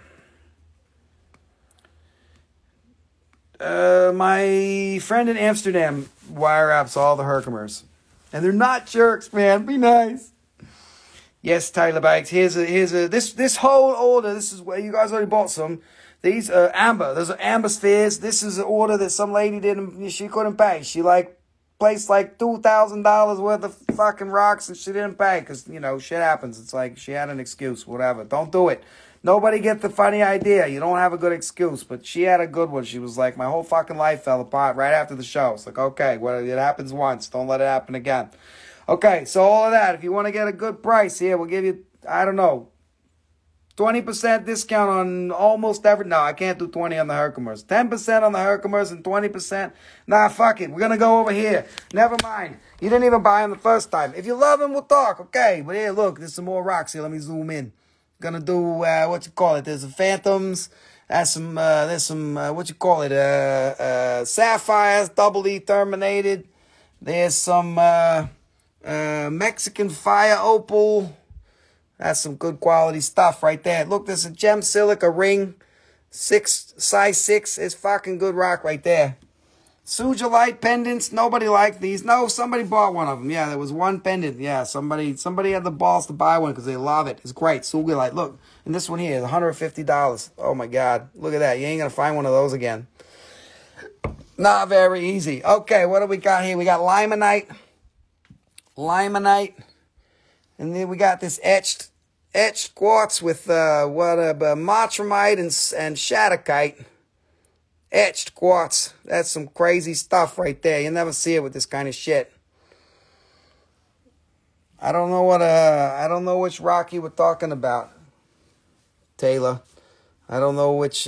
My friend in Amsterdam wire wraps all the Herkimers. And they're not jerks, man. Be nice. Yes, Tyler Bikes. This whole order, this is where you guys already bought some. These are amber. Those are amber spheres. This is an order that some lady didn't. She couldn't pay. She placed $2,000 worth of fucking rocks, and she didn't pay because shit happens. It's like she had an excuse. Whatever. Don't do it. Nobody get the funny idea. You don't have a good excuse, but she had a good one. She was like, my whole fucking life fell apart right after the show. It's like, okay, well, it happens once. Don't let it happen again. Okay, so all of that. If you want to get a good price here, we'll give you, I don't know, 20% discount on almost every... No, I can't do 20 on the Herkimers. 10% on the Herkimers and 20%... Nah, fuck it. We're going to go over here. Never mind. You didn't even buy them the first time. If you love them, we'll talk. Okay. But here, look. There's some more rocks here. Let me zoom in. Going to do... There's some phantoms. Sapphires. Double E terminated. There's some... Mexican fire opal. That's some good quality stuff right there. Look, there's a gem silica ring. Size 6 is fucking good rock right there. Sugilite pendants. Nobody liked these. No, somebody bought one of them. Yeah, there was one pendant. Yeah, somebody had the balls to buy one because they love it. It's great. Sugilite. Look, and this one here is $150. Oh, my God. Look at that. You ain't going to find one of those again. Not very easy. Okay, what do we got here? We got limonite. And then we got this etched quartz with Mottramite and Shattuckite. Etched quartz. That's some crazy stuff right there. You never see it with this kind of shit. I don't know what which rock you were talking about, Taylor. I don't know which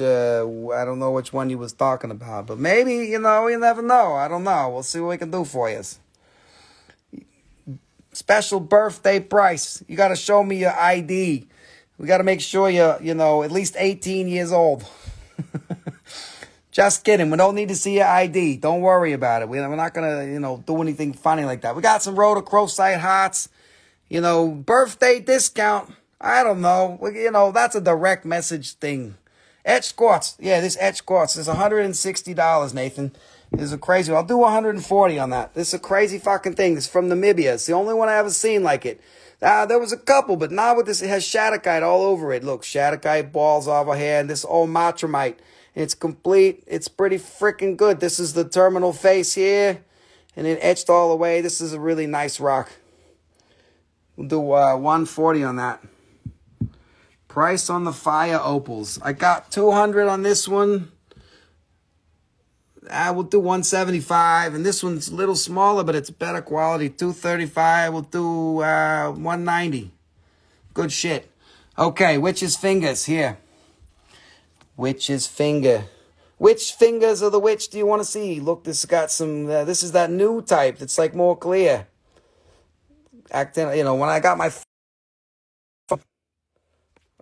one you was talking about. But maybe, you never know. I don't know. We'll see what we can do for you. Special birthday price. You got to show me your ID. We got to make sure you're, at least 18 years old. Just kidding. We don't need to see your ID. Don't worry about it. We're not going to, do anything funny like that. We got some rhodochrosite hearts. Birthday discount. I don't know. That's a direct message thing. Etched quartz. Yeah, this etched quartz is $160, Nathan. This is a crazy one. I'll do 140 on that. This is a crazy fucking thing. It's from Namibia. It's the only one I ever seen like it. There was a couple, but not with this. It has shattuckite all over it. Look, shattuckite balls over here, and this old Mottramite. It's complete. It's pretty freaking good. This is the terminal face here, and it etched all the way. This is a really nice rock. We'll do 140 on that. Price on the fire opals. I got 200 on this one. I will do 175, and this one's a little smaller, but it's better quality. 235. We'll do 190. Good shit. Okay, witch's fingers here. Witch's finger. Which fingers of the witch do you want to see? Look, this has got some. This is that new type. That's like more clear. Acting, you know, when I got my.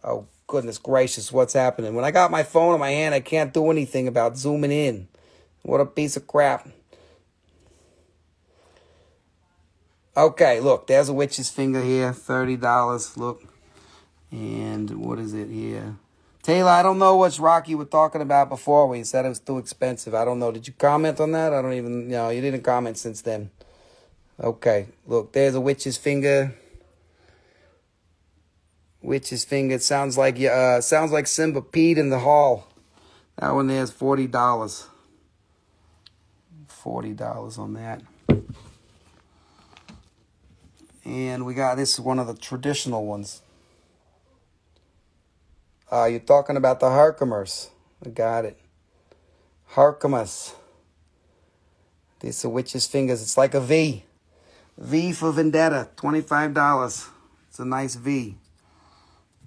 Oh goodness gracious, what's happening? When I got my phone in my hand, I can't do anything about zooming in. What a piece of crap. Okay, look, there's a witch's finger here. $30, look. And what is it here? Taylor, I don't know what's Rocky was talking about before when he said it was too expensive. I don't know. Did you comment on that? I don't even know. You didn't comment since then. Okay, look, there's a witch's finger. Witch's finger. It sounds like Simba peed in the hall. That one there's $40. $40 on that. And we got, this is one of the traditional ones. You're talking about the Herkimers. I got it. Herkimus. These are witch's fingers. It's like a V. V for Vendetta. $25. It's a nice V.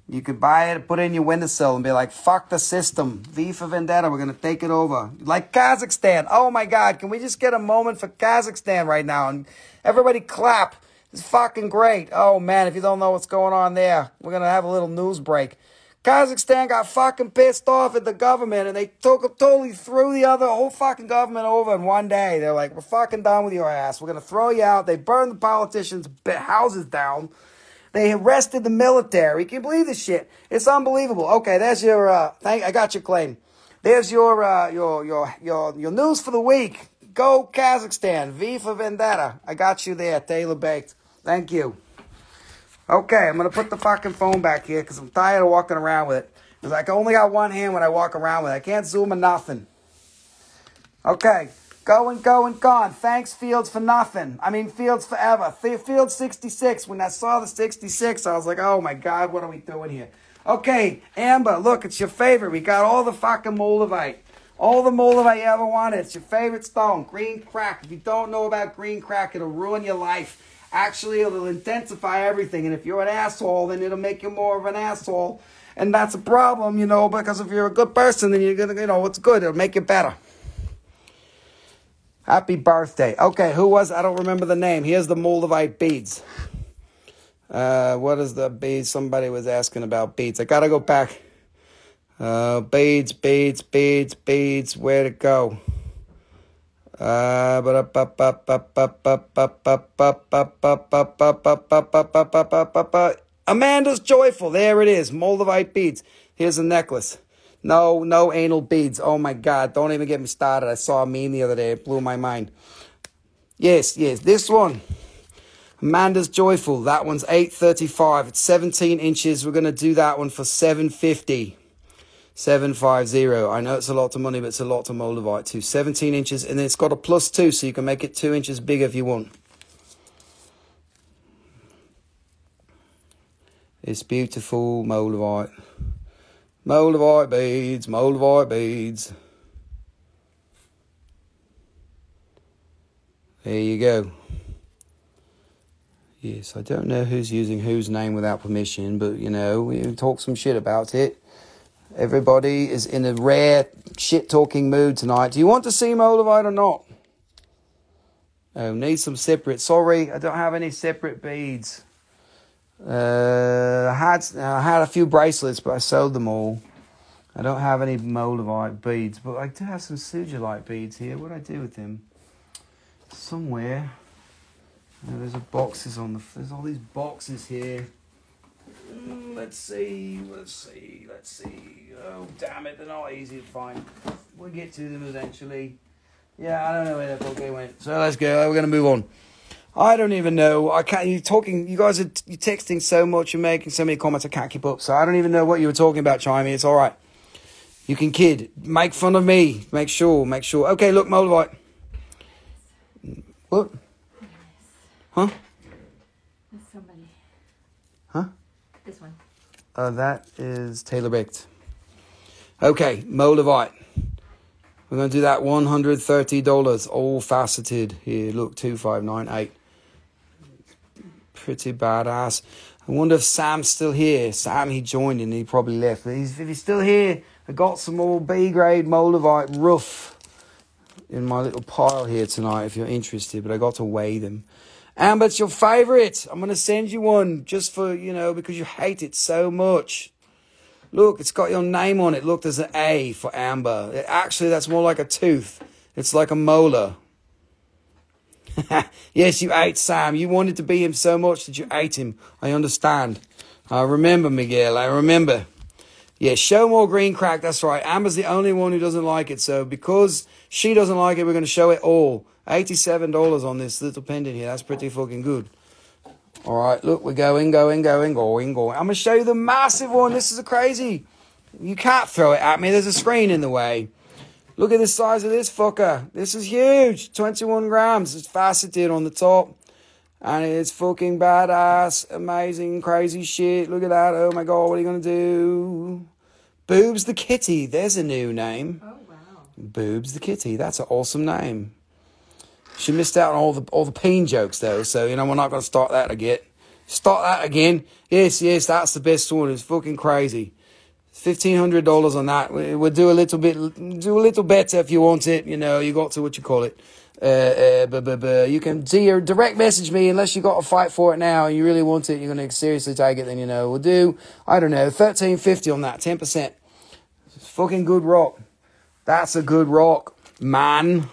You could buy it, put it in your windowsill, and be like, fuck the system. V for Vendetta, we're going to take it over. Like Kazakhstan. Oh, my God. Can we just get a moment for Kazakhstan right now? And everybody clap. It's fucking great. Oh, man, if you don't know what's going on there, we're going to have a little news break. Kazakhstan got fucking pissed off at the government, and they totally threw the other whole fucking government over in one day. They're like, we're fucking done with your ass. We're going to throw you out. They burned the politicians' houses down. They arrested the military. Can you believe this shit? It's unbelievable. Okay, there's your I got your claim. There's your news for the week. Go Kazakhstan. V for Vendetta. I got you there, Taylor Baked. Thank you. Okay, I'm gonna put the fucking phone back here because I'm tired of walking around with it. Because I only got one hand when I walk around with it. I can't zoom or nothing. Okay. Gone. Thanks, Fields, for nothing. I mean, Fields forever. Field 66. When I saw the 66, I was like, oh, my God, what are we doing here? Okay, Amber, look, it's your favorite. We got all the fucking moldavite. All the moldavite you ever wanted. It's your favorite stone, green crack. If you don't know about green crack, it'll ruin your life. Actually, it'll intensify everything. And if you're an asshole, then it'll make you more of an asshole. And that's a problem, you know, because if you're a good person, then you're going to, you know, what's good. It'll make you better. Happy birthday. Okay, who was? I don't remember the name. Here's the moldavite beads. What is the beads? Somebody was asking about beads. I gotta go back. Beads. Where'd it go? Amanda's joyful. There it is. Moldavite beads. Here's a necklace. No anal beads. Oh, my God. Don't even get me started. I saw a meme the other day. It blew my mind. Yes. This one. Amanda's Joyful. That one's $8.35. It's 17 inches. We're going to do that one for $7.50. $7.50. I know it's a lot of money, but it's a lot of moldavite too. 17 inches. And then it's got a +2, so you can make it 2 inches bigger if you want. It's beautiful moldavite. Moldavite beads. There you go. Yes, I don't know who's using whose name without permission, but, you know, we talk some shit about it. Everybody is in a rare shit-talking mood tonight. Do you want to see moldavite or not? Oh, need some separate. Sorry, I don't have any separate beads. I had a few bracelets, but I sold them all. I don't have any moldavite beads, but I do have some sugilite beads here. What do I do with them? Somewhere. Oh, there's boxes on the. There's all these boxes here. Let's see. Oh, damn it! They're not easy to find. We'll get to them eventually. Yeah, I don't know where that volcano went. So let's go. We're going to move on. I don't even know. I can't. You're talking. You guys are you're texting so much. You're making so many comments. I can't keep up. So I don't even know what you were talking about, Chimey. It's all right. You can kid. Make fun of me. Make sure. Okay, look, moldavite. What? Huh? That's somebody. Huh? This one. That is tailor-baked. Okay, moldavite. We're going to do that $130, all faceted. Here, look, 2598. Pretty badass. I wonder if Sam's still here. Sam, he joined and he probably left. But if he's still here, I got some more B-grade moldavite rough in my little pile here tonight, if you're interested. But I got to weigh them. Amber's your favorite. I'm going to send you one just for, you know, because you hate it so much. Look, it's got your name on it. Look, there's an A for Amber. Actually, that's more like a tooth. It's like a molar. Yes, you ate Sam. You wanted to be him so much that you ate him. I understand. I remember, Miguel. I remember. Yeah, show more green crack. That's right. Amber's the only one who doesn't like it. So because she doesn't like it, we're going to show it all. $87 on this little pendant here. That's pretty fucking good. All right, look, we're going. I'm going to show you the massive one. This is a crazy. You can't throw it at me. There's a screen in the way. Look at the size of this fucker. This is huge. 21 grams. It's faceted on the top. And it's fucking badass. Amazing, crazy shit. Look at that. Oh, my God. What are you going to do? Boobs the Kitty. There's a new name. Oh, wow. Boobs the Kitty. That's an awesome name. She missed out on all the pain jokes, though. So, you know, we're not going to start that again. Yes, that's the best one. It's fucking crazy. $1,500 on that. We'll do a little better if you want it. You know, you got to what you call it. You can direct message me unless you got to fight for it now and you really want it. You're going to seriously take it. Then, you know, we'll do, I don't know, $1,350 on that, 10%. It's fucking good rock. That's a good rock, man.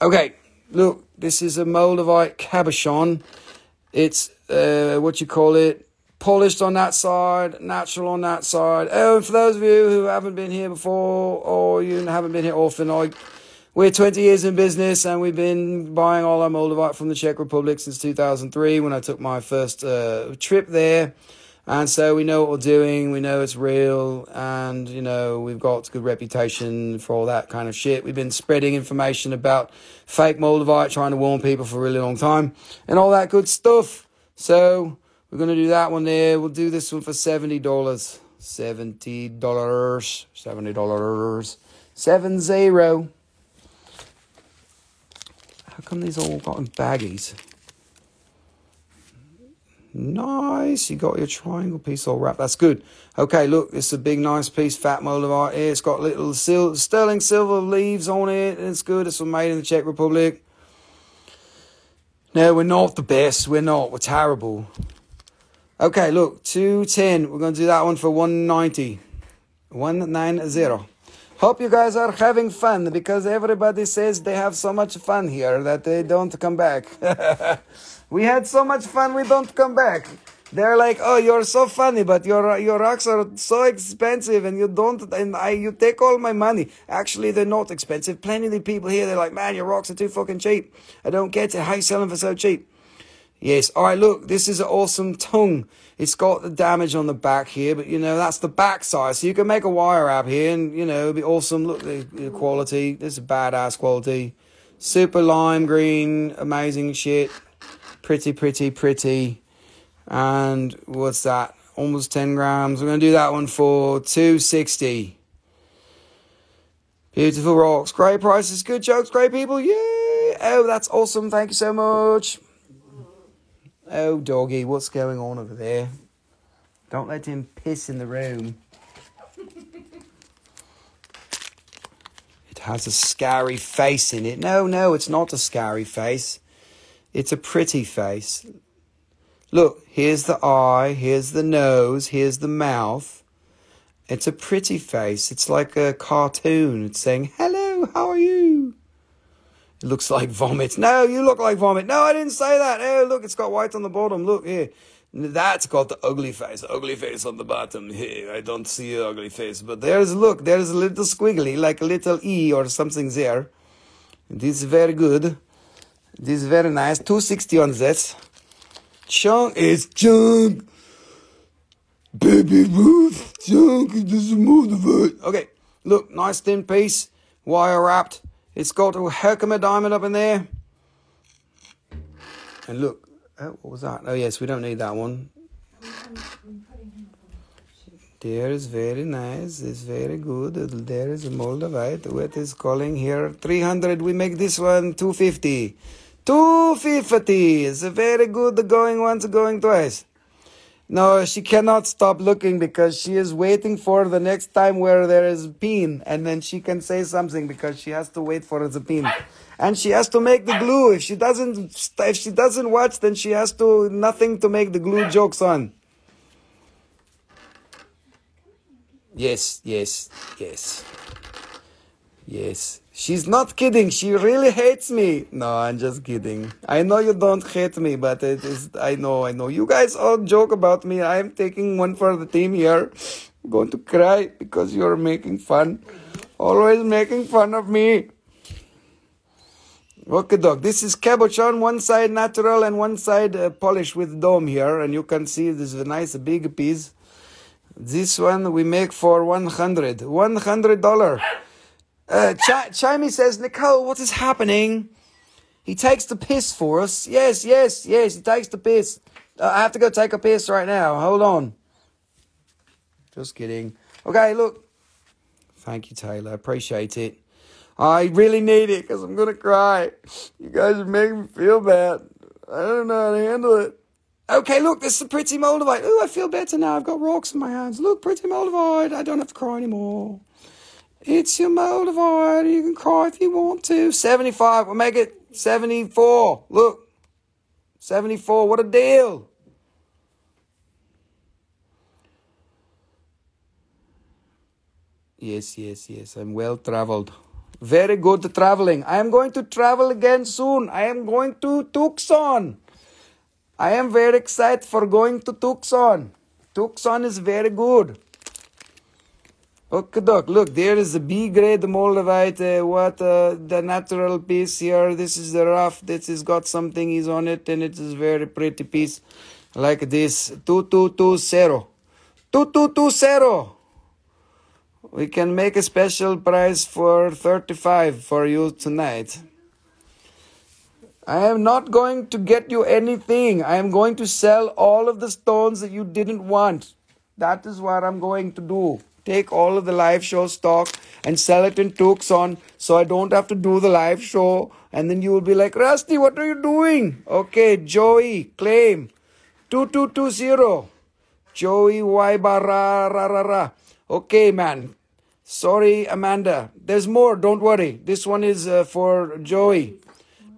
Okay, look, this is a moldavite cabochon. It's, polished on that side, natural on that side. Oh, and for those of you who haven't been here before or you haven't been here often, we're 20 years in business and we've been buying all our moldavite from the Czech Republic since 2003 when I took my first trip there. And so we know what we're doing, we know it's real, and, you know, we've got a good reputation for all that kind of shit. We've been spreading information about fake moldavite, trying to warn people for a really long time, and all that good stuff. So we're going to do that one there. We'll do this one for $70. $70. How come these all got in baggies? Nice, you got your triangle piece all wrapped. That's good. Okay, look, it's a big, nice piece, fat moldavite here. It's got little sterling silver leaves on it, and it's good. It's made in the Czech Republic. No, we're not the best. We're not. We're terrible. Okay, look, 210. We're going to do that one for 190. 190. Hope you guys are having fun, because everybody says they have so much fun here that they don't come back. We had so much fun, we don't come back. They're like, oh, you're so funny, but your rocks are so expensive, and you take all my money. Actually, they're not expensive. Plenty of people here, they're like, man, your rocks are too fucking cheap. I don't get it. How you selling for so cheap? Yes. All right, look, this is an awesome tongue. It's got the damage on the back here, but, you know, that's the back side. So you can make a wire out here, and, you know, it'd be awesome. Look, the quality. This is badass quality. Super lime green. Amazing shit. Pretty. And what's that? Almost 10 grams. We're going to do that one for $260. Beautiful rocks. Great prices. Good jokes. Great people. Yay. Oh, that's awesome. Thank you so much. Oh, doggy. What's going on over there? Don't let him piss in the room. It has a scary face in it. No, it's not a scary face. It's a pretty face. Look, here's the eye, here's the nose, here's the mouth. It's a pretty face. It's like a cartoon. It's saying, hello, how are you? It looks like vomit. No, you look like vomit. No, I didn't say that. Oh, look, it's got white on the bottom. Look here. That's called the ugly face. Ugly face on the bottom here. I don't see your ugly face. But there's, look, there's a little squiggly, like a little E or something there. This is very good. This is very nice. 260 on this. Chunk is chunk. Baby roof. Chunk is moldavite. Okay, look, nice thin piece. Wire wrapped. It's got a Herkimer diamond up in there. And look. Oh, what was that? Oh, yes, we don't need that one. There is very nice. It's very good. There is a moldavite. What is calling here? 300. We make this one 250. 250. It's a very good going once, going twice. No, she cannot stop looking because she is waiting for the next time where there is a pin. And then she can say something because she has to wait for the pin. And she has to make the glue. If she doesn't watch, then she has to nothing to make the glue jokes on. Yes, yes, yes. Yes. She's not kidding. She really hates me. No, I'm just kidding. I know you don't hate me, but it is I know. You guys all joke about me. I'm taking one for the team here. I'm going to cry because you're making fun. Always making fun of me. Okay, dog. This is cabochon, one side natural and one side polished with dome here. And you can see this is a nice big piece. This one we make for $100. $100. Chimey says, Nicole, what is happening? He takes the piss for us. Yes, yes, yes, he takes the piss. I have to go take a piss right now. Hold on. Just kidding. Okay, look. Thank you, Taylor. Appreciate it. I really need it because I'm going to cry. You guys are making me feel bad. I don't know how to handle it. Okay, look, this is a pretty moldavite. Ooh, I feel better now. I've got rocks in my hands. Look, pretty moldavite. I don't have to cry anymore. It's your moldavite. You can cry if you want to. 75. We'll make it 74. Look, 74. What a deal. Yes, yes, yes. I'm well traveled. Very good traveling. I am going to travel again soon. I am going to Tucson. I am very excited for going to Tucson. Tucson is very good. Okay, doc. Look, there is a B-grade moldavite. The natural piece here. This is the rough. This has got something is on it, and it is very pretty piece, like this. 2220. 2220. We can make a special price for 35 for you tonight. I am not going to get you anything. I am going to sell all of the stones that you didn't want. That is what I'm going to do. Take all of the live show stock and sell it in Tucson so I don't have to do the live show. And then you will be like, Rusty, what are you doing? Okay, Joey, claim. 2220. Joey, why barra, ra, ra, ra. Okay, man. Sorry, Amanda. There's more. Don't worry. This one is for Joey.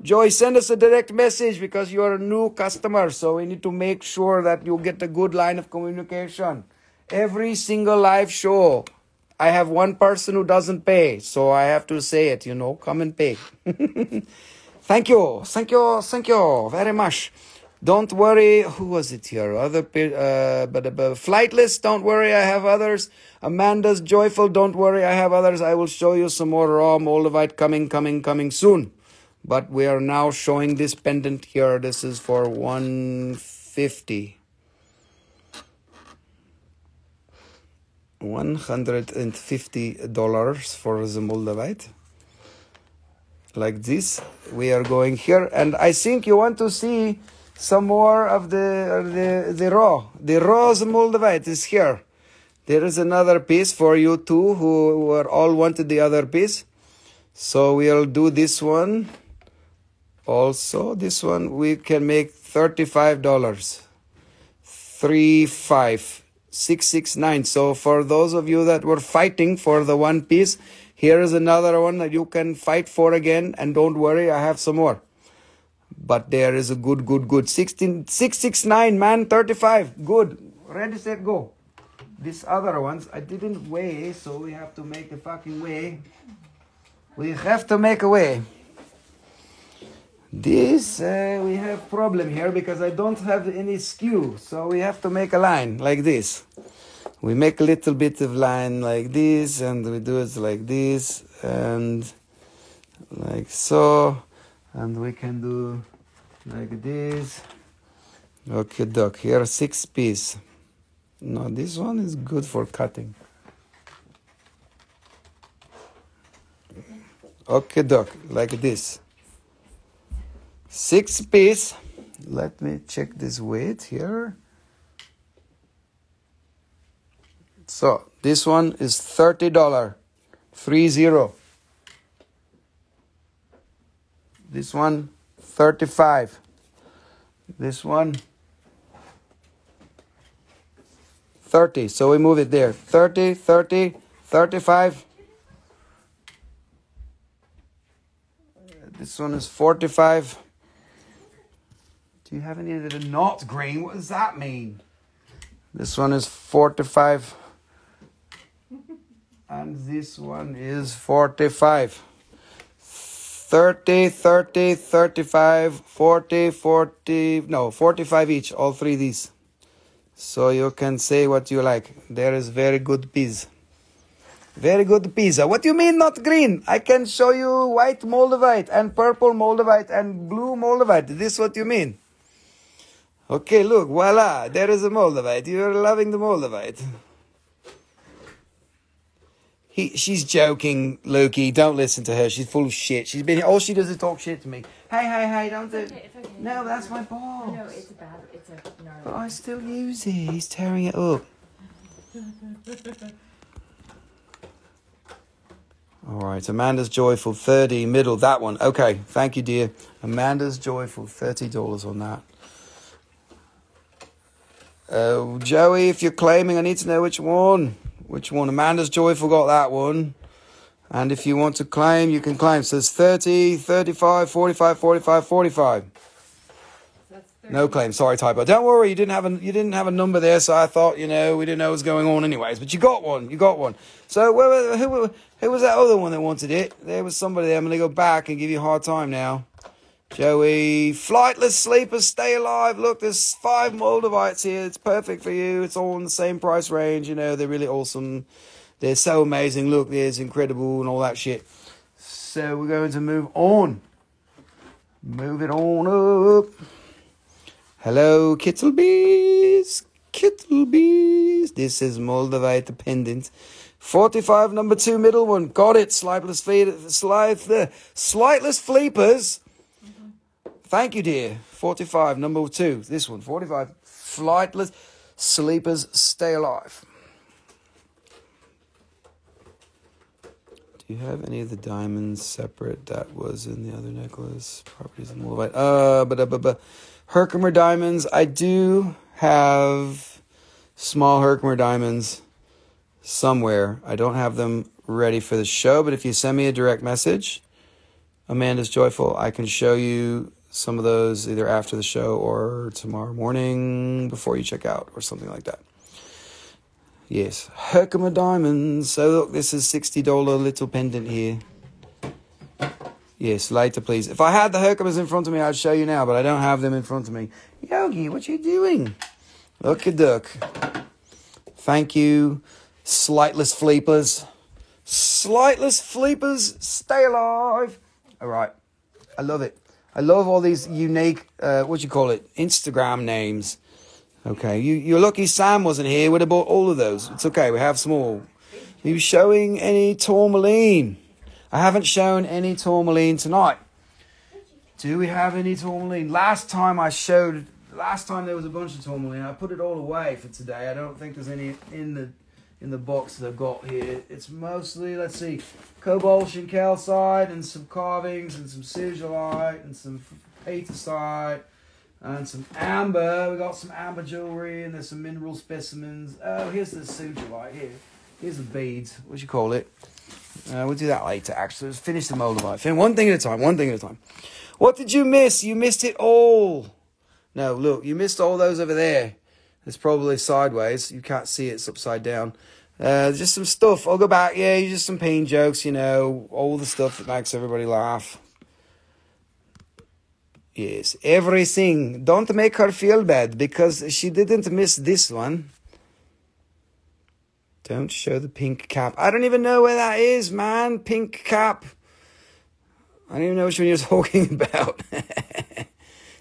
Joey, send us a direct message because you are a new customer. So we need to make sure that you get a good line of communication. Every single live show, I have one person who doesn't pay. So I have to say it, you know, come and pay. Thank you. Thank you. Thank you very much. Don't worry. Who was it here? Other Flightless, don't worry. I have others. Amanda's Joyful, don't worry. I have others. I will show you some more raw moldavite coming soon. But we are now showing this pendant here. This is for 150. 150 dollars for the moldavite. Like this. We are going here. And I think you want to see some more of the raw moldavite is here. There is another piece for you too, who were all wanted the other piece. So we'll do this one. Also, this one we can make $35. 35669. So for those of you that were fighting for the one piece, here is another one that you can fight for again. And don't worry, I have some more. But there is a good 16669, man. 35. Good. Ready, set, go. These other ones I didn't weigh, so we have to make a fucking way. We have to make a way. This, we have problem here because I don't have any skew, so we have to make a line like this. We make a little bit of line like this, and we do it like this, and like so, and we can do like this. Okay, doc, here 6 pieces. No, this one is good for cutting. Okay, doc, like this. 6 pieces. Let me check this weight here. So this one is $30, 30. This one, 35. This one, 30. So we move it there. 30, 30, 35. This one is 45. Do you have any that are not green? What does that mean? This one is 45. And this one is 45. 30, 30, 35, 40, 40, no, 45 each, all three of these. So you can say what you like. There is very good pizza. Very good pizza. What do you mean not green? I can show you white moldavite and purple moldavite and blue moldavite. This is what you mean. Okay, look, voila, there is a moldavite. You're loving the moldavite. She's joking, Loki. Don't listen to her. She's full of shit. She's been all she does is talk shit to me. Hey, hey, hey, don't do it. Okay, okay. No, that's my ball. No, it's a bad, it's a gnarly. But I still use it. He's tearing it up. All right, Amanda's Joyful, 30, middle, that one. Okay, thank you, dear. Amanda's Joyful, $30 on that. Joey, if you're claiming, I need to know which one. Which one? Amanda's Joyful got that one. And if you want to claim, you can claim. So it's 30, 35, 45, 45, 45. No claim. Sorry, typo. Don't worry, you didn't have a number there, so I thought, you know, we didn't know what was going on anyways. But you got one. You got one. So who was that other one that wanted it? There was somebody there. I'm going to go back and give you a hard time now. Joey, flightless sleepers, stay alive. Look, there's 5 moldavites here. It's perfect for you. It's all in the same price range. You know, they're really awesome. They're so amazing. Look, there's incredible and all that shit. So we're going to move on. Move it on up. Hello, Kittlebees. Kittlebees. This is moldavite pendant. 45, number 2, middle one. Got it. Slightless fleepers. Thank you, dear. 45, number 2. This one, 45. Flightless sleepers, stay alive. Do you have any of the diamonds separate that was in the other necklace? Properties and all of it. Herkimer diamonds. I do have small Herkimer diamonds somewhere. I don't have them ready for the show, but if you send me a direct message, Amanda's Joyful, I can show you some of those either after the show or tomorrow morning before you check out or something like that. Yes, Herkimer diamonds. So look, this is $60 little pendant here. Yes, later please. If I had the Herkimers in front of me, I'd show you now, but I don't have them in front of me. Yogi, what you doing? Looky duck. Thank you, slightless fleepers. Slightless fleepers, stay alive. All right, I love it. I love all these unique, what do you call it, Instagram names. Okay, you're lucky Sam wasn't here. We'd have bought all of those. It's okay, we have some more. Are you showing any tourmaline? I haven't shown any tourmaline tonight. Do we have any tourmaline? Last time there was a bunch of tourmaline. I put it all away for today. I don't think there's any in the box that I've got here. It's mostly, let's see, cobalt and calcite and some carvings and some sigelite and some hematite and some amber. We got some amber jewelry and there's some mineral specimens. Oh, here's the sigelite here. Here's the beads, what you call it. We'll do that later, actually. Let's finish the moldavite. One thing at a time, one thing at a time. What did you miss? You missed it all. No, look, you missed all those over there. It's probably sideways. You can't see it. It's upside down. Just some stuff. I'll go back. Yeah, just some pain jokes, you know. All the stuff that makes everybody laugh. Yes, everything. Don't make her feel bad because she didn't miss this one. Don't show the pink cap. I don't even know where that is, man. Pink cap. I don't even know which one you're talking about.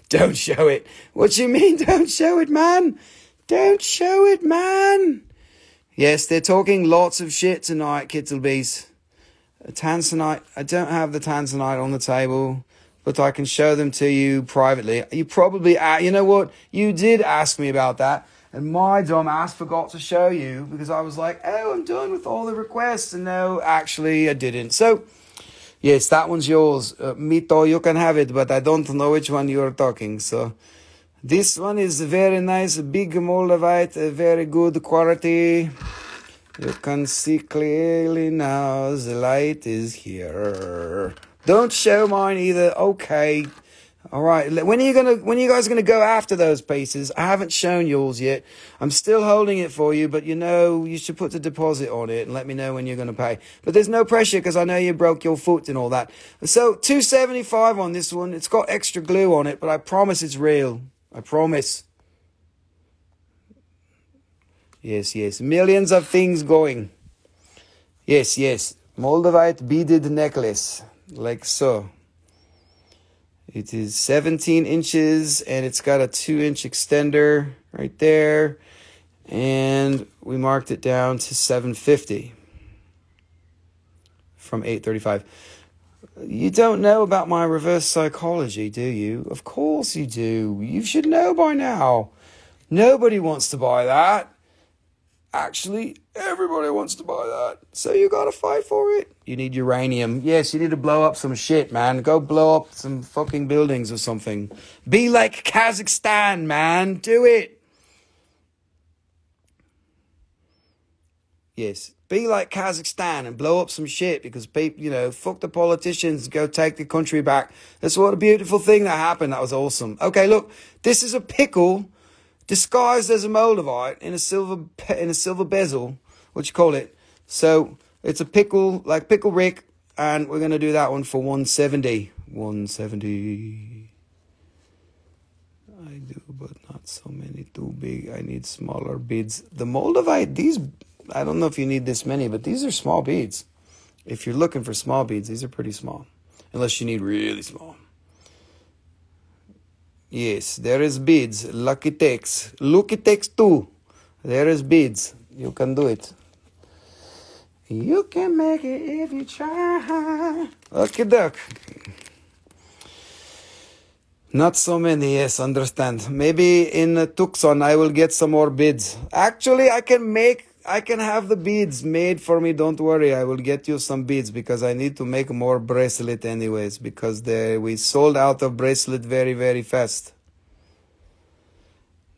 Don't show it. What do you mean don't show it, man? Don't show it, man. Yes, they're talking lots of shit tonight, Kittlebees. Tanzanite. I don't have the Tanzanite on the table, but I can show them to you privately. You probably, you know what? You did ask me about that, and my dumb ass forgot to show you because I was like, oh, I'm done with all the requests, and no, actually, I didn't. So, yes, that one's yours. Mito, you can have it, but I don't know which one you are talking. So, this one is very nice, big moldavite, very good quality. You can see clearly now, the light is here. Don't show mine either. Okay. All right. When are you guys gonna go after those pieces? I haven't shown yours yet. I'm still holding it for you, but you know, you should put the deposit on it and let me know when you're gonna pay. But there's no pressure because I know you broke your foot and all that. So $275 on this one. It's got extra glue on it, but I promise it's real. I promise. Yes, yes. Millions of things going. Yes, yes. Moldavite beaded necklace, like so. It is 17 inches, and it's got a 2-inch extender right there. And we marked it down to $750 from $835. You don't know about my reverse psychology, do you? Of course you do. You should know by now. Nobody wants to buy that. Actually, everybody wants to buy that. So you gotta fight for it. You need uranium. Yes, you need to blow up some shit, man. Go blow up some fucking buildings or something. Be like Kazakhstan, man. Do it. Yes. Be like Kazakhstan and blow up some shit because people, you know, fuck the politicians, go take the country back. That's what a beautiful thing that happened. That was awesome. Okay, look, this is a pickle disguised as a moldavite in a silver bezel, what you call it. So it's a pickle, like Pickle Rick, and we're gonna do that one for 170. 170. I do, but not so many. Too big. I need smaller beads. The moldavite, these, I don't know if you need this many, but these are small beads. If you're looking for small beads, these are pretty small, unless you need really small. Yes, there is beads. Lucky takes. Lucky takes two. There is beads. You can do it. You can make it if you try. Lucky duck. Not so many. Yes, understand. Maybe in Tucson I will get some more beads. Actually, I can have the beads made for me. Don't worry. I will get you some beads because I need to make more bracelet anyways because we sold out of bracelet very, very fast.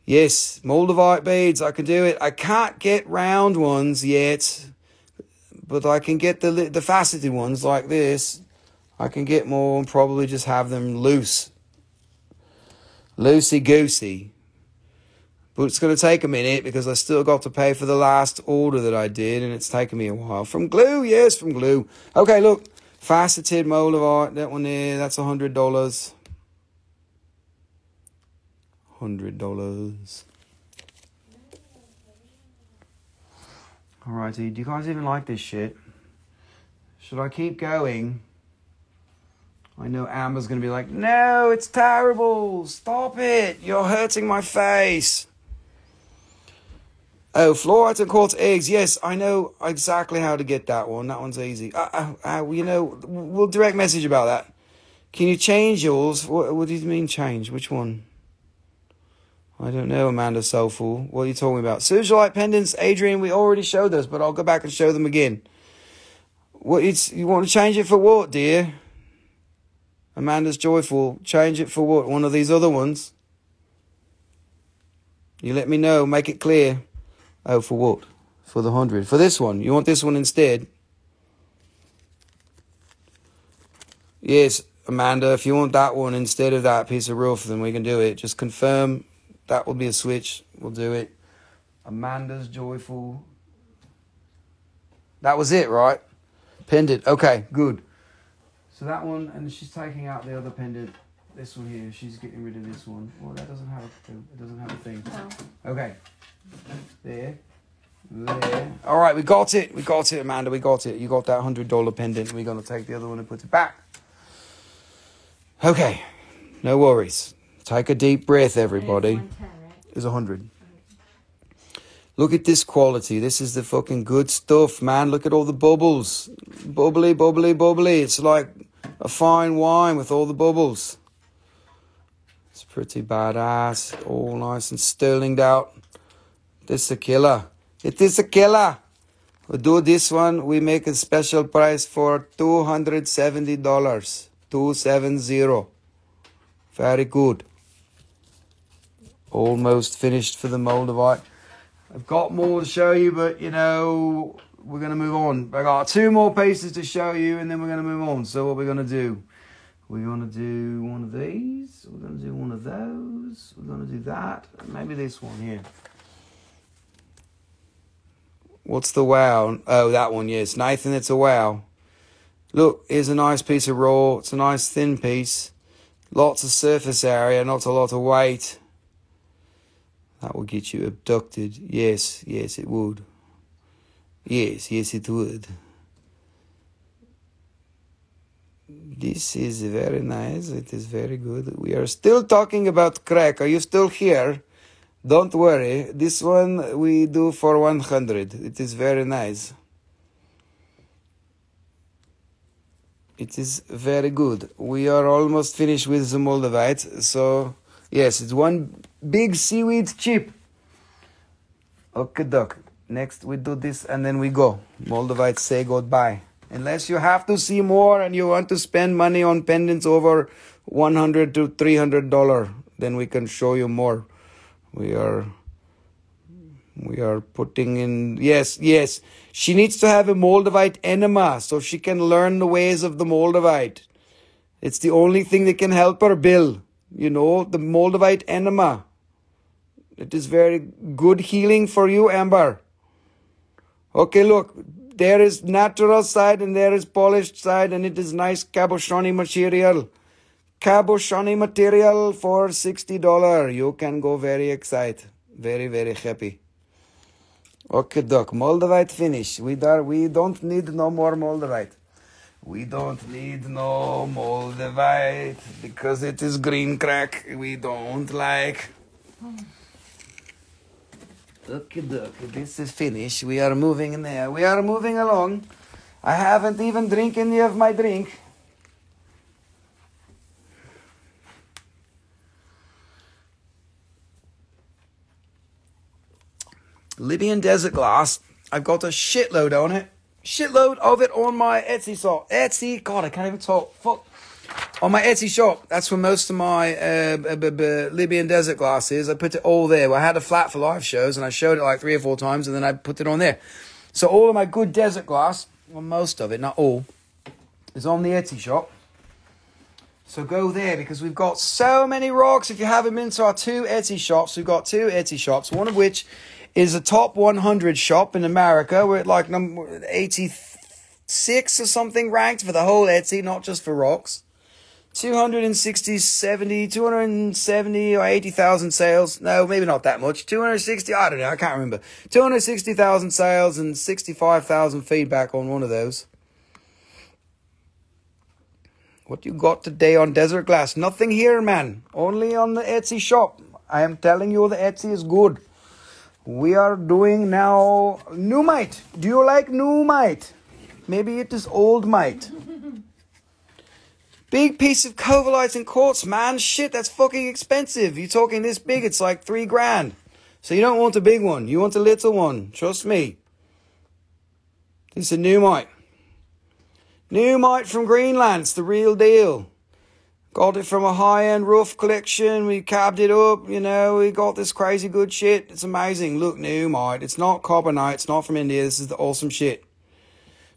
Yes, moldavite beads. I can do it. I can't get round ones yet, but I can get the faceted ones like this. I can get more and probably just have them loose. Loosey-goosey. But it's going to take a minute because I still got to pay for the last order that I did, and it's taken me a while. From glue, yes, from glue. Okay, look, faceted moldavite, that one there, that's $100. $100. Alrighty, do you guys even like this shit? Should I keep going? I know Amber's going to be like, no, it's terrible. Stop it. You're hurting my face. Oh, fluorite and quartz eggs. Yes, I know exactly how to get that one. That one's easy. You know, we'll direct message about that. Can you change yours? What do you mean change? Which one? I don't know, Amanda Soulful. What are you talking about? Suzerite pendants, Adrian, we already showed those, but I'll go back and show them again. You want to change it for what, dear? Amanda's joyful. Change it for what? One of these other ones? You let me know. Make it clear. Oh, for what? For the 100. For this one. You want this one instead? Yes, Amanda. If you want that one instead of that piece of roof, then we can do it. Just confirm. That will be a switch. We'll do it. Amanda's joyful. That was it, right? Pendant. Okay, good. So that one, and she's taking out the other pendant. This one here, she's getting rid of this one. Well, that doesn't have a, it doesn't have a thing. No. Okay. There. There. All right, we got it. We got it, Amanda. We got it. You got that $100 pendant. We're going to take the other one and put it back. Okay. No worries. Take a deep breath, everybody. It's 100. Look at this quality. This is the fucking good stuff, man. Look at all the bubbles. Bubbly, bubbly, bubbly. It's like a fine wine with all the bubbles. It's pretty badass. All nice and sterlinged out. This is a killer. It is a killer. We do this one. We make a special price for $270. 270. Very good. Almost finished for the moldavite. I've got more to show you, but, you know, we're going to move on. I got two more pieces to show you, and then we're going to move on. So what we're going to do, we're going to do one of these. We're going to do one of those. We're going to do that. Maybe this one here. What's the wow? Oh, that one, yes. Nathan, it's a wow. Look, here's a nice piece of raw. It's a nice thin piece. Lots of surface area, not a lot of weight. That will get you abducted. Yes, yes, it would. Yes, yes, it would. This is very nice. It is very good. We are still talking about crack. Are you still here? Don't worry. This one we do for 100. It is very nice. It is very good. We are almost finished with the moldavite. So, yes, it's one big seaweed chip. Okay, doc. Next we do this and then we go. Moldavite say goodbye. Unless you have to see more and you want to spend money on pendants over $100 to $300, then we can show you more. We are putting in, yes, yes. She needs to have a moldavite enema so she can learn the ways of the moldavite. It's the only thing that can help her, Bill. You know, the moldavite enema. It is very good healing for you, Amber. Okay, look. There is natural side and there is polished side, and it is nice cabochon material. Cabochon material for $60. You can go very excited. Very, very happy. Okay, doc. Moldavite finish. We don't need no more moldavite. We don't need no moldavite because it is green crack. We don't like. Okie dokie, this is finished. We are moving in there. We are moving along. I haven't even drank any of my drink. Libyan desert glass. I've got a shitload on it. Shitload of it on my Etsy shop. Etsy, God, I can't even talk. Fuck. On my Etsy shop, that's where most of my Libyan desert glass is. I put it all there. I had a flat for live shows, and I showed it like 3 or 4 times, and then I put it on there. So all of my good desert glass, well, most of it, not all, is on the Etsy shop. So go there, because we've got so many rocks. If you haven't been to our 2 Etsy shops, we've got 2 Etsy shops, one of which is a top 100 shop in America. We're at like number 86 or something ranked for the whole Etsy, not just for rocks. 270 or 80,000 sales. No, maybe not that much. 260, I don't know, I can't remember. 260,000 sales and 65,000 feedback on one of those. What you got today on desert glass? Nothing here, man. Only on the Etsy shop. I am telling you, the Etsy is good. We are doing now numite. Do you like numite? Maybe it is old mite. Big piece of covalite and quartz, man. Shit, that's fucking expensive. You're talking this big, it's like $3,000. So you don't want a big one. You want a little one. Trust me. This is a numite. Numite from Greenland. It's the real deal. Got it from a high-end roof collection. We cabbed it up, you know. We got this crazy good shit. It's amazing. Look, numite. It's not carbonite. It's not from India. This is the awesome shit.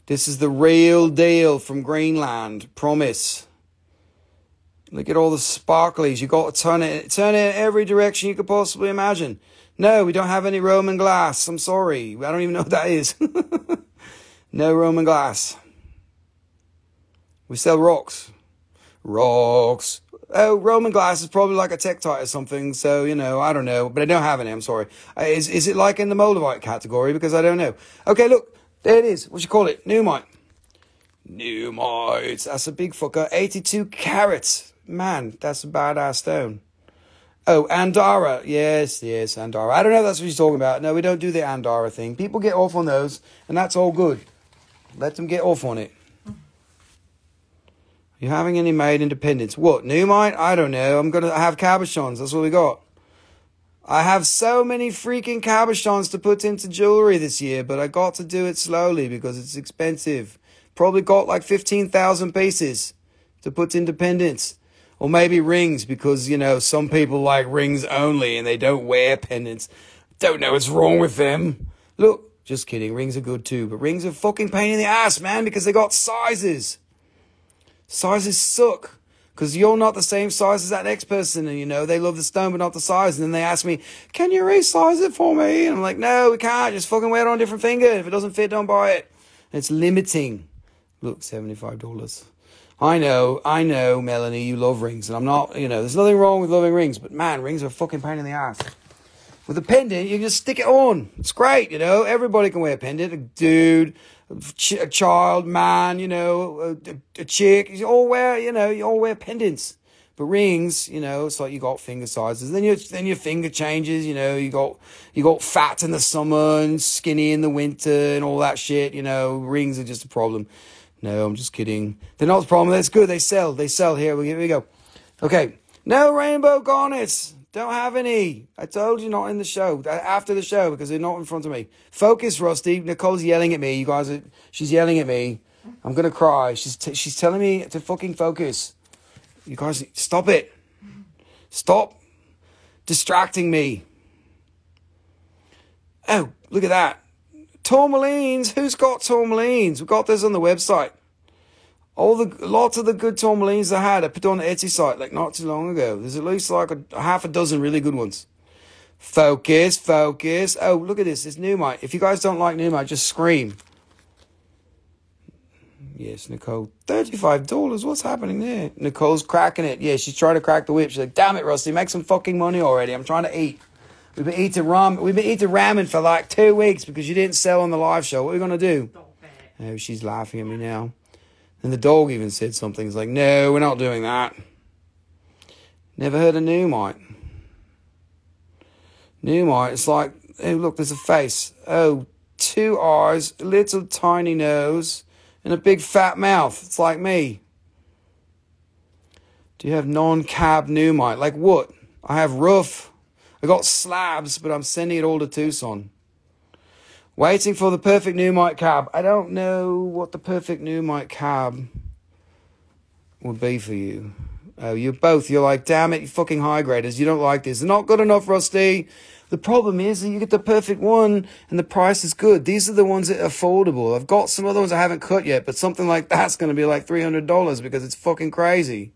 This is the real deal from Greenland. Promise. Look at all the sparklies. You got to turn it in every direction you could possibly imagine. No, we don't have any Roman glass. I'm sorry. I don't even know what that is. No Roman glass. We sell rocks. Rocks. Oh, Roman glass is probably like a tektite or something. So, you know, I don't know. But I don't have any, I'm sorry. Is it like in the moldavite category? Because I don't know. Okay, look. There it is. What you call it? Pneumite. Pneumite. That's a big fucker. 82 carats. Man, that's a badass stone. Oh, Andara. Yes, yes, Andara. I don't know if that's what she's talking about. No, we don't do the Andara thing. People get off on those, and that's all good. Let them get off on it. You having any made independence? What, pneumite? I don't know. I'm going to have cabochons. That's what we got. I have so many freaking cabochons to put into jewelry this year, but I got to do it slowly because it's expensive. Probably got like 15,000 pieces to put into pendants. Or maybe rings because, you know, some people like rings only and they don't wear pendants. Don't know what's wrong with them. Look, just kidding. Rings are good too, but rings are fucking pain in the ass, man, because they got sizes. Sizes suck because you're not the same size as that next person. And, you know, they love the stone, but not the size. And then they ask me, can you resize it for me? And I'm like, no, we can't. Just fucking wear it on a different finger. If it doesn't fit, don't buy it. And it's limiting. Look, $75. I know, Melanie, you love rings. And I'm not, you know, there's nothing wrong with loving rings. But, man, rings are a fucking pain in the ass. With a pendant, you can just stick it on. It's great, you know. Everybody can wear a pendant. A dude, a child, man, you know, a chick. You all wear, you know, you all wear pendants. But rings, you know, it's like you got finger sizes. Then your finger changes, you know. You got fat in the summer and skinny in the winter and all that shit, you know. Rings are just a problem. No, I'm just kidding. They're not the problem. That's good. They sell. They sell. Here we go. Okay. No rainbow garnets. Don't have any. I told you not in the show. After the show, because they're not in front of me. Focus, Rusty. Nicole's yelling at me. You guys are... She's yelling at me. I'm going to cry. She's telling me to fucking focus. You guys, stop it. Stop distracting me. Oh, look at that. Tourmalines. Who's got tourmalines? We've got this on the website. Lots of the good tourmalines I had, I put on the Etsy site like not too long ago. There's at least like a half a dozen really good ones. Focus, focus. Oh, look at this. It's pneumite. If you guys don't like pneumite, just scream. Yes, Nicole. $35. What's happening there? Nicole's cracking it. Yeah, she's trying to crack the whip. She's like, damn it, Rusty, make some fucking money already. I'm trying to eat. We've been eating ramen. We've been eating ramen for like 2 weeks because you didn't sell on the live show. What are we gonna do? Oh, she's laughing at me now. And the dog even said something. He's like, no, we're not doing that. Never heard of pneumite. Pneumite, it's like, oh, look, there's a face. Oh, two eyes, a little tiny nose, and a big fat mouth. It's like me. Do you have non-cab pneumite? Like what? I have rough. I got slabs, but I'm sending it all to Tucson. Waiting for the perfect pneumite cab. I don't know what the perfect pneumite cab would be for you. Oh, you're both. You're like, damn it, you fucking high graders. You don't like this. They're not good enough, Rusty. The problem is that you get the perfect one and the price is good. These are the ones that are affordable. I've got some other ones I haven't cut yet, but something like that's going to be like $300 because it's fucking crazy.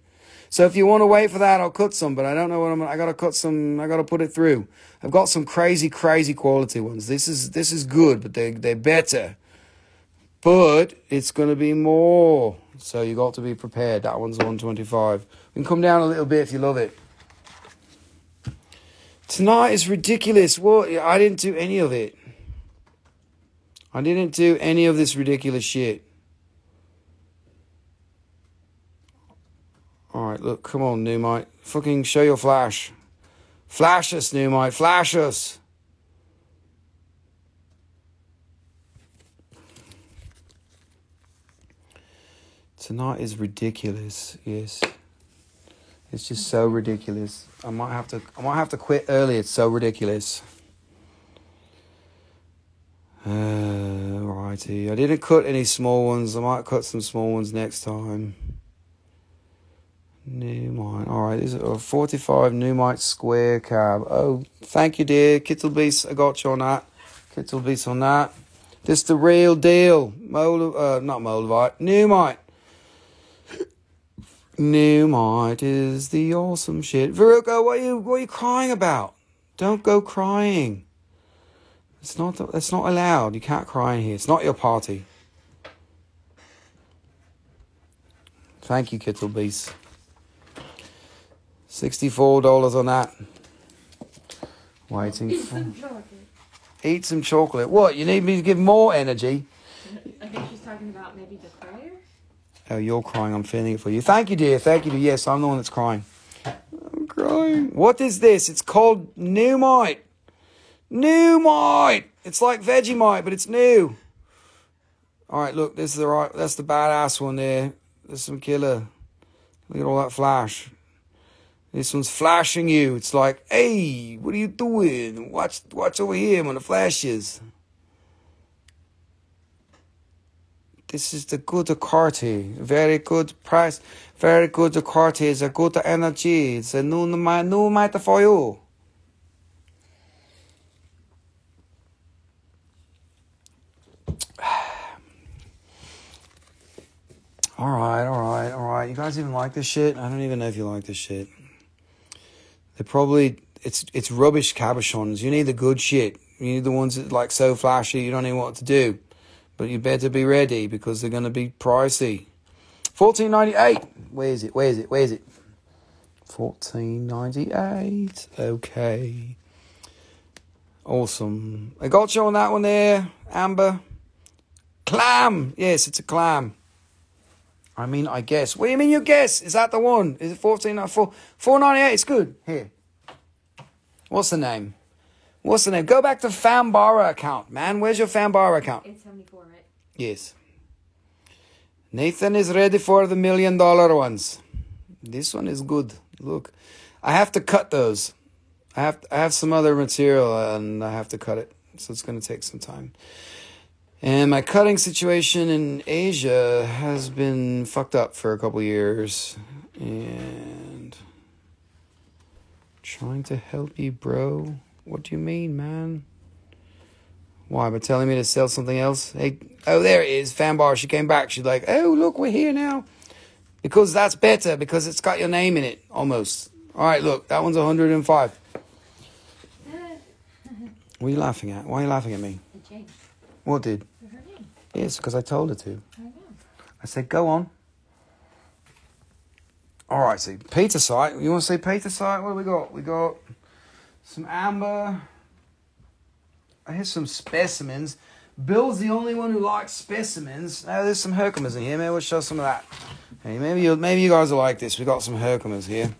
So if you want to wait for that, I'll cut some, but I don't know what I got to cut some, I got to put it through. I've got some crazy, crazy quality ones. This is good, but they're better. But it's going to be more. So you got to be prepared. That one's 125. We can come down a little bit if you love it. Tonight is ridiculous. What? I didn't do any of it. I didn't do any of this ridiculous shit. Alright, look, come on, pneumite. Fucking show your flash. Flash us, pneumite. Flash us. Tonight is ridiculous. Yes. It's just so ridiculous. I might have to quit early. It's so ridiculous. Alrighty. I didn't cut any small ones. I might cut some small ones next time. Pneumite. Alright, this is a 45 pneumite square cab. Oh, thank you, dear. Kittlebeast, I got you on that. Kittlebeast on that. This is the real deal. Not moldavite. Pneumite. Pneumite is the awesome shit. Veruca, what are you crying about? Don't go crying. It's not allowed. You can't cry in here. It's not your party. Thank you, Kittlebeast. $64 on that. Waiting for... Eat some chocolate. What? You need me to give more energy? I think she's talking about maybe the crier. Oh, you're crying. I'm feeling it for you. Thank you, dear. Thank you, dear. Yes, I'm the one that's crying. I'm crying. What is this? It's called pneumite. Pneumite. It's like Vegemite, but it's new. All right, look. This is the right. That's the badass one there. There's some killer. Look at all that flash. This one's flashing you. It's like, hey, what are you doing? Watch over here when it flashes. This is the good Ducati. Very good price. Very good Ducati. It's a good energy. It's a new matter for you. All right, all right, all right. You guys even like this shit? I don't even know if you like this shit. They're probably, it's rubbish cabochons. You need the good shit. You need the ones that like so flashy you don't even know what to do. But you better be ready because they're going to be pricey. $14.98. Where is it? Where is it? Where is it? $14.98. Okay. Awesome. I got you on that one there, Amber. Clam. Yes, it's a clam. I mean, I guess. What do you mean you guess? Is that the one? Is it $14.94? $4.98. It's good. Here. What's the name? What's the name? Go back to Fambara account, man. Where's your Fambara account? It's 74, right? Yes. Nathan is ready for the $1 million ones. This one is good. Look, I have to cut those. I have some other material and I have to cut it, so it's going to take some time. And my cutting situation in Asia has been fucked up for a couple years. And trying to help you, bro. What do you mean, man? Why, by telling me to sell something else? Hey, oh, there it is, Fanbar. She came back. She's like, oh, look, we're here now. Because that's better, because it's got your name in it, almost. All right, look, that one's 105. What are you laughing at? Why are you laughing at me? It changed. What did? Her name. Yes, because I told her to. I know. I said, go on. All right, so Petersite. You want to see Petersite? What do we got? We got some amber. Here's some specimens. Bill's the only one who likes specimens. Now, there's some Herkimers in here. Maybe we'll show some of that. Hey, maybe you guys will like this. We've got some Herkimers here.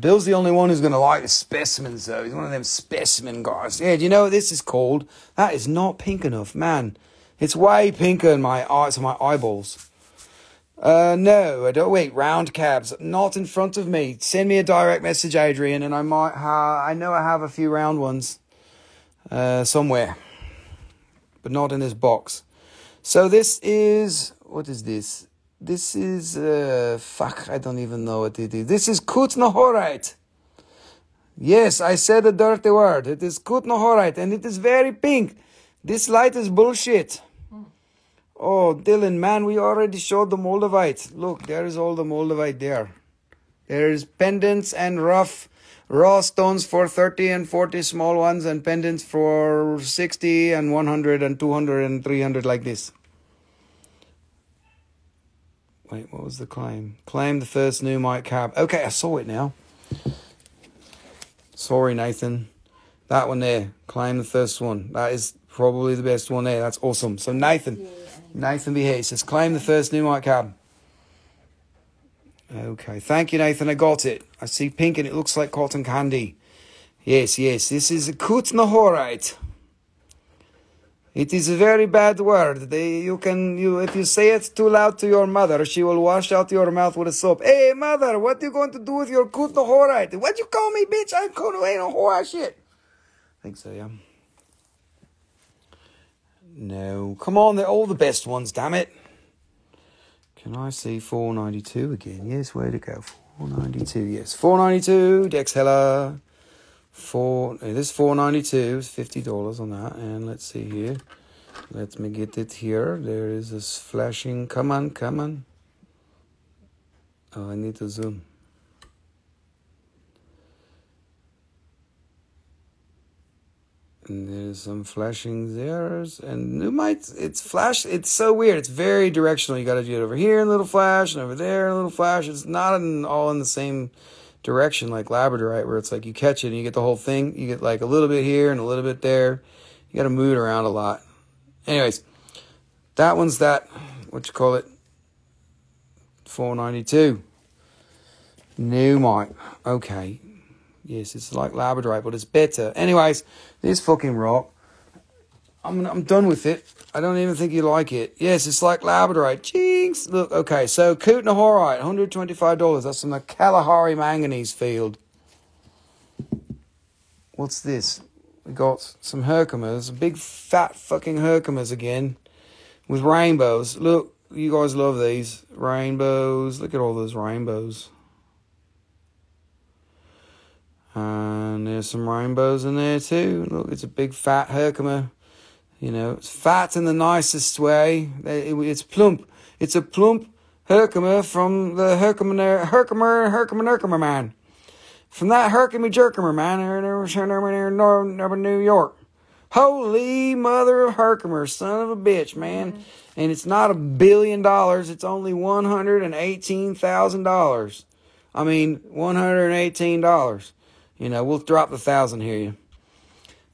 Bill's the only one who's going to like the specimens, though. He's one of them specimen guys. Yeah, do you know what this is called? That is not pink enough, man. It's way pinker in my eyes and my eyeballs. No, I don't. Wait, round cabs. Not in front of me. Send me a direct message, Adrian, and I might have... I know I have a few round ones somewhere, but not in this box. So this is... What is this? This is, fuck, I don't even know what it is. This is kutnohorite. Yes, I said a dirty word. It is kutnohorite, and it is very pink. This light is bullshit. Oh, Dylan, man, we already showed the moldavite. Look, there is all the moldavite there. There is pendants and raw stones for 30 and 40 small ones, and pendants for 60 and 100 and 200 and 300 like this. Wait, what was the claim? Claim the first pneumite cab. Okay, I saw it now. Sorry, Nathan. That one there. Claim the first one. That is probably the best one there. That's awesome. So, Nathan. Nathan be here. He says, claim the first pneumite cab. Okay. Thank you, Nathan. I got it. I see pink and it looks like cotton candy. Yes, yes. This is a kutnohorite. It is a very bad word. If you say it too loud to your mother, she will wash out your mouth with a soap. Hey, mother, what are you going to do with your kutnohorite? What'd you call me, bitch? I couldn't ain't no whore shit. I think so, yeah. No. Come on, they're all the best ones, damn it. Can I see 492 again? Yes, way to go. 492, yes. 492, Dex Heller. This is $4.92, $50 on that, and let's see here. Let me get it here. There is this flashing. Come on, come on. Oh, I need to zoom. And there's some flashing zeros, and you might. It's flash. It's so weird. It's very directional. You got to do it over here in a little flash, and over there in a little flash. It's not all in the same. direction like labradorite, where it's like you catch it and you get the whole thing. You get like a little bit here and a little bit there. You got to move it around a lot. Anyways, that one's that, what you call it, 492. Pneumite. Okay. Yes, it's like labradorite, but it's better. Anyways, this fucking rock, I'm done with it. I don't even think you like it. Yes, it's like labradorite. Jinx. Look, okay, so kootenahorite, $125. That's from the Kalahari manganese field. What's this? We got some Herkimers, big fat fucking Herkimers again, with rainbows. Look, you guys love these rainbows. Look at all those rainbows. And there's some rainbows in there too. Look, it's a big fat Herkimer. You know, it's fat in the nicest way. It's plump. It's a plump Herkimer from the Herkimer man. From that Herkimer man over New York. Holy mother of Herkimer, son of a bitch, man. And it's not $1 billion. It's only $118,000. I mean, $118. You know, we'll drop the 1,000 here.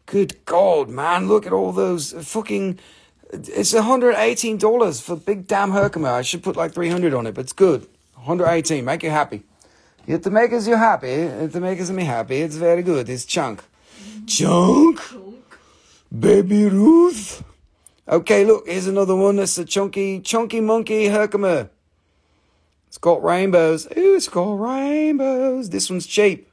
Good God, man. Look at all those fucking... It's $118 for big damn Herkimer. I should put like 300 on it, but it's good. 118. Make you happy. If the makers you happy, if the makers me happy, it's very good. It's chunk. Chunk? Baby Ruth? Okay, look, here's another one. That's a chunky monkey Herkimer. It's got rainbows. Ooh, it's got rainbows. This one's cheap.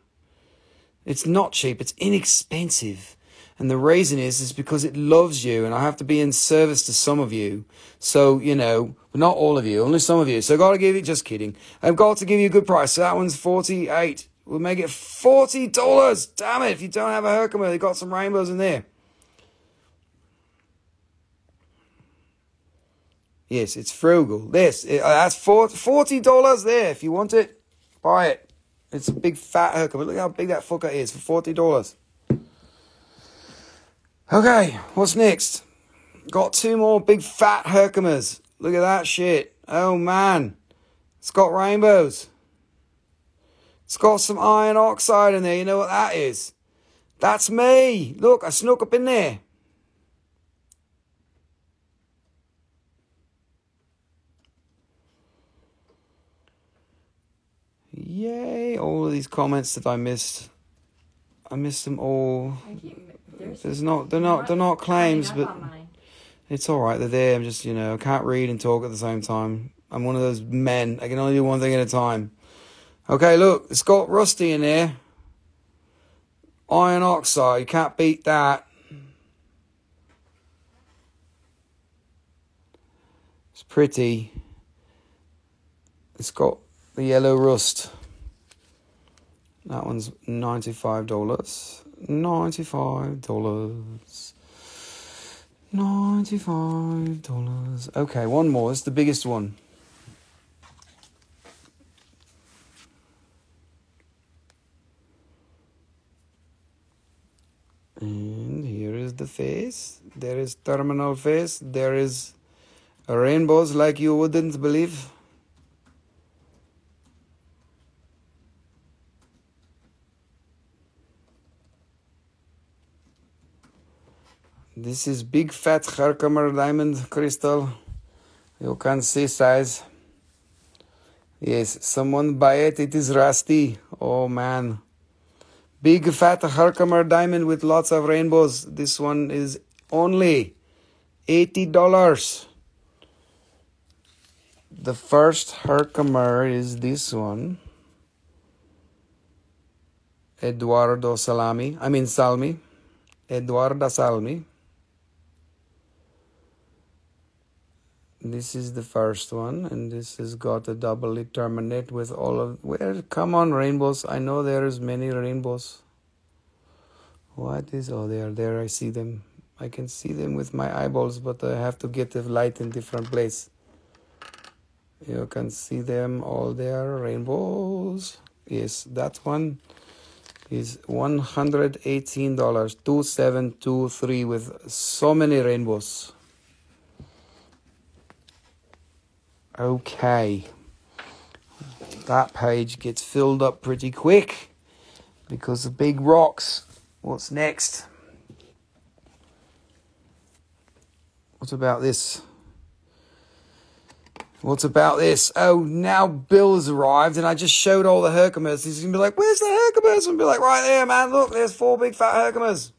It's not cheap. It's inexpensive. And the reason is because it loves you. And I have to be in service to some of you. So, you know, but not all of you. Only some of you. So I've got to give you... Just kidding. I've got to give you a good price. So that one's $48. We'll make it $40. Damn it. If you don't have a Herkimer, they've got some rainbows in there. Yes, it's frugal. That's $40 there. If you want it, buy it. It's a big fat Herkimer. Look how big that fucker is for $40. Okay, what's next? Got two more big fat Herkimers. Look at that shit. Oh, man. It's got rainbows. It's got some iron oxide in there. You know what that is? That's me. Look, I snuck up in there. Yay, all of these comments that I missed. I missed them all. They're not claims, but it's all right. They're there. I'm just, you know, I can't read and talk at the same time. I'm one of those men. I can only do one thing at a time. Okay, look, it's got rusty in there. Iron oxide, you can't beat that. It's pretty. It's got the yellow rust. That one's $95. $95. $95. Okay, one more. It's the biggest one. And here is the face. There is terminal face. There is rainbows like you wouldn't believe. This is big fat Herkimer diamond crystal. You can see size. Yes, someone buy it. It is rusty. Oh, man. Big fat Herkimer diamond with lots of rainbows. This one is only $80. The first Herkimer is this one. Eduarda Salmi. This is the first one, and this has got a double terminate with all of... Where? Come on, rainbows. I know there is many rainbows. What is... Oh, they are there. I see them. I can see them with my eyeballs, but I have to get the light in different place. You can see them all there. Rainbows. Yes, that one is $118. 2723 with so many rainbows. Okay, that page gets filled up pretty quick because of big rocks. What's next? What about this? What about this? Oh, now Bill has arrived and I just showed all the Herkimers. He's going to be like, where's the Herkimers? And be like, right there, man. Look, there's four big fat Herkimers.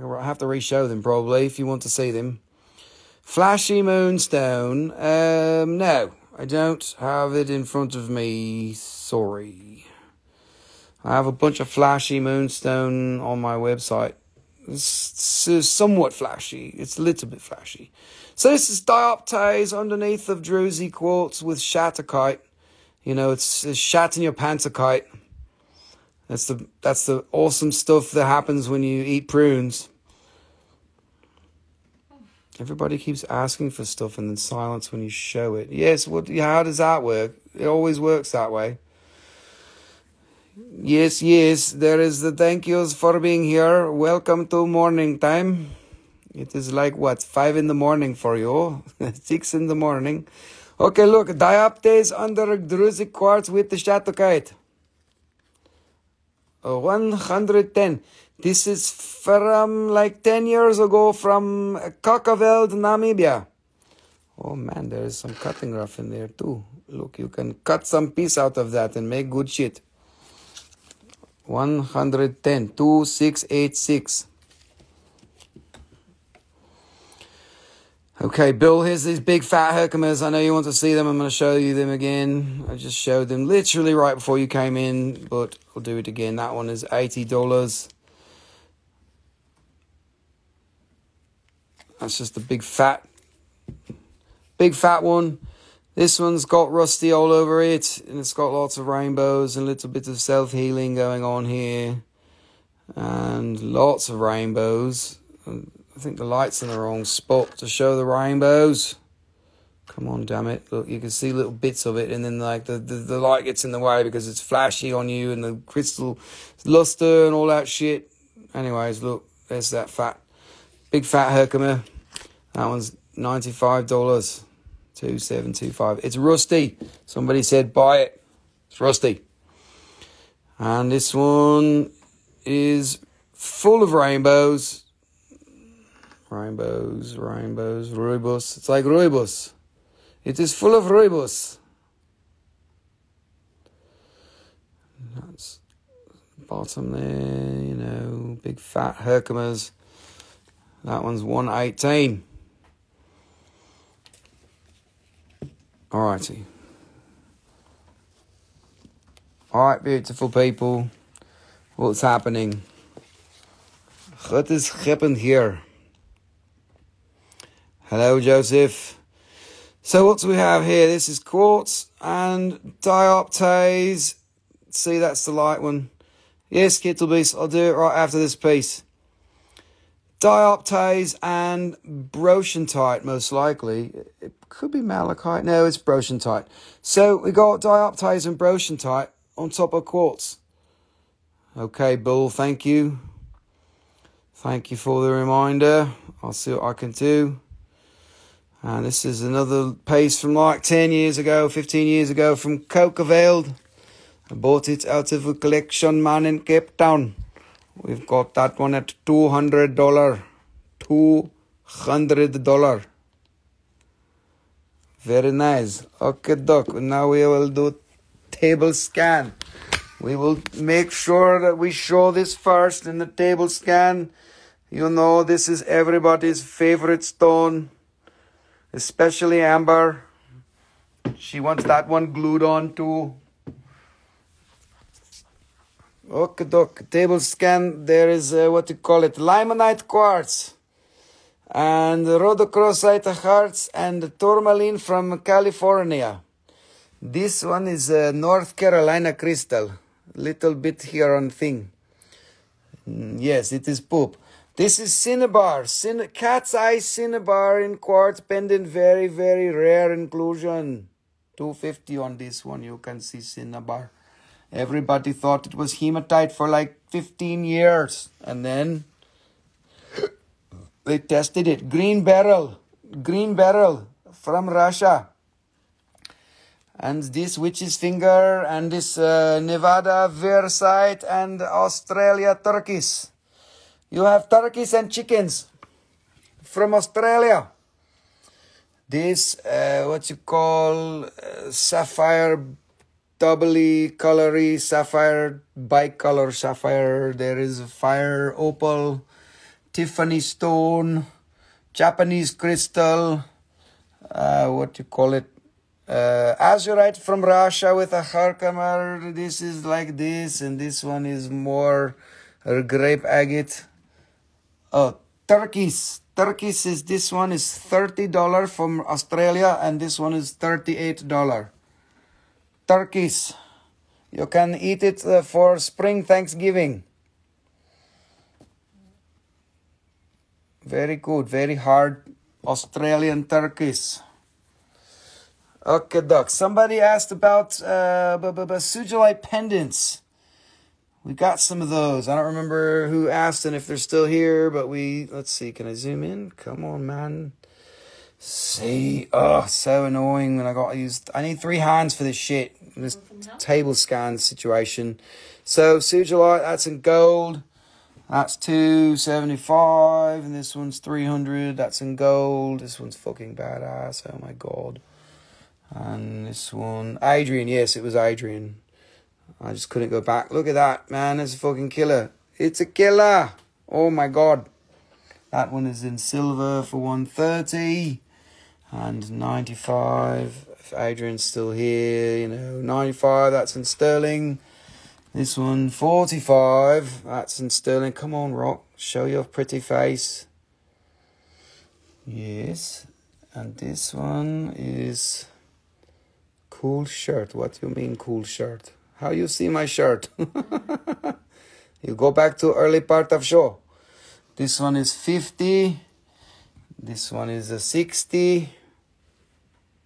I have to re-show them probably if you want to see them. Flashy Moonstone. No, I don't have it in front of me. Sorry. I have a bunch of Flashy Moonstone on my website. It's somewhat flashy. It's a little bit flashy. So this is dioptase underneath of druzy quartz with shattuckite. You know, it's shat in your pantsakite. That's the awesome stuff that happens when you eat prunes. Everybody keeps asking for stuff and then silence when you show it. Yes, how does that work? It always works that way. Yes, yes, there is the thank yous for being here. Welcome to morning time. It is like, what, 5 in the morning for you? 6 in the morning. Okay, look, dioptase under drusic quartz with the shattuckite. 110. This is from like 10 years ago from Kokaveld, Namibia. Oh man, there is some cutting rough in there too. Look, you can cut some piece out of that and make good shit. 110, 2686. Okay, Bill, here's these big fat Herkimers. I know you want to see them. I'm going to show you them again. I just showed them literally right before you came in, but I'll do it again. That one is $80. That's just a big fat one. This one's got rusty all over it, and it's got lots of rainbows and a little bit of self-healing going on here. And lots of rainbows. I think the light's in the wrong spot to show the rainbows. Come on, damn it. Look, you can see little bits of it, and then like the light gets in the way because it's flashy on you, and the crystal luster and all that shit. Anyways, look, there's that big fat Herkimer. That one's $95. 2725. It's rusty. Somebody said buy it. It's rusty. And this one is full of rainbows. Rainbows, rooibos. It's like rooibos. It is full of rooibos. That's bottom there, you know, big fat Herkimers. That one's 118. Alrighty. Alright, beautiful people. What's happening? What is happening here? Hello, Joseph. So what do we have here? This is quartz and dioptase. See, that's the light one. Yes, Kittlebeast, I'll do it right after this piece. Dioptase and brochentite, most likely. It could be malachite. No, it's brochentite. So we got dioptase and brochentite on top of quartz. Okay, Bull, thank you. Thank you for the reminder. I'll see what I can do. And this is another piece from like 10 years ago, 15 years ago from Kokaveld. I bought it out of a collection man in Cape Town. We've got that one at $200. $200. Very nice. Okay, Doc. Now we will do table scan. We will make sure that we show this first in the table scan. You know, this is everybody's favorite stone, especially Amber. She wants that one glued on too. Okay, Doc. Table scan. There is what you call it, limonite quartz, and rhodochrosite quartz, and tourmaline from California. This one is a North Carolina crystal. Little bit here on thing. Yes, it is poop. This is cinnabar. Cat's eye cinnabar in quartz pendant. Very, very rare inclusion. $250 on this one. You can see cinnabar. Everybody thought it was hematite for like 15 years. And then they tested it. Green barrel from Russia. and this witch's finger, and this Nevada versite, and Australia turkeys. You have turkeys and chickens from Australia. This, what you call, sapphire, doubly colory, sapphire, bicolor sapphire. There is fire opal, Tiffany stone, Japanese crystal, what you call it, azurite from Russia with a Herkimer. This is like this, and this one is more grape agate. Oh, turkeys. Turkeys is, this one is $30 from Australia, and this one is $38. Turkeys. You can eat it for spring Thanksgiving. Very good, very hard Australian turkeys. Okay, Doc. Somebody asked about sugilite pendants. We got some of those. I don't remember who asked and if they're still here, but we, let's see, can I zoom in? Come on, man. See, oh, so annoying when I got used. I need three hands for this shit, this table scan situation. So, sugilite, that's in gold. That's $275, and this one's $300. That's in gold. This one's fucking badass. Oh, my God. And this one, Adrian. Yes, it was Adrian. I just couldn't go back. Look at that, man. It's a fucking killer. It's a killer. Oh, my God. That one is in silver for $130. And $95. If Adrian's still here, you know, $95. That's in sterling. This one, $45. That's in sterling. Come on, Rock. Show your pretty face. Yes. And this one is... cool shirt. What do you mean, cool shirt? How you see my shirt? You go back to early part of show. This one is $50. This one is a $60.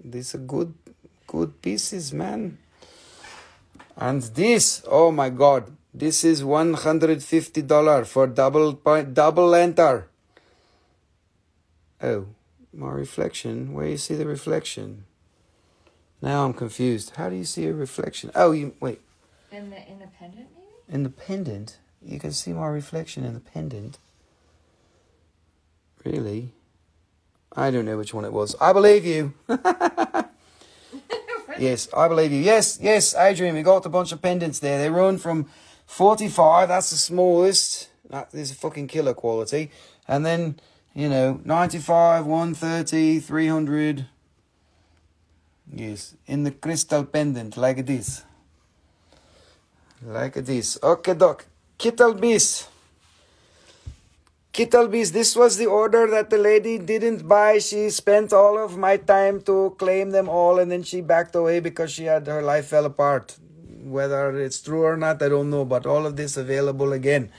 These are good pieces, man. And this, oh my God, this is $150 for double enter. Oh, my reflection. Where you see the reflection? Now I'm confused. How do you see a reflection? Oh, you wait. In the pendant, maybe? In the pendant? You can see my reflection in the pendant. Really? I don't know which one it was. I believe you. Yes, I believe you. Yes, yes, Adrian, we got a bunch of pendants there. They run from 45, that's the smallest. That is fucking killer quality. And then, you know, 95, 130, 300... Yes, in the crystal pendant, like this. Like this. Okay, Doc. Kittlebees. Kittlebees. This was the order that the lady didn't buy. She spent all of my time to claim them all, and then she backed away because she had, her life fell apart. Whether it's true or not, I don't know, but all of this available again.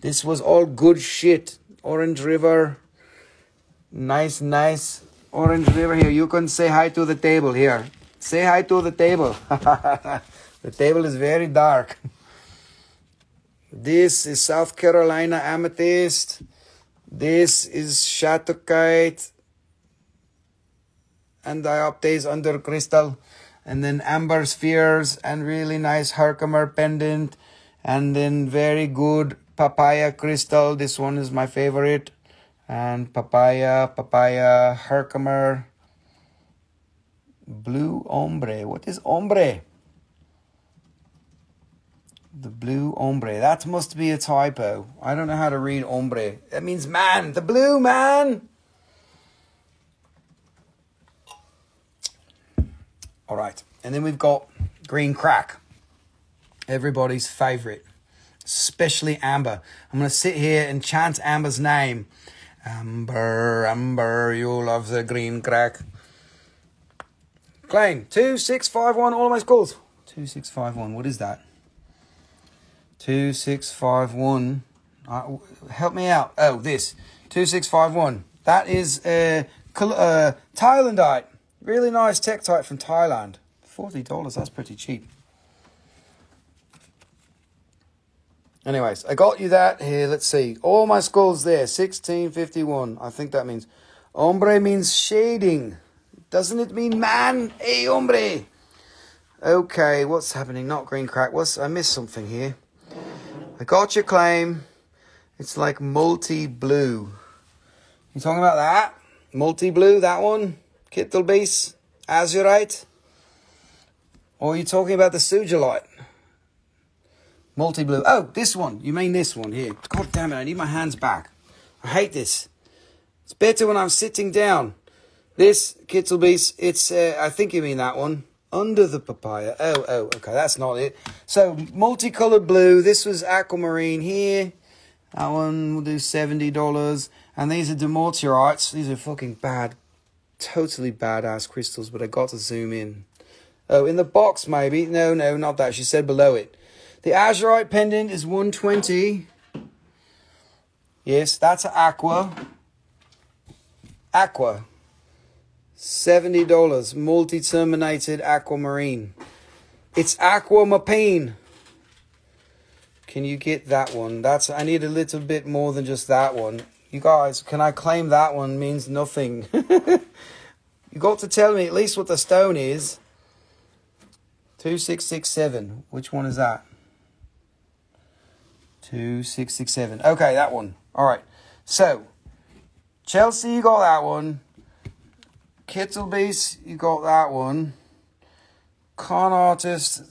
This was all good shit. Orange River. Nice, nice. Orange River here. You can say hi to the table here. Say hi to the table. The table is very dark. This is South Carolina amethyst. This is Shattuckite and dioptase under crystal. And then amber spheres and really nice Herkimer pendant. And then very good papaya crystal. This one is my favorite. And papaya, Herkimer, blue ombre. What is ombre? The blue ombre. That must be a typo. I don't know how to read ombre. That means man, the blue man. All right. And then we've got green crack. Everybody's favorite, especially Amber. I'm going to sit here and chant Amber's name. Amber, Amber, you love the green crack. Claim 2651, all of my schools. 2651, what is that? 2651, help me out. Oh, this 2651. That is Thailandite, really nice tektite from Thailand. $40. That's pretty cheap. Anyways, I got you that here. Let's see. All my skulls there. 1651. I think that means. Ombre means shading. Doesn't it mean man? Hey, ombre. Okay, what's happening? Not green crack. I missed something here. I got your claim. It's like multi-blue. You talking about that? Multi-blue, that one? Kittelbees? Azurite? Or are you talking about the Sujalite? Multi-blue. Oh, this one. You mean this one here. God damn it, I need my hands back. I hate this. It's better when I'm sitting down. This, Kittelbees, it's, I think you mean that one. Under the papaya. Oh, okay, that's not it. So, multicolored blue. This was aquamarine here. That one will do $70. And these are demortiarites. These are fucking bad, totally badass crystals, but I got to zoom in. Oh, in the box, maybe. No, not that. She said below it. The azurite pendant is $120. Yes, that's aqua. Aqua. $70. Multi-terminated aquamarine. It's aquamapine. Can you get that one? That's, I need a little bit more than just that one. You guys, can I claim that one means nothing? You got to tell me at least what the stone is. 2667. Which one is that? 2667. Okay, that one. All right. So, Chelsea, you got that one. Kittelbees, you got that one. Con Artist...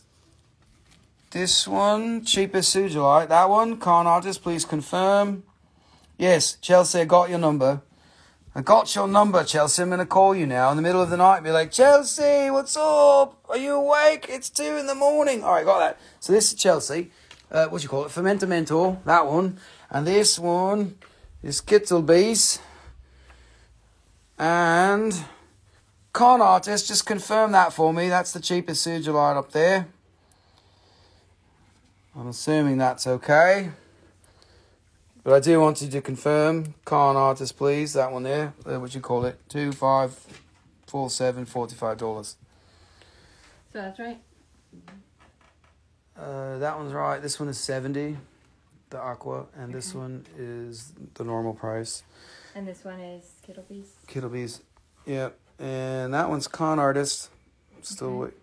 This one, cheapest Sujalite. That one, con artist, please confirm. Yes, Chelsea, I got your number. I got your number, Chelsea. I'm going to call you now in the middle of the night and be like, Chelsea, what's up? Are you awake? It's 2 in the morning. All right, got that. So this is Chelsea. What do you call it? Fermenter Mentor, that one. And this one is Kittelbees. And con artist, just confirm that for me. That's the cheapest Sujalite up there. I'm assuming that's okay. But I do want you to confirm. Con artist, please. That one there. What you call it? $2, $5, $4, $7, $45. So that's right? That one's right. This one is $70, the aqua. And this one is the normal price. And this one is Kittelbees? Kittelbees. Yep. And that one's con artist. Still... Okay.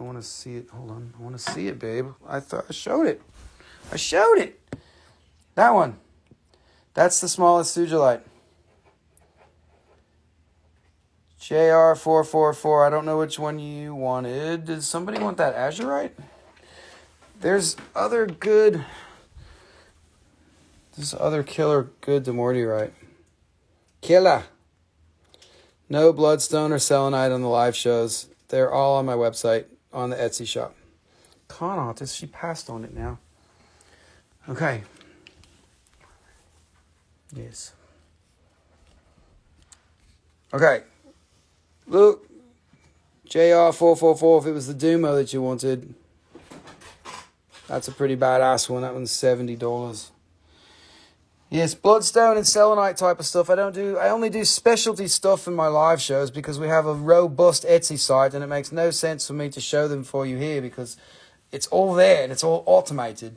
I want to see it. Hold on. I want to see it, babe. I thought I showed it. I showed it. That one. That's the smallest Sujalite. JR444. I don't know which one you wanted. Did somebody want that azurite? There's other good... This other killer good demortiarite. Killer. No bloodstone or selenite on the live shows. They're all on my website. On the Etsy shop. Con artist, she passed on it now. Okay. Yes. Okay. Look. JR444, if it was the Dumo that you wanted. That's a pretty badass one. That one's $70. Yes, bloodstone and selenite type of stuff. I only do specialty stuff in my live shows because we have a robust Etsy site and it makes no sense for me to show them for you here because it's all there and it's all automated.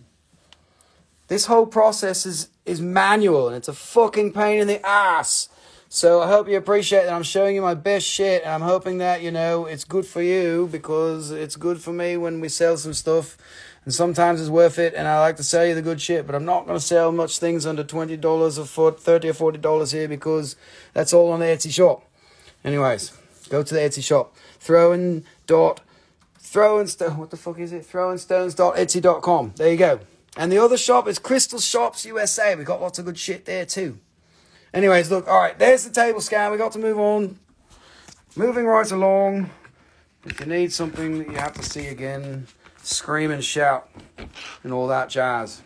This whole process is manual and it's a fucking pain in the ass. So I hope you appreciate that I'm showing you my best shit and I'm hoping that, you know, it's good for you because it's good for me when we sell some stuff. And sometimes it's worth it, and I like to sell you the good shit, but I'm not going to sell much things under $20 or $30 or $40 here because that's all on the Etsy shop. Anyways, go to the Etsy shop. What the fuck is it? throwingstones.etsy.com. There you go. And the other shop is Crystal Shops USA. We've got lots of good shit there too. Anyways, look, all right, there's the table scan. We got to move on. Moving right along. If you need something that you have to see again... Scream and shout and all that jazz.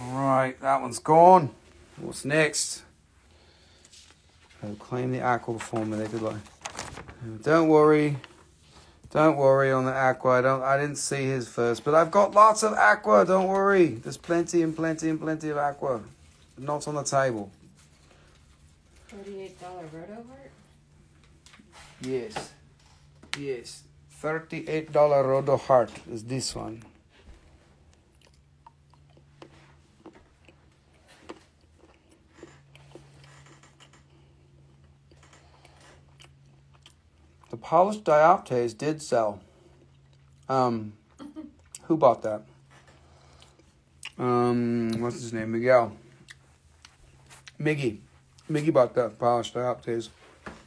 All right, that one's gone. What's next? I'll claim the aqua before me. They could lie. Don't worry on the aqua. I didn't see his first, but I've got lots of aqua. Don't worry. There's plenty and plenty and plenty of aqua. Not on the table. $38 roto heart. Yes. Yes, $38 Rodo Heart is this one. Polished dioptase did sell. Who bought that? What's his name? Miguel. Miggy. Miggy bought that polished dioptase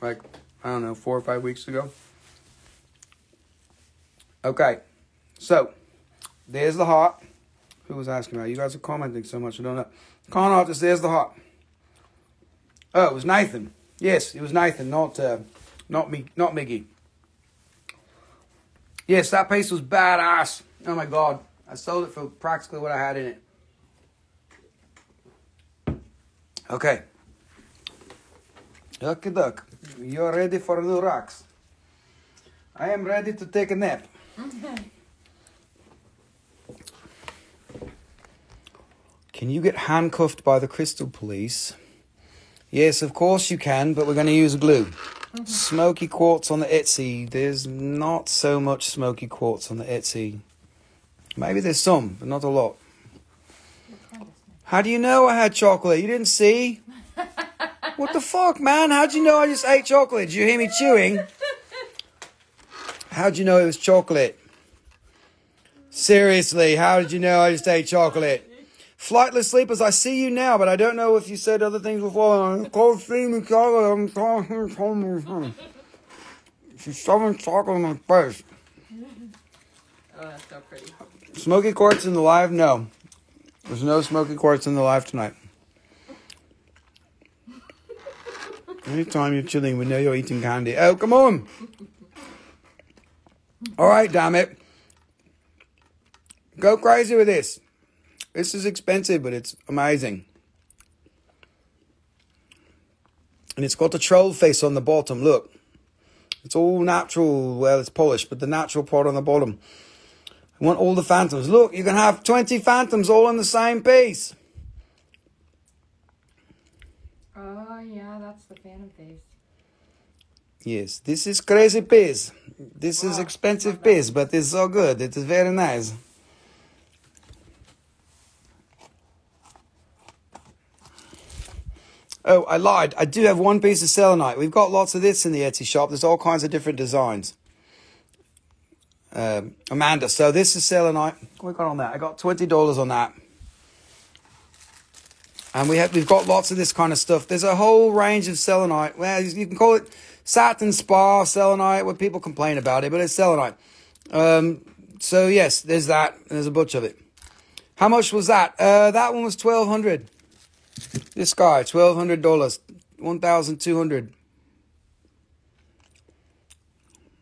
like, I don't know, 4 or 5 weeks ago. Okay. So, there's the heart. Who was asking about? You guys are commenting so much, I don't know. Con artist, there's the heart. Oh, it was Nathan. Yes, it was Nathan, not Miggy. Yes, that piece was badass. Oh my God. I sold it for practically what I had in it. Okay. Lucky duck. You're ready for new rocks. I am ready to take a nap. Can you get handcuffed by the crystal police? Yes, of course you can, but we're going to use glue. Smoky quartz on the Etsy. There's not so much smoky quartz on the Etsy. Maybe there's some, but not a lot. How do you know I had chocolate? You didn't see? What the fuck, man? How do you know I just ate chocolate? Did you hear me chewing? How do you know it was chocolate? Seriously, how did you know I just ate chocolate? Flightless sleepers, I see you now, but I don't know if you said other things before. Cold steamy chocolate, I'm talking. She's shoving chocolate in my face. Oh, that's so pretty. Smoky quartz in the live? No. There's no smoky quartz in the live tonight. Anytime you're chilling, we know you're eating candy. Oh, come on! Alright, damn it. Go crazy with this. This is expensive, but it's amazing. And it's got the troll face on the bottom, look. It's all natural, well, it's polished, but the natural part on the bottom. I want all the phantoms. Look, you can have 20 phantoms all in the same piece. Oh, yeah, that's the phantom piece. Yes, this is crazy piece. This is expensive piece, but it's so good. It is very nice. Oh, I lied. I do have one piece of selenite. We've got lots of this in the Etsy shop. There's all kinds of different designs. Amanda, so this is selenite. What we got on that? I got $20 on that. And we've got lots of this kind of stuff. There's a whole range of selenite. Well, you can call it satin spa selenite. What people complain about it, but it's selenite. So yes, there's that. And there's a bunch of it. How much was that? That one was $1,200. This guy, $1,200, $1,200.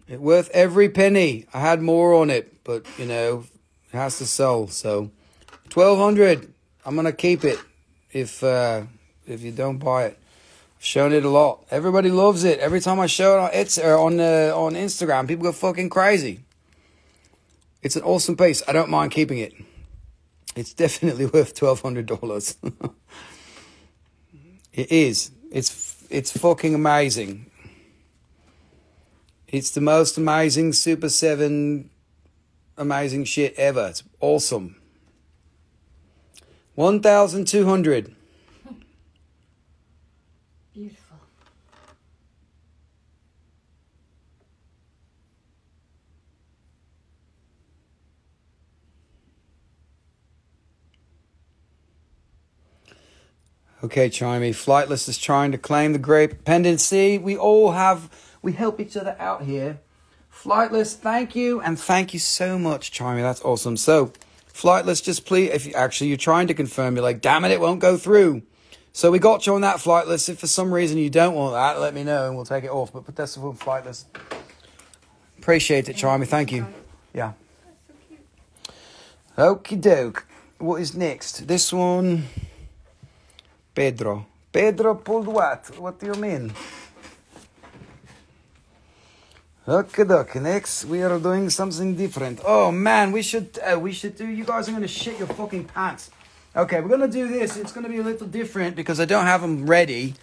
It's worth every penny. I had more on it, but, you know, it has to sell. So, $1,200. I'm going to keep it if you don't buy it. I've shown it a lot. Everybody loves it. Every time I show it on Etsy, or on Instagram, people go fucking crazy. It's an awesome piece. I don't mind keeping it. It's definitely worth $1,200. It is. It's fucking amazing. It's the most amazing Super 7 amazing shit ever. It's awesome. 1,200. Beautiful. Okay, Chimey. Flightless is trying to claim the great dependency. We help each other out here. Flightless, thank you. And thank you so much, Chimey. That's awesome. So, Flightless, just please, if you, actually you're trying to confirm, you're like, damn it won't go through. So we got you on that, Flightless. If for some reason you don't want that, let me know and we'll take it off. But that's the one, Flightless. Appreciate it, Chimey. Thank you. Yeah. That's so cute. Okie doke. What is next? This one... Pedro. Pedro pulled what? What do you mean? Okay, dokie. Next, we are doing something different. Oh man, we should do. You guys are gonna shit your fucking pants. Okay, we're gonna do this. It's gonna be a little different because I don't have them ready.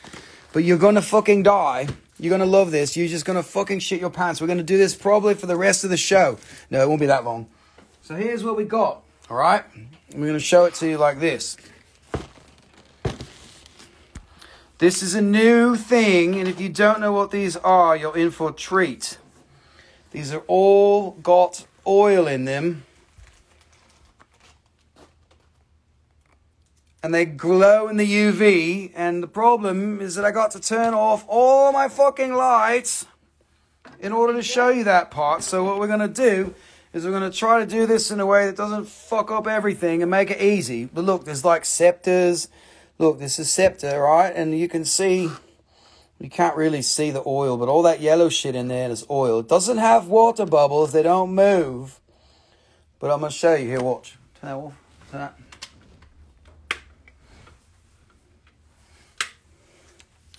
But you're gonna fucking die. You're gonna love this. You're just gonna fucking shit your pants. We're gonna do this probably for the rest of the show. No, it won't be that long. So here's what we got. All right, we're gonna show it to you like this. This is a new thing, and if you don't know what these are, you're in for a treat. These are all got oil in them. And they glow in the UV. And the problem is that I got to turn off all my fucking lights in order to show you that part. So what we're going to do is we're going to try to do this in a way that doesn't fuck up everything and make it easy. But look, there's like scepters. Look, this is scepter, right? And you can see, you can't really see the oil, but all that yellow shit in there is oil. It doesn't have water bubbles. They don't move. But I'm going to show you here. Watch. Turn that off. Turn that.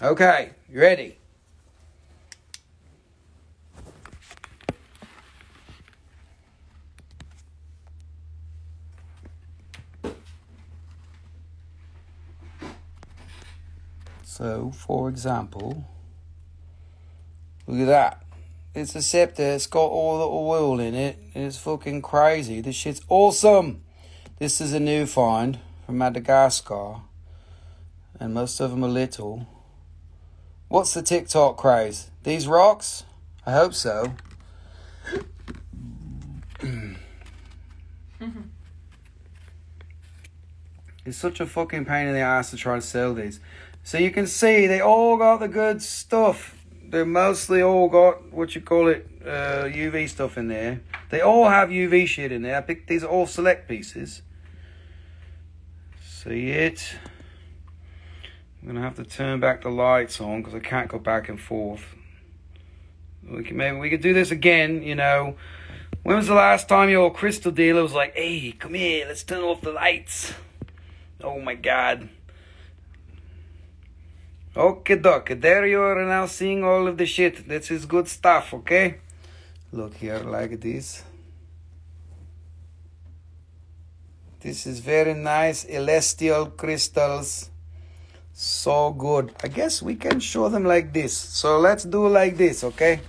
Okay, you ready? So, for example, look at that. It's a scepter, it's got all the oil in it, and it's fucking crazy. This shit's awesome. This is a new find from Madagascar, and most of them are little. What's the TikTok craze? These rocks? I hope so. It's such a fucking pain in the ass to try to sell these. So you can see they all got the good stuff. They mostly all got, what you call it, UV stuff in there. They all have UV shit in there. I picked, these are all select pieces. See it? I'm going to have to turn back the lights on because I can't go back and forth. We can, maybe we could do this again, you know. When was the last time your crystal dealer was like, hey, come here, let's turn off the lights? Oh, my God. Okay, doc, there you are now seeing all of the shit. This is good stuff, okay? Look here, like this. This is very nice, celestial crystals. So good. I guess we can show them like this. So let's do like this, okay?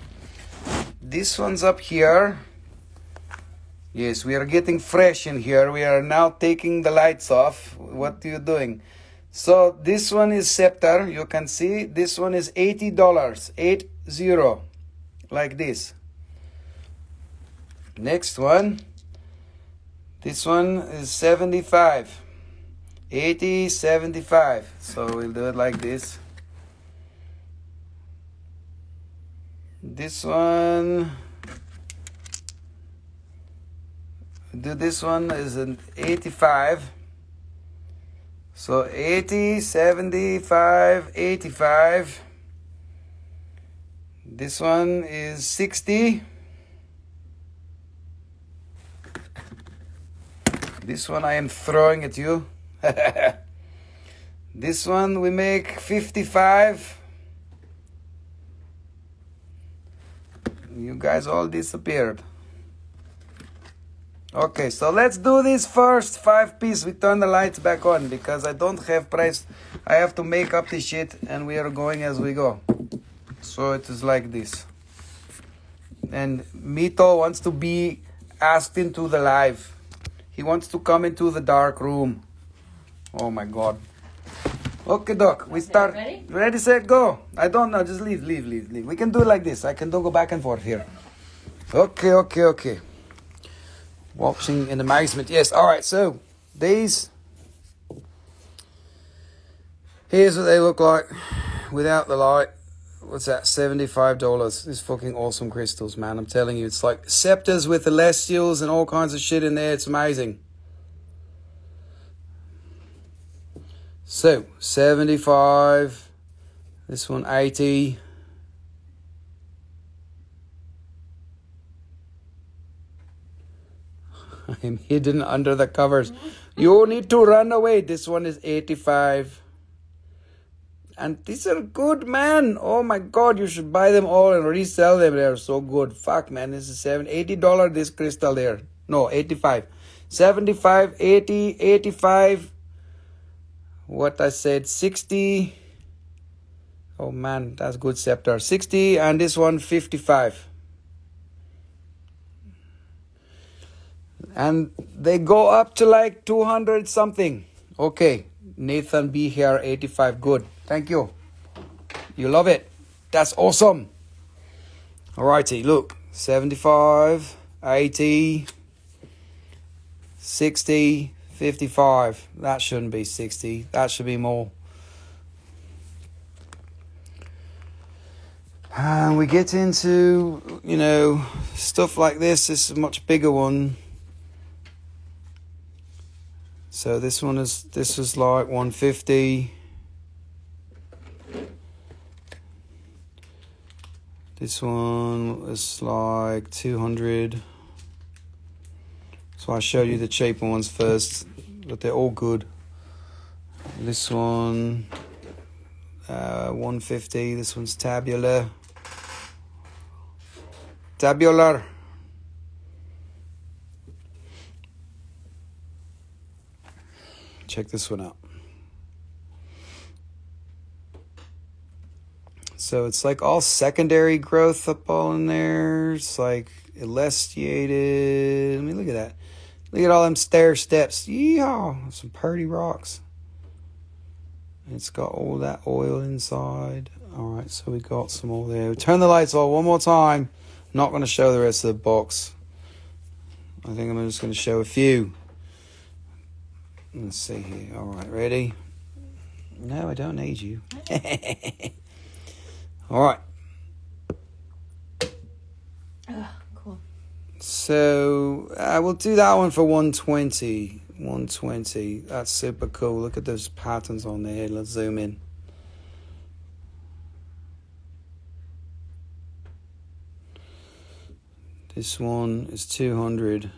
This one's up here. Yes, we are getting fresh in here. We are now taking the lights off. What are you doing? So this one is scepter. You can see this one is $80. 80. Like this. Next one. This one is 75. 80, 75. So we'll do it like this. This one. Do this one is an 85. So 80, 75, 85. This one is 60. This one I am throwing at you. This one we make 55. You guys all disappeared. Okay, so let's do this first 5-piece. We turn the lights back on because I don't have price. I have to make up this shit, and we are going as we go. So it is like this. And Mito wants to be asked into the live. He wants to come into the dark room. Oh my God. Okay, doc, we start. Ready? Ready, set, go. I don't know, just leave. We can do it like this. I can do go back and forth here. Okay. Watching in amazement. Yes, all right, so these. Here's what they look like without the light. What's that, $75. These fucking awesome crystals, man. I'm telling you, it's like scepters with celestials and all kinds of shit in there. It's amazing. So, 75, this one 80, I am hidden under the covers, you need to run away, this one is 85, and these are good, man, oh my God, you should buy them all and resell them, they are so good, fuck man, this is $80 this crystal there, no, 85, 75, 80, 85, what I said, 60. Oh man, that's good scepter. 60 and this one 55. And they go up to like 200 something. Okay, Nathan B here, 85. Good. Thank you. You love it. That's awesome. Alrighty, look. 75, 80, 60, 55. That shouldn't be 60. That should be more. And we get into, you know, stuff like this. This is a much bigger one. So this one is, this was like 150. This one is like 200. So I showed you the cheaper ones first, but they're all good. This one, 150. This one's tabular. Tabular. Check this one out. So it's like all secondary growth up all in there. It's like elestiated. I mean, look at that. Look at all them stair steps. Yeehaw. Some purty rocks. It's got all that oil inside. All right, so we got some more there. We turn the lights on one more time. I'm not going to show the rest of the box. I think I'm just going to show a few. Let's see here. All right, ready? No, I don't need you. All right. Oh, cool. So I will do that one for 120. 120. That's super cool. Look at those patterns on there. Let's zoom in. This one is 200.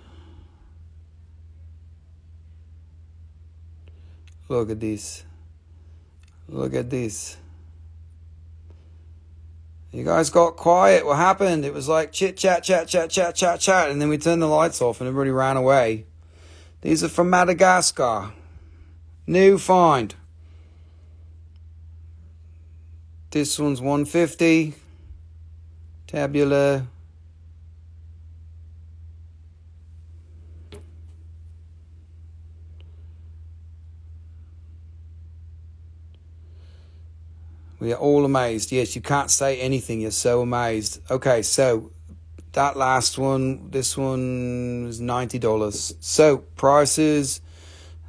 Look at this. Look at this. You guys got quiet. What happened? It was like chit chat, chat, chat, chat, chat, chat. And then we turned the lights off and everybody ran away. These are from Madagascar. New find. This one's 150. Tabular. We are all amazed. Yes, you can't say anything. You're so amazed. Okay, so that last one, this one is $90. So prices,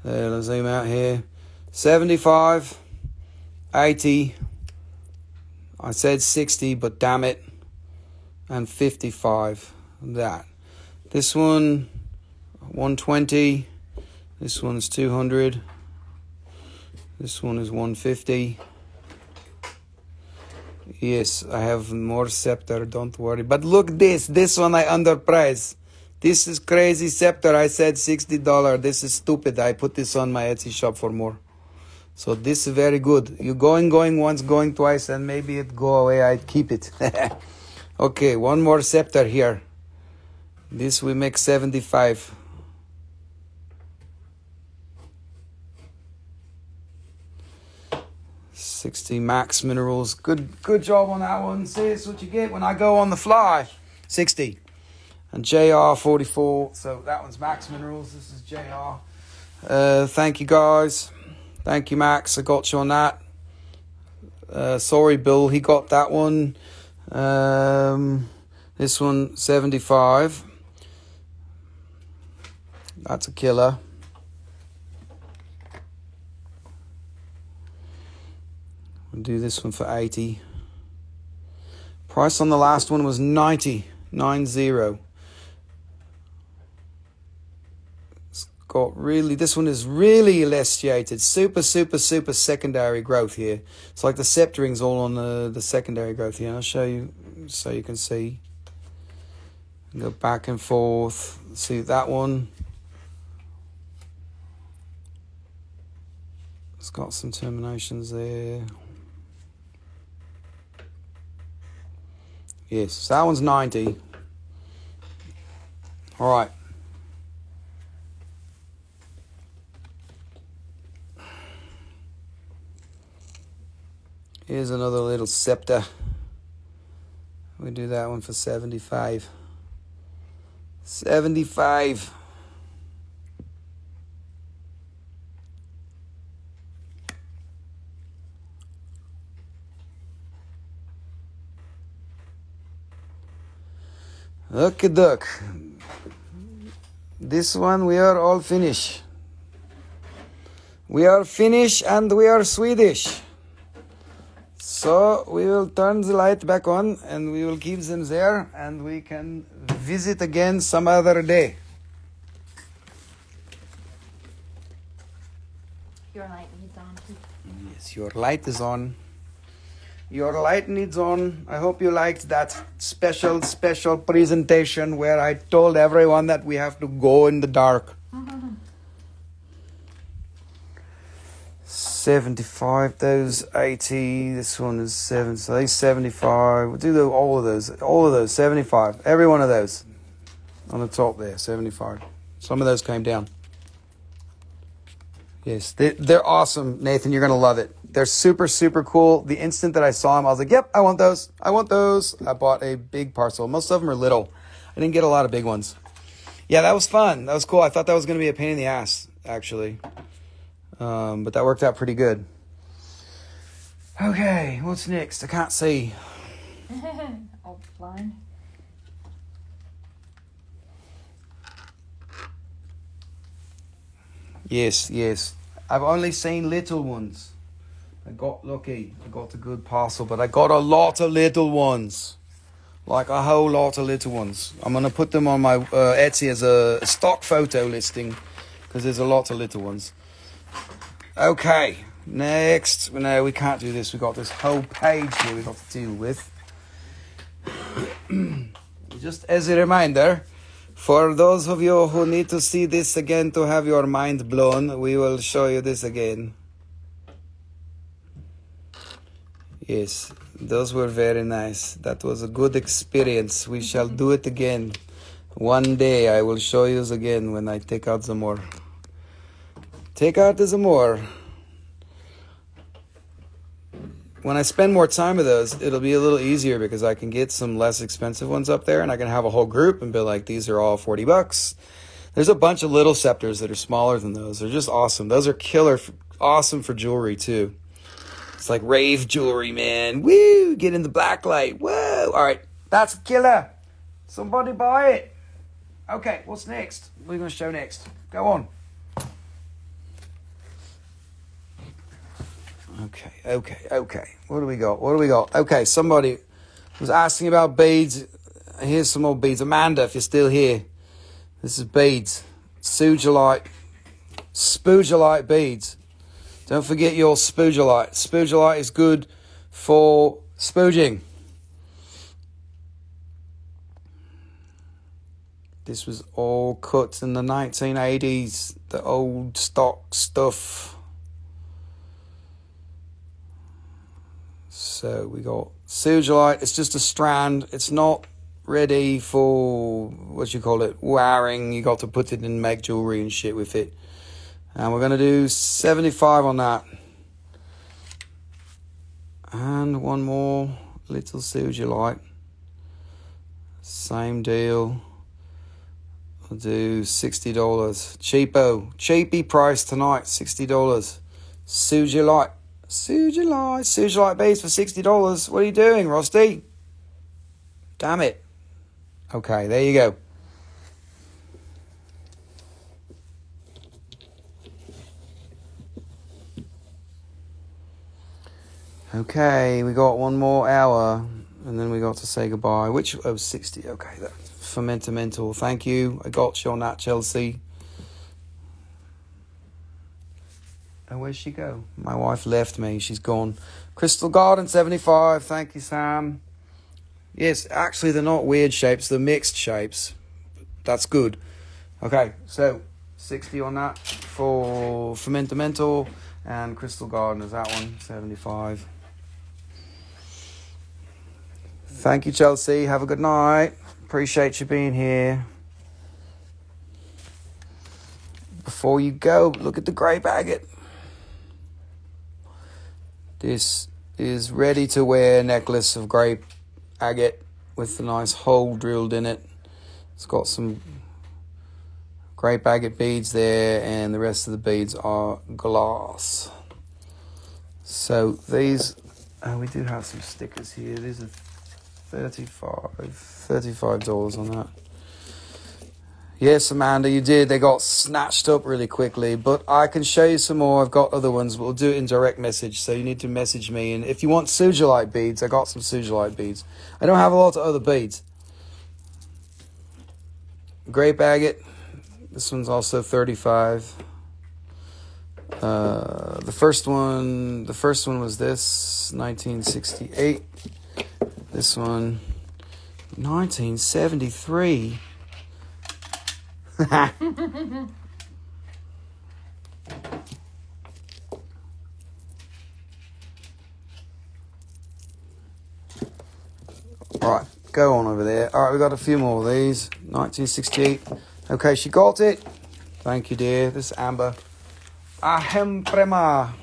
let's zoom out here. 75, 80. I said 60, but damn it. And 55, that. This one, 120. This one's 200. This one is 150. Yes, I have more scepter, don't worry. But look this. This one I underpriced. This is crazy scepter. I said $60. This is stupid. I put this on my Etsy shop for more. So this is very good. You're going once, going twice, and maybe it go away. I keep it. Okay, one more scepter here. This we make 75. $60 max minerals. Good job on that one. See, it's what you get when I go on the fly. 60. And JR 44. So that one's Max Minerals. This is JR. Thank you guys. Thank you, Max. I got you on that. Sorry, Bill. He got that one. This one 75. That's a killer. Do this one for 80. Price on the last one was 90. 90. It's got really, this one is really elestiated. Super secondary growth here. It's like the sceptering's all on the secondary growth here. I'll show you so you can see. Go back and forth. See that one. It's got some terminations there. Yes, that one's 90. All right. Here's another little scepter. We do that one for 75. 75. Okay, duck. This one we are all Finnish. We are Finnish and we are Swedish. So we will turn the light back on and we will keep them there and we can visit again some other day. Your light needs on. Yes, your light is on. Your light needs on. I hope you liked that special presentation where I told everyone that we have to go in the dark. 75, those 80, this one is 7, so these 75, we'll do all of those, 75, every one of those on the top there, 75. Some of those came down. Yes, they're awesome, Nathan, you're going to love it. They're super cool. The instant that I saw them, I was like, yep, I want those. I bought a big parcel. Most of them are little. I didn't get a lot of big ones. Yeah, that was fun. That was cool. I thought that was going to be a pain in the ass, actually. But that worked out pretty good. Okay, what's next? I can't see. All blind. Yes. I've only seen little ones. I got lucky. I got a good parcel, but I got a lot of little ones. Like a whole lot of little ones. I'm going to put them on my Etsy as a stock photo listing because there's a lot of little ones. Okay, next. No, we can't do this. We've got this whole page here we've got to deal with. Just as a reminder, for those of you who need to see this again to have your mind blown, we will show you this again. Yes, those were very nice. That was a good experience. We shall do it again. One day I will show you again when I take out some more. Take out some more. When I spend more time with those, it'll be a little easier because I can get some less expensive ones up there and I can have a whole group and be like, these are all 40 bucks. There's a bunch of little scepters that are smaller than those. They're just awesome. Those are killer, awesome for jewelry too. It's like rave jewelry, man. Woo, get in the black light. Whoa. All right, that's killer. Somebody buy it. Okay, what's next? What are we going to show next? Go on. Okay. What do we got? Okay, somebody was asking about beads. Here's some more beads. Amanda, if you're still here, this is beads. Spougelite beads. Don't forget your spougelite. Spougelite is good for spooging. This was all cut in the 1980s, the old stock stuff. So we got spougelite. It's just a strand. It's not ready for, wiring. You got to put it in, make jewelry and shit with it. And we're going to do 75 on that. And one more little spougelite. Same deal. I'll do $60. Cheapo. Cheapy price tonight. $60. Spougelite. Sugilite beads for $60. What are you doing, Rusty? Damn it. Okay, there you go. Okay, we got one more hour, and then we got to say goodbye. Which, oh, 60. Okay, that fermentamental. Thank you. I got you on that, Chelsea. And where'd she go? My wife left me. She's gone. Crystal Garden 75. Thank you, Sam. Yes, actually, they're not weird shapes. They're mixed shapes. That's good. Okay, so 60 on that for Fermentamental. And Crystal Garden is that one, 75. Thank you, Chelsea. Have a good night. Appreciate you being here. Before you go, look at the grey agate. This is ready to wear necklace of grey agate with a nice hole drilled in it. It's got some grey agate beads there and the rest of the beads are glass. So these, we do have some stickers here. These are $35 on that. Yes, Amanda, you did. They got snatched up really quickly, but I can show you some more. I've got other ones, but we'll do it in direct message, so you need to message me. And if you want sugilite beads, I got some sugilite beads. I don't have a lot of other beads. Grape agate. This one's also $35. The first one was this, 1968. This one, 1973. Alright, go on over there. Alright, we got a few more of these. 1968. Okay, she got it. Thank you, dear. This is Amber. Ahem Prema.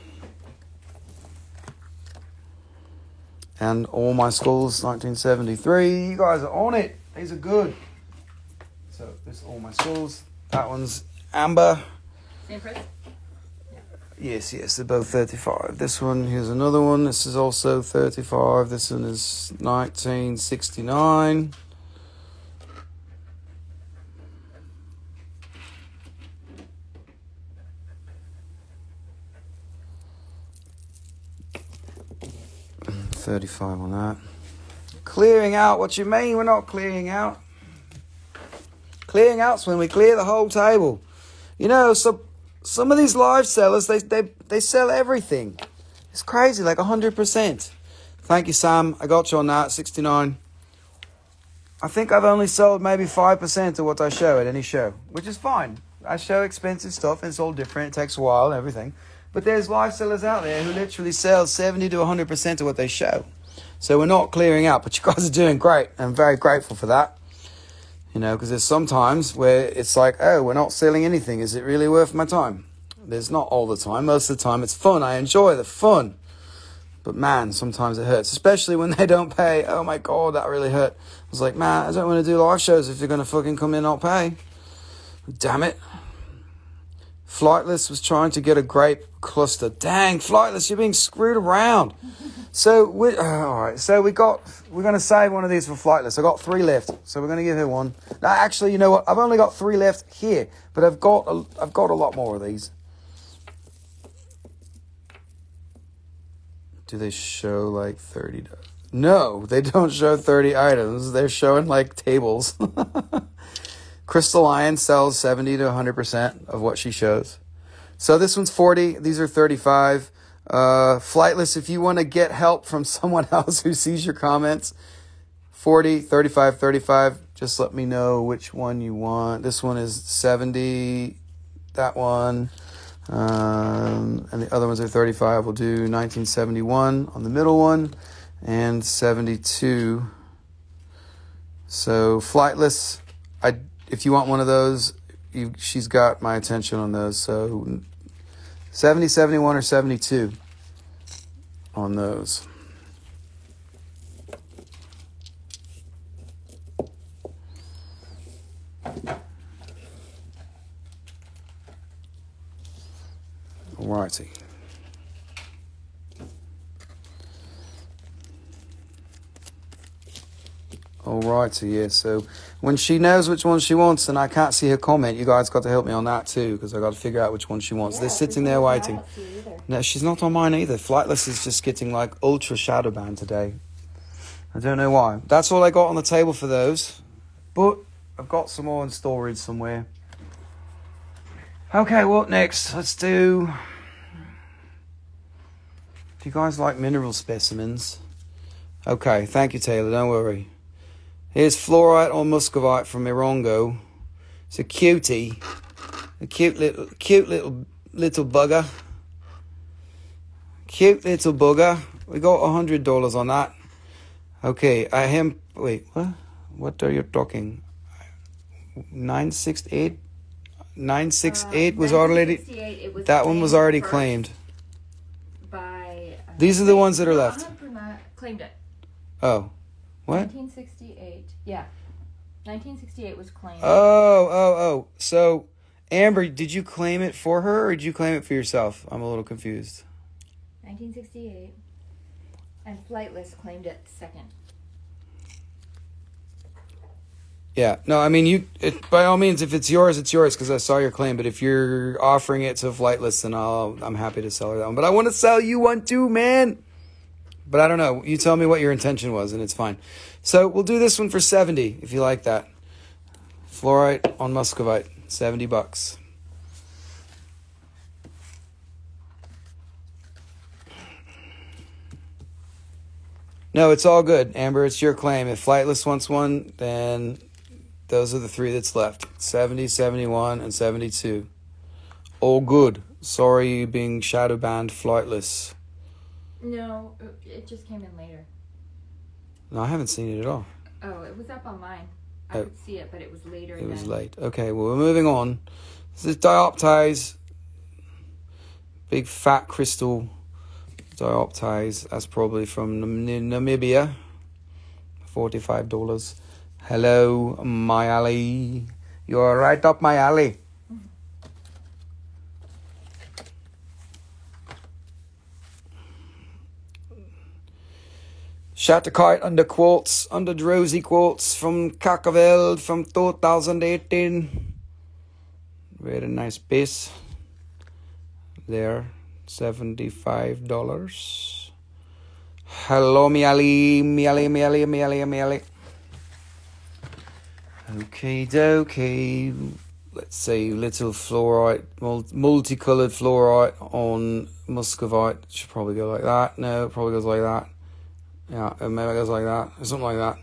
And all my schools, 1973. You guys are on it. These are good. So this is all my schools. That one's Amber. Same price? Yeah. Yes, yes, they're both 35. This one, here's another one. This is also 35. This one is 1969. $35 on that. Clearing out, what you mean? We're not clearing out. Clearing out's when we clear the whole table. You know, so some of these live sellers, they sell everything. It's crazy, like 100%. Thank you, Sam. I got you on that, 69. I think I've only sold maybe 5% of what I show at any show, which is fine. I show expensive stuff, and it's all different. It takes a while and everything. But there's live sellers out there who literally sell 70 to 100% of what they show. So we're not clearing out, but you guys are doing great. I'm very grateful for that. You know, because there's sometimes where it's like, oh, we're not selling anything. Is it really worth my time? There's not all the time. Most of the time it's fun. I enjoy the fun. But, man, sometimes it hurts, especially when they don't pay. Oh, my God, that really hurt. I was like, man, I don't want to do live shows if you're going to fucking come in and not pay. Damn it. Flightless was trying to get a grape cluster. Dang, Flightless, you're being screwed around. So we all right. So we're gonna save one of these for Flightless. I got 3 left, so we're gonna give her one. No, actually, you know what? I've only got 3 left here, but I've got a lot more of these. Do they show like 30? No, they don't show 30 items. They're showing like tables. Crystal Lion sells 70 to 100% of what she shows. So this one's 40. These are 35. Flightless, if you want to get help from someone else who sees your comments, 40, 35, 35. Just let me know which one you want. This one is 70. That one. And the other ones are 35. We'll do 1971 on the middle one and 72. So Flightless, if you want one of those, she's got my attention on those. So 70, 71, or 72 on those. Alrighty. Alrighty, yeah, so when she knows which one she wants and I can't see her comment, you guys got to help me on that too, because I got to figure out which one she wants. Yeah, they're sitting there waiting. No, she's not on mine either. Flightless is just getting like ultra shadow banned today. I don't know why. That's all I got on the table for those, but I've got some more in storage somewhere. Okay, what next? Let's do... Do you guys like mineral specimens? Okay, thank you, Taylor. Don't worry. Here's fluorite or muscovite from Erongo. It's a cutie. A cute little bugger. Cute little bugger. We got $100 on that. Okay, wait, what? What are you talking? 968? 968 was already... That one was already claimed. By... These are the ones that are left. Claimed it. Oh. What? 1968. Yeah. 1968 was claimed. Oh. So, Amber, did you claim it for her or did you claim it for yourself? I'm a little confused. 1968. And Flightless claimed it second. Yeah, no, I mean, by all means, if it's yours, it's yours, because I saw your claim. But if you're offering it to Flightless, then I'm happy to sell her that one. But I want to sell you one too, man. But I don't know. You tell me what your intention was, and it's fine. So we'll do this one for 70, if you like that. Fluorite on muscovite, 70 bucks. No, it's all good, Amber. It's your claim. If Flightless wants one, then those are the three that's left. 70, 71, and 72. All good. Sorry you being shadow banned, Flightless. No, it just came in later. No, I haven't seen it at all. Oh, it was up on mine. I could see it, but it was later. It was late. Okay, well, we're moving on. This is dioptase. Big fat crystal. Dioptase, that's probably from Namibia, $45. Hello, my alley. You're right up my alley. Shattuckite under quartz, under drowsy quartz from Kakaveld from 2018. Very nice piece there. $75. Hello, Miali. Okay, dokie. Let's see, little fluorite, multicolored fluorite on muscovite. Should probably go like that. No, it probably goes like that. Yeah, it maybe goes like that, or something like that.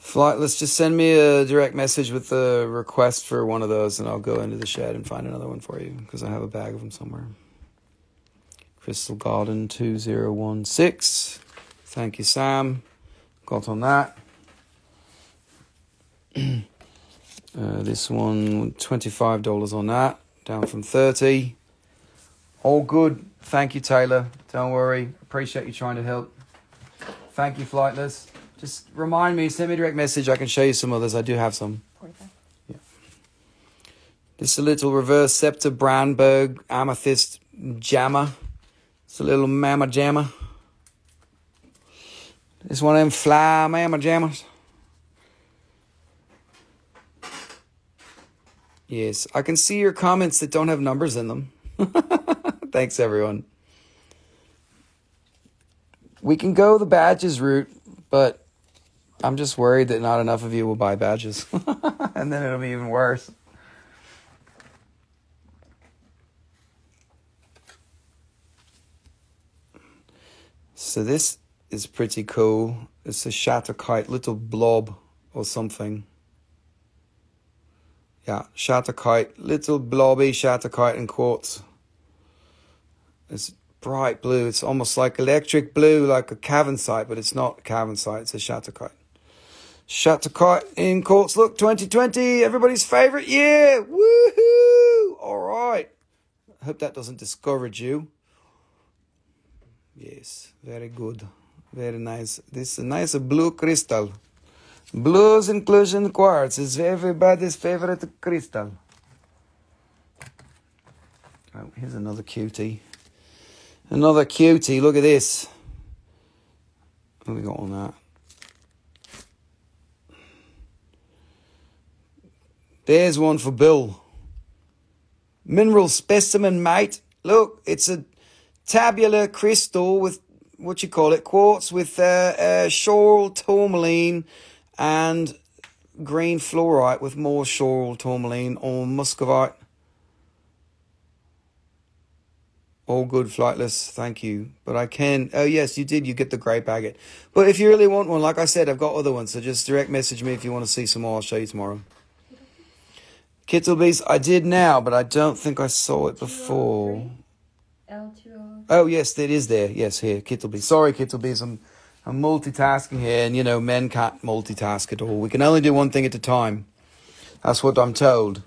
Flightless, just send me a direct message with the request for one of those, and I'll go into the shed and find another one for you, because I have a bag of them somewhere. Crystal Garden 2016. Thank you, Sam. Got on that. This one, $25 on that, down from 30. All good. Thank you, Taylor. Don't worry. Appreciate you trying to help. Thank you, Flightless. Just remind me, send me a direct message. I can show you some others. I do have some. Yeah. This is a little reverse scepter Brandberg amethyst jammer. It's a little mamma jammer. It's one of them fly mamma jammers. Yes, I can see your comments that don't have numbers in them. Thanks, everyone. We can go the badges route, but I'm just worried that not enough of you will buy badges. And then it'll be even worse. So this is pretty cool. It's a Shattuckite, little blob or something. Yeah, Shattuckite, little blobby Shattuckite and quartz. It's bright blue. It's almost like electric blue, like a cavansite, but it's not cavansite. It's a Shattuckite. Shattuckite in quartz. Look, 2020, everybody's favorite year. Woohoo! All right. I hope that doesn't discourage you. Yes, very good. Very nice. This is a nice blue crystal. Blues inclusion quartz is everybody's favorite crystal. Oh, here's another cutie. Another cutie, look at this. What have we got on that? There's one for Bill. Mineral specimen, mate. Look, it's a tabular crystal with, what you call it, quartz with shoral tourmaline and green fluorite with more shoral tourmaline or muscovite. All good, Flightless. Thank you. But I can... Oh, yes, you did. You get the grey agate. But if you really want one, like I said, I've got other ones. So just direct message me if you want to see some more. I'll show you tomorrow. Kittlebees, I did now, but I don't think I saw it before. L2O. Oh, yes, it is there. Yes, here, Kittlebees. Sorry, Kittlebees. I'm multitasking here. And, you know, men can't multitask at all. We can only do one thing at a time. That's what I'm told.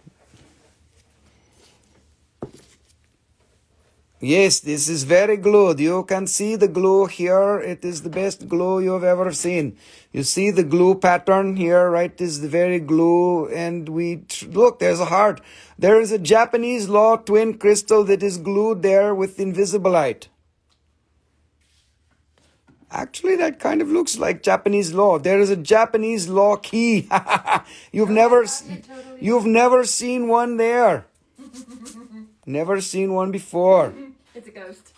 Yes, this is very good. You can see the glue here. It is the best glue you've ever seen. You see the glue pattern here, right? This is the very glue. And we... Look, there's a heart. There is a Japanese law twin crystal that is glued there with invisible light. Actually, that kind of looks like Japanese law. There is a Japanese law key. You've never seen one there. Never seen one before. It's a ghost.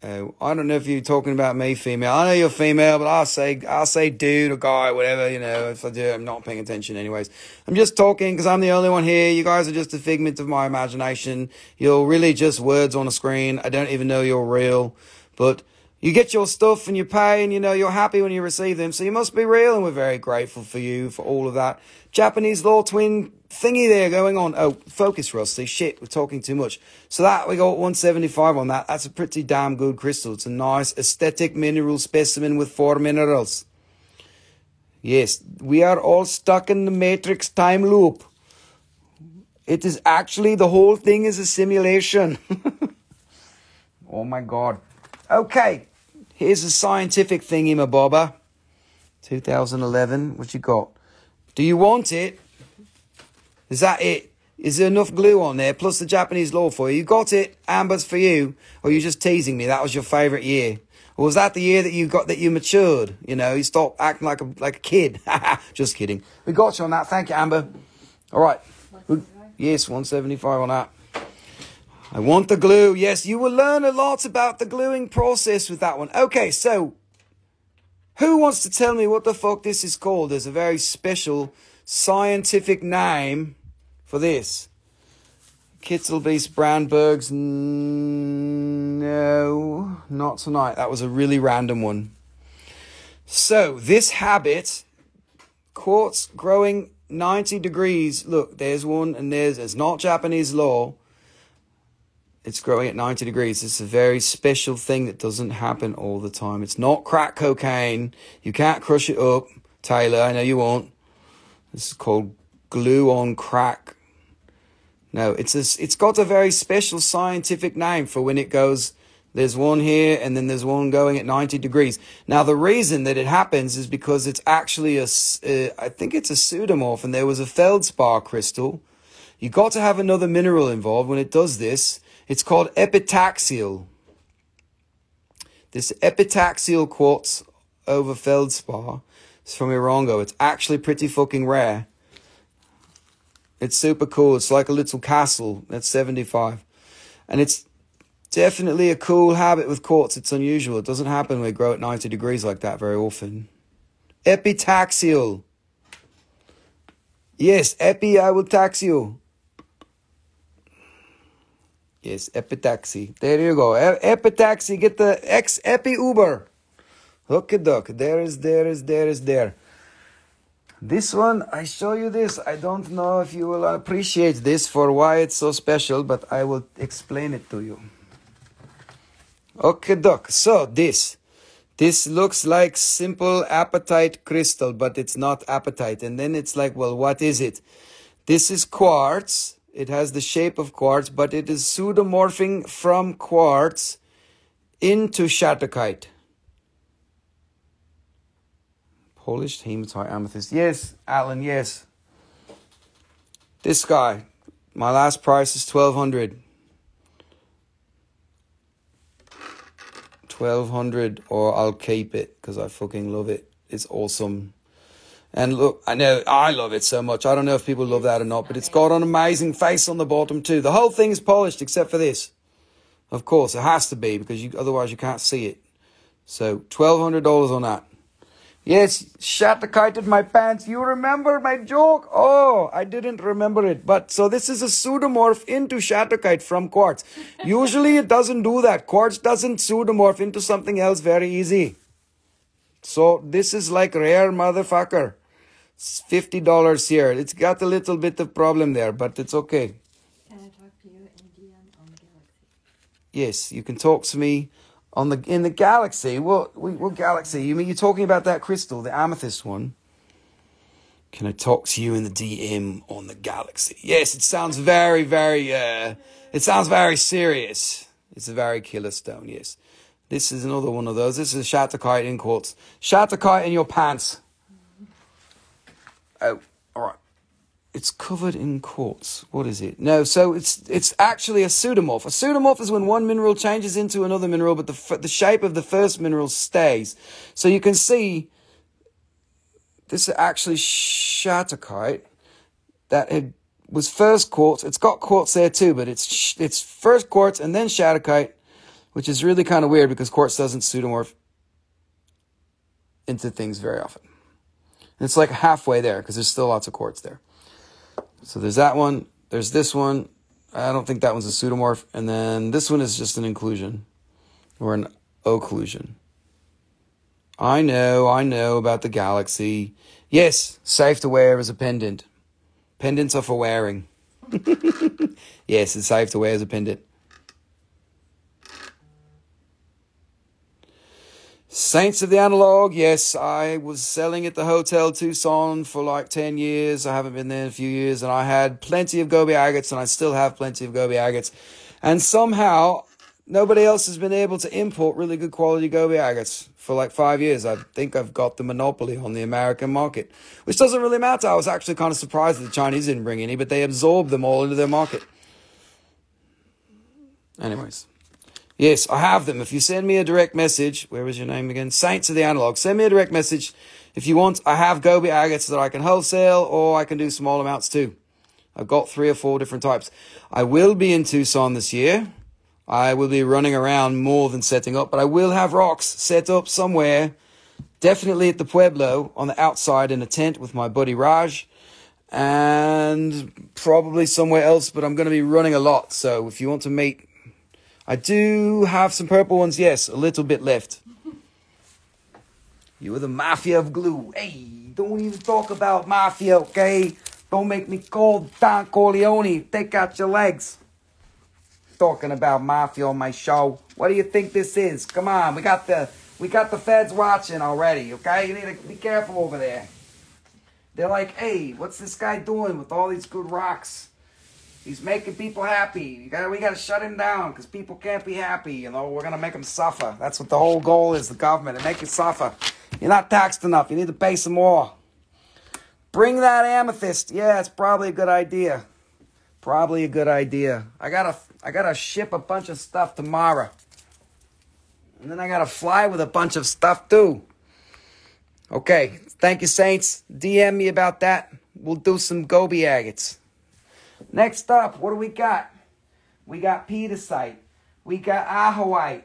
I don't know if you're talking about me, female. I know you're female, but I'll say dude or guy, whatever, you know. If I do, I'm not paying attention anyways. I'm just talking because I'm the only one here. You guys are just a figment of my imagination. You're really just words on a screen. I don't even know you're real. But you get your stuff and you pay and, you know, you're happy when you receive them. So you must be real, and we're very grateful for you for all of that. Japanese law twin thingy there going on. Oh, focus, Rusty. Shit, we're talking too much. So that, we got 175 on that. That's a pretty damn good crystal. It's a nice aesthetic mineral specimen with 4 minerals. Yes, we are all stuck in the matrix time loop. It is actually, the whole thing is a simulation. Oh my God. Okay, here's a scientific thingy, my bobber. 2011, what you got? Do you want it? Is that it? Is there enough glue on there? Plus the Japanese law for you. You got it, Amber's for you. Or you're just teasing me, that was your favorite year. Or was that the year that you got, that you matured? You know, you stopped acting like a kid. Just kidding. We got you on that, thank you, Amber. All right. Yes, 175 on that. I want the glue. Yes, you will learn a lot about the gluing process with that one. Okay, so who wants to tell me what the fuck this is called? There's a very special scientific name for this. Kitzelbeest Brandberg's. No, not tonight. That was a really random one. So this habit, quartz growing 90 degrees. Look, there's one, and it's not Japanese law. It's growing at 90 degrees. It's a very special thing that doesn't happen all the time. It's not crack cocaine. You can't crush it up, Taylor. I know you won't. This is called glue on crack. No, it's got a very special scientific name for when it goes. There's one here, and then there's one going at 90 degrees. Now, the reason that it happens is because it's actually I think it's a pseudomorph, and there was a feldspar crystal. You got to have another mineral involved when it does this. It's called epitaxial. This epitaxial quartz over feldspar is from Irongo. It's actually pretty fucking rare. It's super cool. It's like a little castle. That's 75. And it's definitely a cool habit with quartz. It's unusual. It doesn't happen when we grow at 90 degrees like that very often. Epitaxial. Yes, epi, I will tax you. Yes, epitaxi. There you go. Epitaxi. Get the X epi Uber. Hooky duck. There is there. This one, I show you this. I don't know if you will appreciate this for why it's so special, but I will explain it to you. Okay, duck. So this looks like simple apatite crystal, but it's not apatite. And then it's like, well, what is it? This is quartz. It has the shape of quartz, but it is pseudomorphing from quartz into shattuckite. Polished hematite amethyst. Yes, Alan, yes. This guy, my last price is $1,200. $1,200, or I'll keep it because I fucking love it. It's awesome. And look, I know I love it so much. I don't know if people love that or not, but it's got an amazing face on the bottom too. The whole thing is polished except for this. Of course, it has to be, because otherwise you can't see it. So $1,200 on that. Yes, shattuckited my pants. You remember my joke? Oh, I didn't remember it. But so this is a pseudomorph into shattuckite from quartz. Usually it doesn't do that. Quartz doesn't pseudomorph into something else very easy. So this is like rare motherfucker. It's $50 here. It's got a little bit of problem there, but it's okay. Can I talk to you in DM on the Galaxy? Yes, you can talk to me on the in the Galaxy. What Galaxy? You mean you're talking about that crystal, the amethyst one? Can I talk to you in the DM on the Galaxy? Yes, it sounds very, very. It sounds very serious. It's a very killer stone. Yes. This is another one of those. This is shattuckite in quartz. Shattuckite in your pants. Oh, all right. It's covered in quartz. What is it? No, so it's actually a pseudomorph. A pseudomorph is when one mineral changes into another mineral, but the shape of the first mineral stays. So you can see this is actually Shattuckite that was first quartz. It's got quartz there too, but it's first quartz and then Shattuckite, which is really kind of weird because quartz doesn't pseudomorph into things very often. And it's like halfway there because there's still lots of quartz there. So there's that one, there's this one. I don't think that one's a pseudomorph. And then this one is just an inclusion or an occlusion. I know about the galaxy. Yes, safe to wear as a pendant. Pendants are for wearing. Yes, it's safe to wear as a pendant. Saints of the Analog, yes, I was selling at the Hotel Tucson for like 10 years. I haven't been there in a few years, and I had plenty of Gobi agates, and I still have plenty of Gobi agates. And somehow, nobody else has been able to import really good quality Gobi agates for like 5 years. I think I've got the monopoly on the American market, which doesn't really matter. I was actually kind of surprised that the Chinese didn't bring any, but they absorbed them all into their market. Anyways. Yes, I have them. If you send me a direct message, where was your name again? Saints of the Analog. Send me a direct message if you want. I have Gobi agates that I can wholesale, or I can do small amounts too. I've got 3 or 4 different types. I will be in Tucson this year. I will be running around more than setting up, but I will have rocks set up somewhere, definitely at the Pueblo, on the outside in a tent with my buddy Raj, and probably somewhere else, but I'm going to be running a lot, so if you want to meet... I do have some purple ones, yes, a little bit left. You are the mafia of glue. Hey, don't even talk about mafia, okay? Don't make me call Don Corleone. Take out your legs. Talking about mafia on my show. What do you think this is? Come on, we got the feds watching already, okay? You need to be careful over there. They're like, hey, what's this guy doing with all these good rocks? He's making people happy. We gotta shut him down because people can't be happy. You know, we're gonna make them suffer. That's what the whole goal is, the government, to make you suffer. You're not taxed enough. You need to pay some more. Bring that amethyst. Yeah, it's probably a good idea. Probably a good idea. I gotta ship a bunch of stuff tomorrow. And then I gotta fly with a bunch of stuff too. Okay, thank you, Saints. DM me about that. We'll do some Gobi agates. Next up, what do we got? We got pedacite. We got ahoite.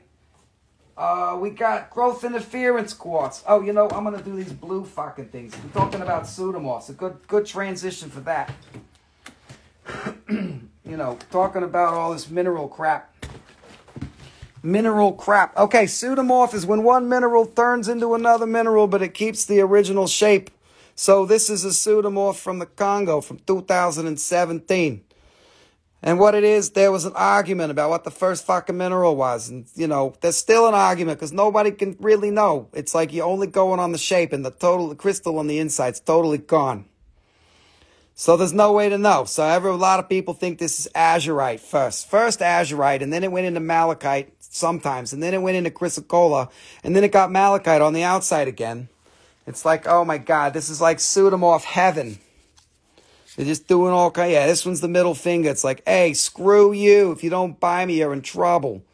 We got growth interference quartz. Oh, you know, I'm going to do these blue fucking things. I'm talking about pseudomorphs. A good transition for that. You know, talking about all this mineral crap. Mineral crap. Okay, pseudomorph is when one mineral turns into another mineral, but it keeps the original shape. So this is a pseudomorph from the Congo from 2017. And what it is, there was an argument about what the first fucking mineral was. And, you know, there's still an argument because nobody can really know. It's like you're only going on the shape, and the crystal on the inside's totally gone. So there's no way to know. So a lot of people think this is azurite first. First azurite, and then it went into malachite sometimes. And then it went into chrysocolla. And then it got malachite on the outside again. It's like, oh my God, this is like pseudomorph heaven. They're just doing all kinds. Yeah, this one's the middle finger. It's like, hey, screw you. If you don't buy me, you're in trouble.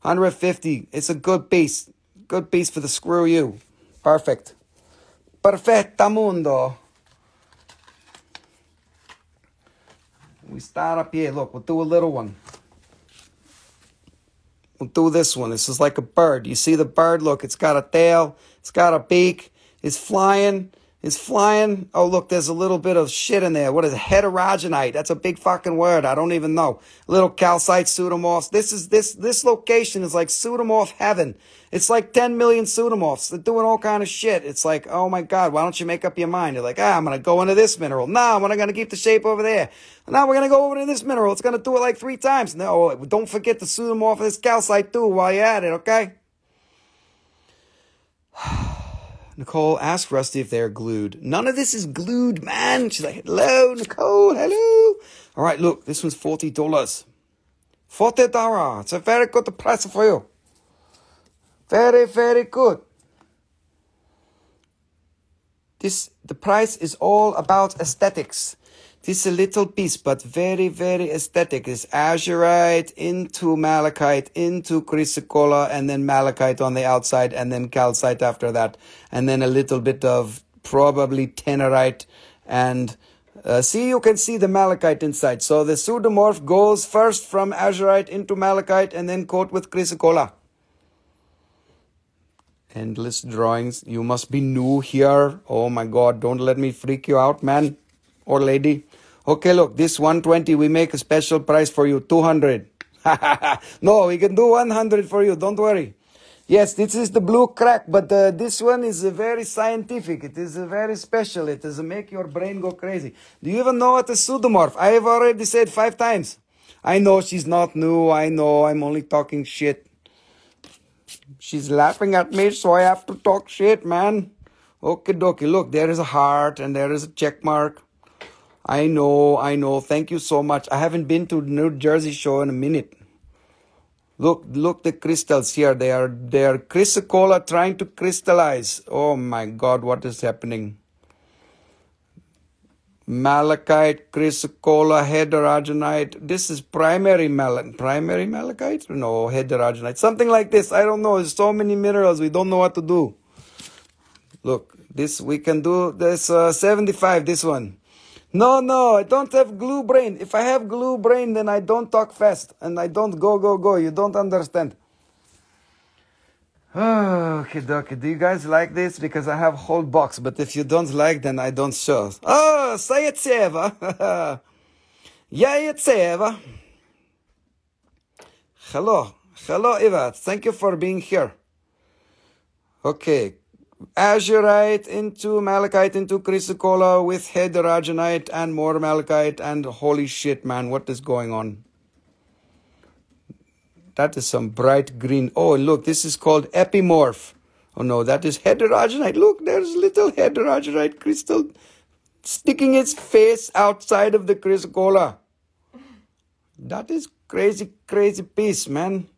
150. It's a good piece. Good piece for the screw you. Perfect. Perfecta mundo. We start up here. Look, we'll do a little one. We'll do this one. This is like a bird. You see the bird? Look, it's got a tail. It's got a beak. It's flying. It's flying. Oh, look, there's a little bit of shit in there. What is it? Heterogenite? That's a big fucking word. I don't even know. Little calcite pseudomorphs. This location is like pseudomorph heaven. It's like 10 million pseudomorphs. They're doing all kind of shit. It's like, oh my God, why don't you make up your mind? You're like, I'm going to go into this mineral. No, I'm going to keep the shape over there. Now we're going to go over to this mineral. It's going to do it like 3 times. No, don't forget the pseudomorph of this calcite too while you're at it, okay? Nicole, ask Rusty if they're glued. None of this is glued, man. She's like, hello, Nicole, hello. All right, look, this one's $40. $40. It's a very good price for you. Very, very good. The price is all about aesthetics. This little piece, but very, very aesthetic, is azurite into malachite, into chrysocolla, and then malachite on the outside, and then calcite after that, and then a little bit of probably tenorite. And see, you can see the malachite inside. So the pseudomorph goes first from azurite into malachite and then coat with chrysocolla. Endless drawings. You must be new here. Oh my God, don't let me freak you out, man or lady. Okay, look, this 120, we make a special price for you, 200. No, we can do 100 for you, don't worry. Yes, this is the blue crack, but this one is very scientific. It is very special. It is make your brain go crazy. Do you even know what a pseudomorph? I have already said 5 times. I know she's not new. I know I'm only talking shit. She's laughing at me, so I have to talk shit, man. Okie dokie. Look, there is a heart and there is a check mark. I know, I know. Thank you so much. I haven't been to the New Jersey show in a minute. Look, look the crystals here. They are chrysocolla trying to crystallize. Oh my God, what is happening? Malachite, chrysocolla, heterogenite. This is primary malachite? No, heterogenite. Something like this. I don't know. There's so many minerals. We don't know what to do. Look, this we can do. This 75, this one. No, I don't have glue brain. If I have glue brain, then I don't talk fast. And I don't go. You don't understand. Okay, dokie. Do you guys like this? Because I have a whole box. But if you don't like, then I don't show. Oh, say it, Seva. Yeah, it's Seva. Hello. Hello, Eva. Thank you for being here. Okay. Azurite into malachite into chrysocolla with heterogenite and more malachite, and holy shit, man, what is going on? That is some bright green. Oh, look, this is called epimorph. Oh no, that is heterogenite. Look, there's little heterogenite crystal sticking its face outside of the chrysocolla. That is crazy, crazy piece, man.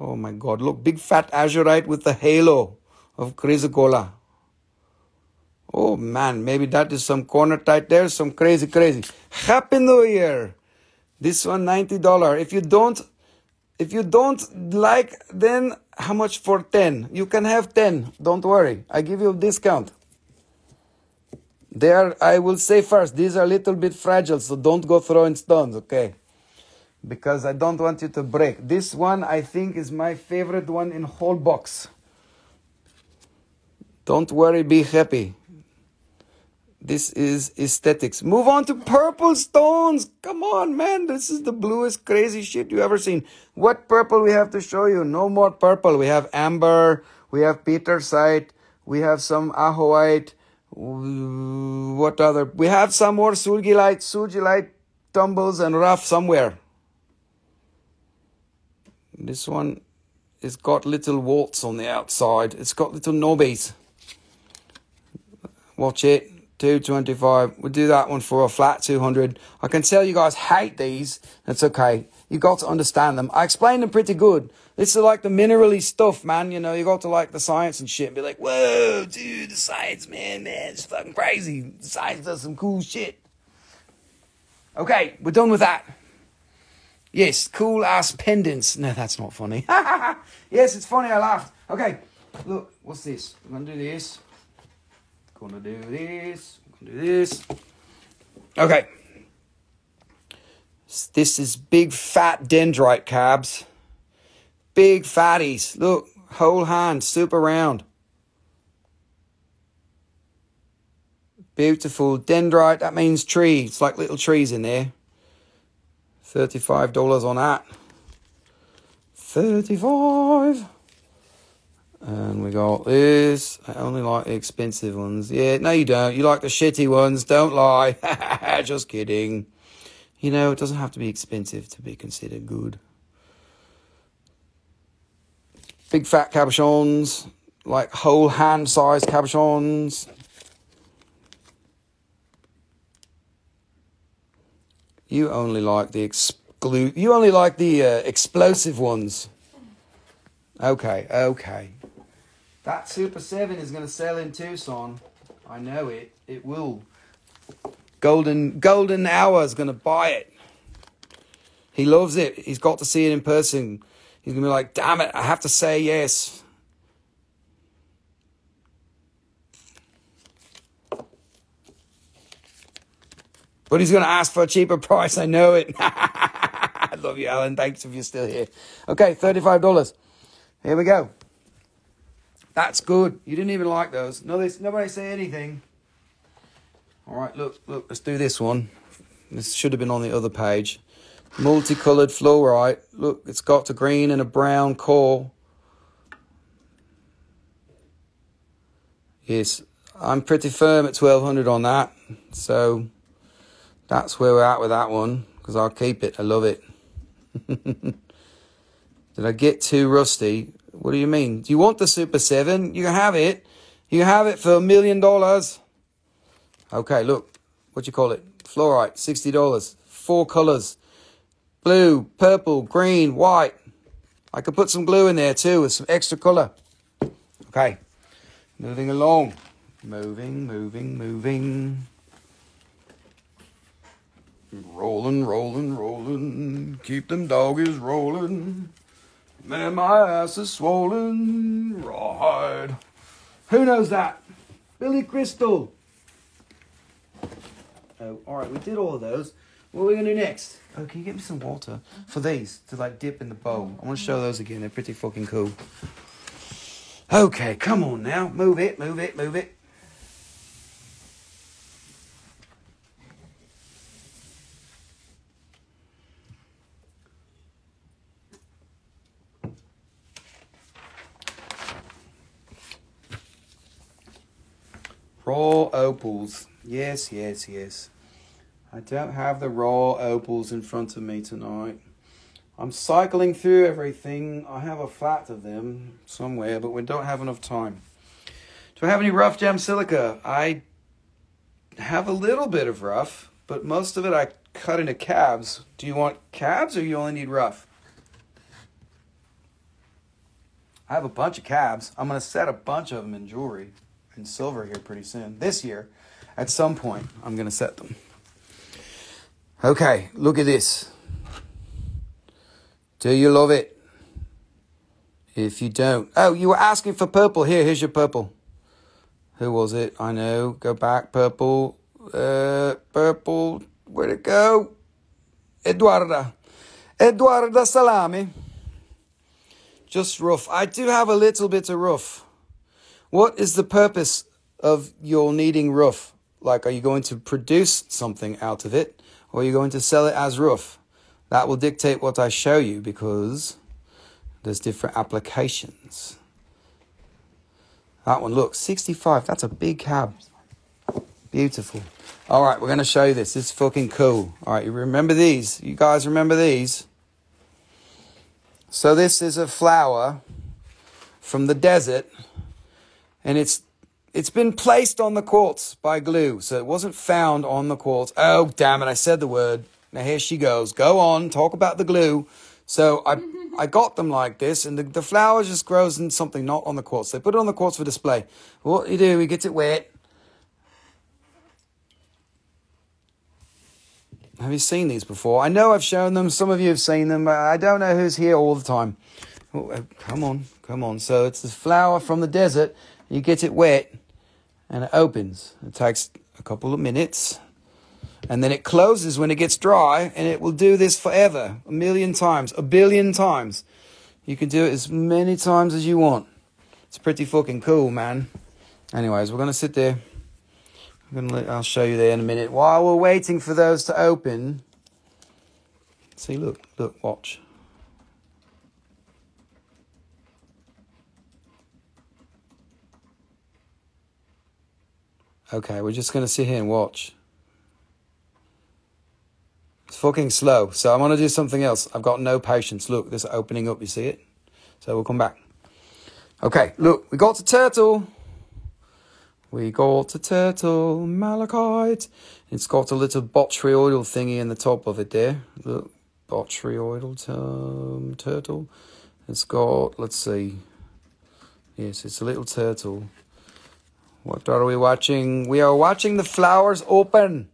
Oh my God, look, big fat azurite with the halo of chrysocolla. Oh man, maybe that is some cornerite there, some crazy. Happy New Year! This one $90. If you don't like, then how much for 10? You can have 10. Don't worry. I give you a discount. There, I will say first, these are a little bit fragile, so don't go throwing stones, okay? Because I don't want you to break. This one I think is my favorite one in whole box. Don't worry, be happy. This is aesthetics. Move on to purple stones. Come on, man. This is the bluest crazy shit you ever seen. What purple we have to show you? No more purple. We have amber. We have petersite. We have some ahoite. What other? We have some more surgilite. Surgilite tumbles and rough somewhere. This one is got little warts on the outside. It's got little knobbies. Watch it. 225. We'll do that one for a flat 200. I can tell you guys hate these. That's okay. You got to understand them. I explained them pretty good. This is like the minerally stuff, man. You know, you got to like the science and shit and be like, whoa, dude, the science, man, it's fucking crazy. The science does some cool shit. Okay, we're done with that. Yes, cool ass pendants. No, that's not funny. Yes, it's funny, I laughed. Okay, look, what's this? I'm gonna do this. Gonna do this, gonna do this. Okay. This is big fat dendrite cabs. Big fatties. Look, whole hand, super round. Beautiful dendrite, that means tree. It's like little trees in there. $35 on that. 35. And we got this. I only like the expensive ones. Yeah, no, you don't. You like the shitty ones. Don't lie. Just kidding. You know, it doesn't have to be expensive to be considered good. Big fat cabochons. Like whole hand-sized cabochons. You only like the explosive ones. Okay. That Super 7 is going to sell in Tucson. I know it. It will. Golden Hour is going to buy it. He loves it. He's got to see it in person. He's going to be like, damn it, I have to say yes. But he's going to ask for a cheaper price. I know it. I love you, Alan. Thanks if you're still here. Okay, $35. Here we go. That's good. You didn't even like those. No, nobody say anything. All right, look. Let's do this one. This should have been on the other page. Multicolored fluorite. Look, it's got a green and a brown core. Yes, I'm pretty firm at 1200 on that. So that's where we're at with that one, because I'll keep it. I love it. Did I get too rusty? What do you mean? Do you want the Super 7? You can have it. You can have it for $1 million. Okay, look. What do you call it? Fluorite, $60. 4 colors. Blue, purple, green, white. I could put some glue in there too with some extra color. Okay. Moving along. Moving. Rolling. Keep them doggies rolling. Man, my ass is swollen. Rawhide. Who knows that? Billy Crystal. Oh, all right, we did all of those. What are we going to do next? Oh, can you get me some water for these to, like, dip in the bowl? I want to show those again. They're pretty fucking cool. Okay, come on now. Move it. Raw opals. Yes. I don't have the raw opals in front of me tonight. I'm cycling through everything. I have a flat of them somewhere, but we don't have enough time. Do I have any rough gem silica? I have a little bit of rough, but most of it I cut into cabs. Do you want cabs or you only need rough? I have a bunch of cabs. I'm going to set a bunch of them in jewelry and silver here pretty soon. This year, at some point, I'm going to set them. Okay, look at this. Do you love it? If you don't... Oh, you were asking for purple. Here's your purple. Who was it? I know. Go back. Purple. Purple. Where'd it go? Eduarda Salami. Just rough. I do have a little bit of rough. What is the purpose of your needing rough? Like, are you going to produce something out of it? Or you're going to sell it as rough? That will dictate what I show you, because there's different applications. That one, look, 65. That's a big cab. Beautiful. All right, we're going to show you this. It's fucking cool. All right, you remember these? You guys remember these? So this is a flower from the desert, and it's been placed on the quartz by glue, so it wasn't found on the quartz. Oh, damn it, I said the word. Now here she goes. Go on, talk about the glue. So I got them like this, and the flower just grows in something not on the quartz. They put it on the quartz for display. What you do, we get it wet. Have you seen these before? I know I've shown them. Some of you have seen them, but I don't know who's here all the time. Oh, come on. So it's the flower from the desert. You get it wet. And it opens. It takes a couple of minutes. And then it closes when it gets dry. And it will do this forever. A million times. A billion times. You can do it as many times as you want. It's pretty fucking cool, man. Anyways, we're going to sit there. I'll show you there in a minute. While we're waiting for those to open. See, look, watch. Okay, we're just going to sit here and watch. It's fucking slow, so I'm going to do something else. I've got no patience. Look, this opening up, you see it? So we'll come back. Okay, look, we got a turtle. Malachite. It's got a little botryoidal thingy in the top of it there. Look, botryoidal turtle. It's got, let's see. Yes, it's a little turtle. What are we watching? We are watching the flowers open.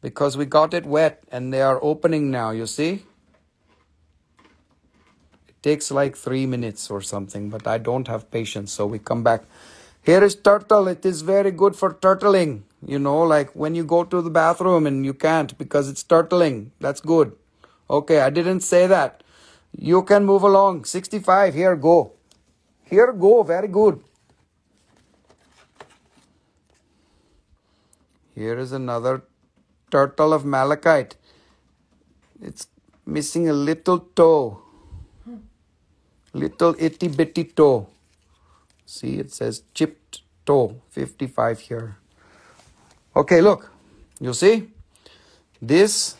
because we got it wet and they are opening now, you see? It takes like 3 minutes or something, but I don't have patience, so we come back. Here is turtle. It is very good for turtling, you know, like when you go to the bathroom and you can't because it's turtling. That's good. Okay, I didn't say that. You can move along. 65, here go. Here go, very good. Here is another turtle of malachite. It's missing a little toe. Little itty bitty toe. See, it says chipped toe, 55 here. Okay, look, you see? This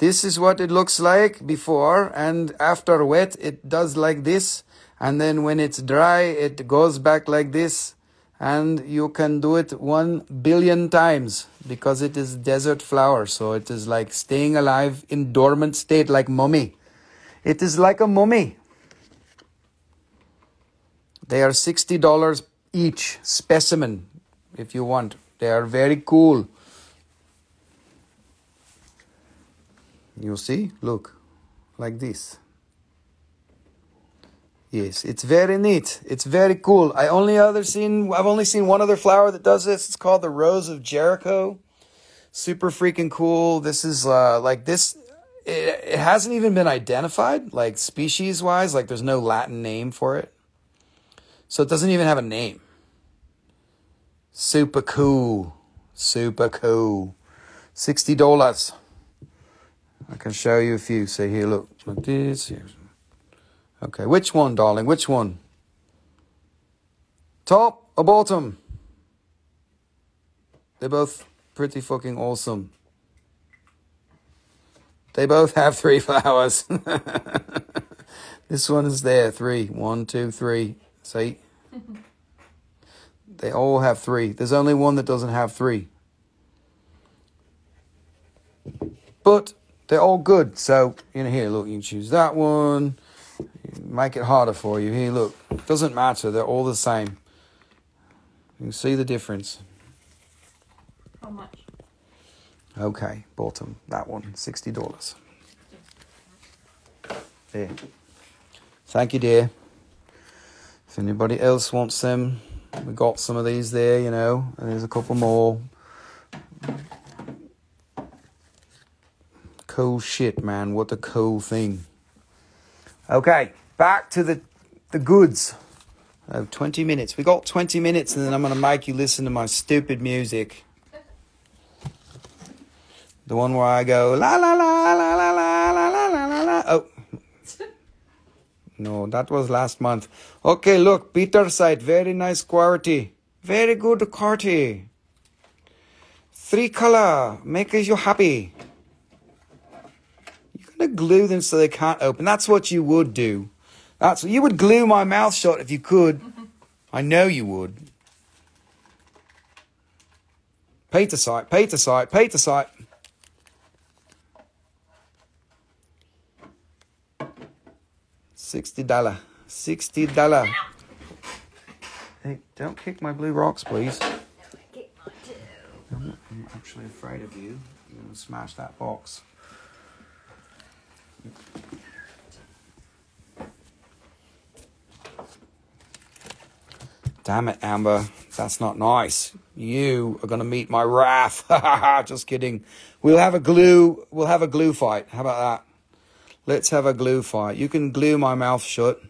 is what it looks like before, and after wet, it does like this. And then when it's dry, it goes back like this. And you can do it 1 billion times because it is desert flower. So it is like staying alive in dormant state like mummy. It is like a mummy. They are $60 each specimen if you want. They are very cool. You see, look, like this. Yes, it's very neat. It's very cool. I've only seen one other flower that does this. It's called the Rose of Jericho. Super freaking cool. This is like this. It hasn't even been identified, like species-wise. Like there's no Latin name for it. So it doesn't even have a name. Super cool. Super cool. $60. I can show you a few. So here, look. Like this. Okay, which one, darling? Which one? Top or bottom? They're both pretty fucking awesome. They both have 3 flowers. This one is there. 3. 1, 2, 3. See? They all have 3. There's only one that doesn't have 3. But they're all good. So, you know, here, look, you can choose that one. Make it harder for you. Here, look. It doesn't matter. They're all the same. You can see the difference. How much? Okay, bought them. That one, $60. There. Thank you, dear. If anybody else wants them, we got some of these there, you know, and there's a couple more. Cool shit, man. What a cool thing. Okay, back to the goods. Oh, 20 minutes. We got 20 minutes, and then I'm going to make you listen to my stupid music. The one where I go, la, la, la, la, la, la, la, la, la, la. Oh. No, that was last month. Okay, look, petersite, very nice quality. Very good quality. 3 color, make you happy. Gonna glue them so they can't open. That's what you would do. That's what you would glue my mouth shut if you could. I know you would. Petersite, petersite, petersite. $60. $60. Hey, don't kick my blue rocks, please. No, I kick mine too. I'm actually afraid of you. You're gonna smash that box. Damn it, Amber. That's not nice. You are going to meet my wrath. Just kidding. We'll have a glue fight. How about that? Let's have a glue fight. You can glue my mouth shut.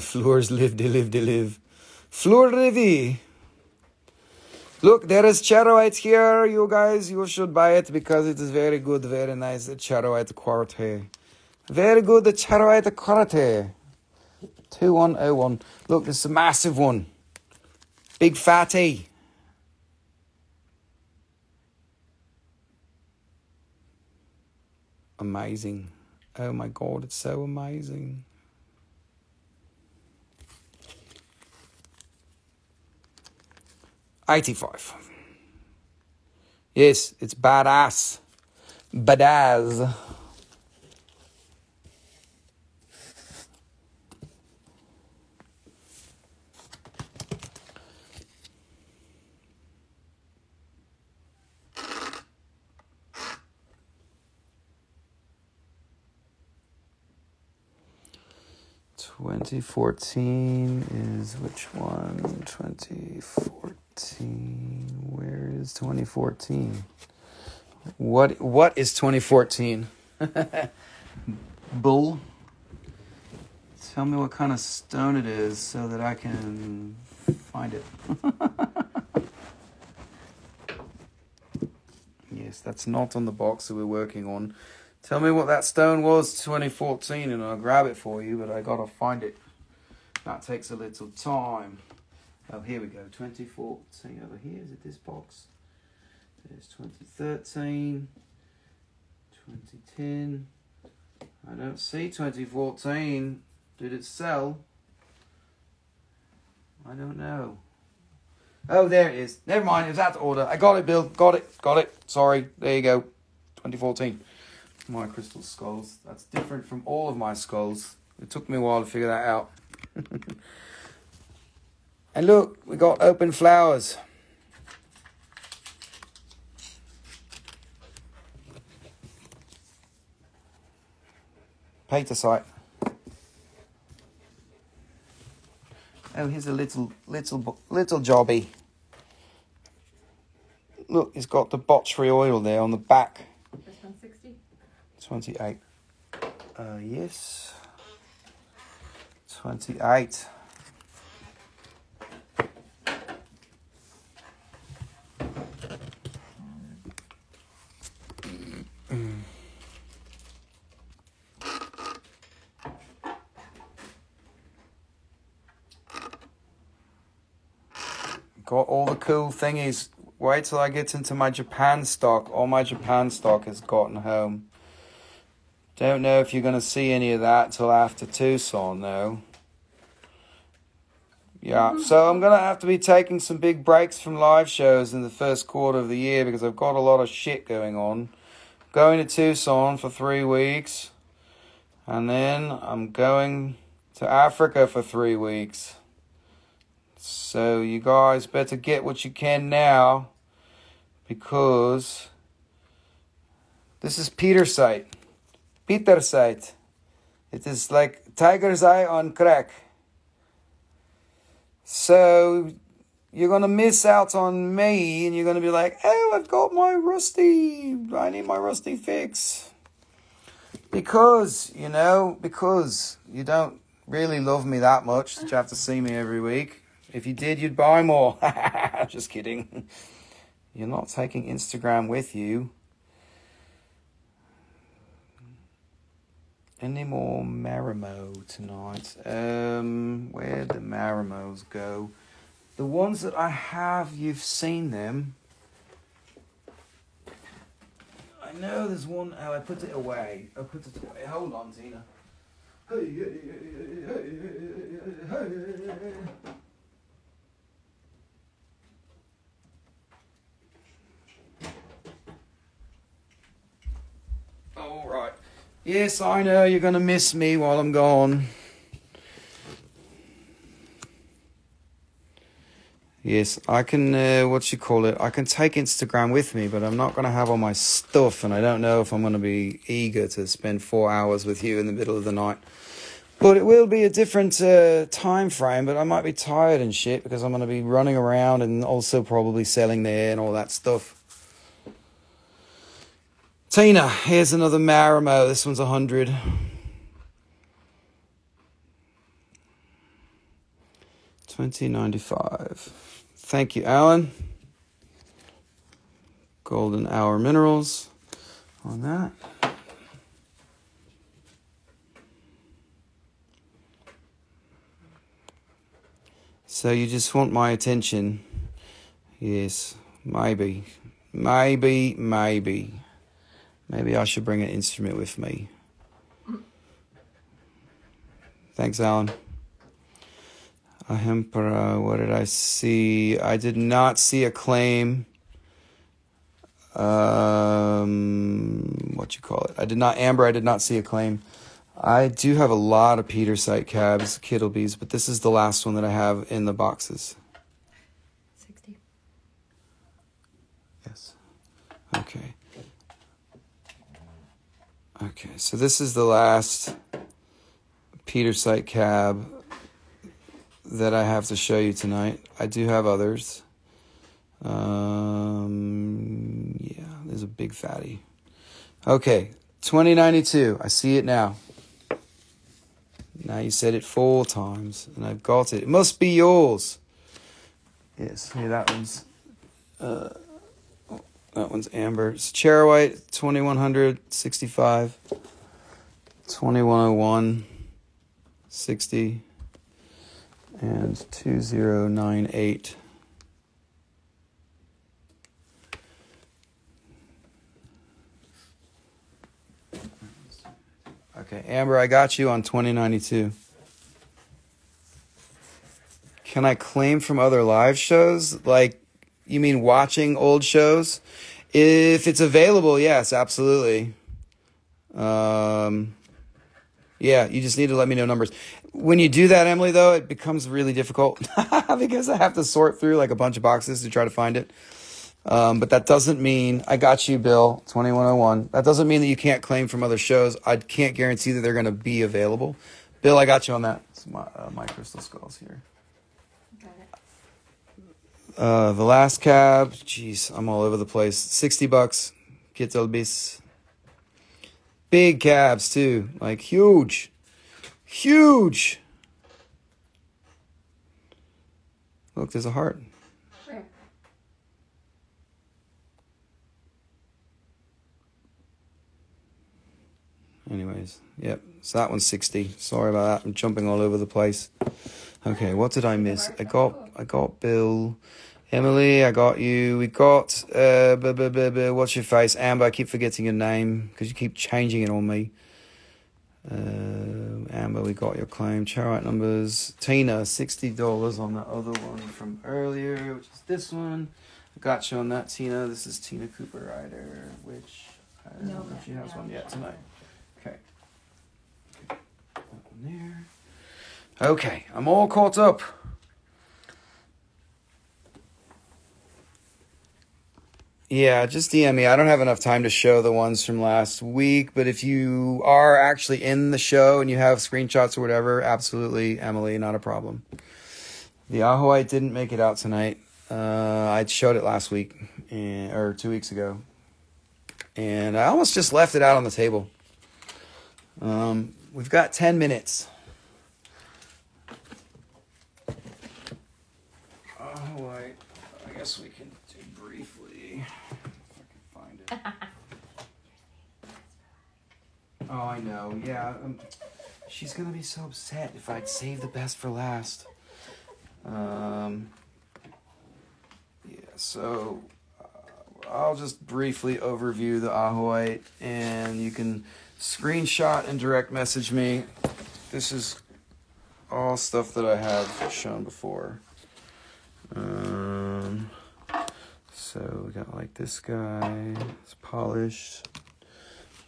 Floors live, de live, de live. Floor revie. Look, there is charoite here. You guys, you should buy it because it is very good, very nice charoite quality. Very good charoite quality. 2101. Look, this is a massive one. Big fatty. Amazing. Oh my God, it's so amazing. $85. Yes, it's badass. Badass. 2014 is which one? 2014. Where is 2014? What is 2014? Bull. Tell me what kind of stone it is so that I can find it. Yes, that's not on the box that we're working on. Tell me what that stone was 2014 and I'll grab it for you, but I gotta find it. That takes a little time. Oh, here we go, 2014 over here. Is it this box? There's 2013, 2010. I don't see 2014. Did it sell? I don't know. Oh, there it is. Never mind, it was out of order. I got it, Bill. Got it. Sorry. There you go. 2014. My crystal skulls. That's different from all of my skulls. It took me a while to figure that out. And look, we got open flowers. Hematite. Oh, here's a little jobby. Look, it's got the botchery oil there on the back. This one's 60. 28. Yes. 28. Got all the cool thingies. Wait till I get into my Japan stock. All my Japan stock has gotten home. Don't know if you're going to see any of that till after Tucson, though. Yeah, so I'm going to have to be taking some big breaks from live shows in the first quarter of the year because I've got a lot of shit going on. Going to Tucson for 3 weeks. And then I'm going to Africa for 3 weeks. So you guys better get what you can now, because this is Petersite. It is like tiger's eye on crack. So you're going to miss out on me, and you're going to be like, oh, I've got my rusty, I need my rusty fix. Because, you know, because you don't really love me that much that you have to see me every week. If you did, you'd buy more. Just kidding. You're not taking Instagram with you. Any more marimo tonight? Where'd the marimos go? The ones that I have, you've seen them. I know there's one. Oh, I put it away. Hold on, Tina. Hey. All right. Yes, I know you're going to miss me while I'm gone. Yes, I can, I can take Instagram with me, but I'm not going to have all my stuff, and I don't know if I'm going to be eager to spend 4 hours with you in the middle of the night. But it will be a different time frame, but I might be tired and shit because I'm going to be running around and also probably selling there and all that stuff. Tina, here's another marimo. This one's 100. $20.95. Thank you, Alan. Golden Hour Minerals on that. So you just want my attention? Yes, maybe. Maybe. Maybe I should bring an instrument with me. Thanks, Alan. Ahempara, what did I see? I did not see a claim. Amber, I did not see a claim. I do have a lot of Petersite cabs, Kittlebees, but this is the last one that I have in the boxes. 60. Yes. Okay. Okay, so this is the last petersite cab that I have to show you tonight. I do have others. Yeah, there's a big fatty. Okay, 2092. I see it now. Now you said it 4 times, and I've got it. It must be yours. Yes, here, that one's amber. It's charoite, 2165, 2101, 60, and 2098. Okay, Amber, I got you on 2092. Can I claim from other live shows? Like, you mean watching old shows? If it's available, yes, absolutely. Yeah, you just need to let me know numbers. When you do that, Emily, though, it becomes really difficult because I have to sort through like a bunch of boxes to try to find it. But that doesn't mean, I got you, Bill, 2101. That doesn't mean that you can't claim from other shows. I can't guarantee that they're going to be available. Bill, I got you on that. It's my crystal skulls here. Got it. The last cab. Jeez, I'm all over the place. 60 bucks. Quetzalbis. Big cabs, too. Like, huge. Huge. Look, there's a heart. Anyways, yep, so that one's 60. Sorry about that, I'm jumping all over the place. Okay, what did I miss? I got Bill. Emily, I got you. We got, what's your face? Amber, I keep forgetting your name because you keep changing it on me. Amber, we got your claim. Charite numbers. Tina, $60 on that other one from earlier, which is this one. I got you on that, Tina. This is Tina Cooper Ryder, which I don't know if she has one yet tonight. There. Okay, I'm all caught up. Yeah, just DM me. I don't have enough time to show the ones from last week, but if you are actually in the show and you have screenshots or whatever, absolutely, Emily, not a problem. The Ahoite didn't make it out tonight. I showed it last week, or 2 weeks ago, and I almost just left it out on the table. We've got 10 minutes. Oh, I guess we can do briefly. If I can find it. Oh, I know. Yeah. She's going to be so upset if I'd save the best for last. Yeah, so I'll just briefly overview the Ahoite, and you can screenshot and direct message me. This is all stuff that I have shown before. So we got like this guy, it's polished.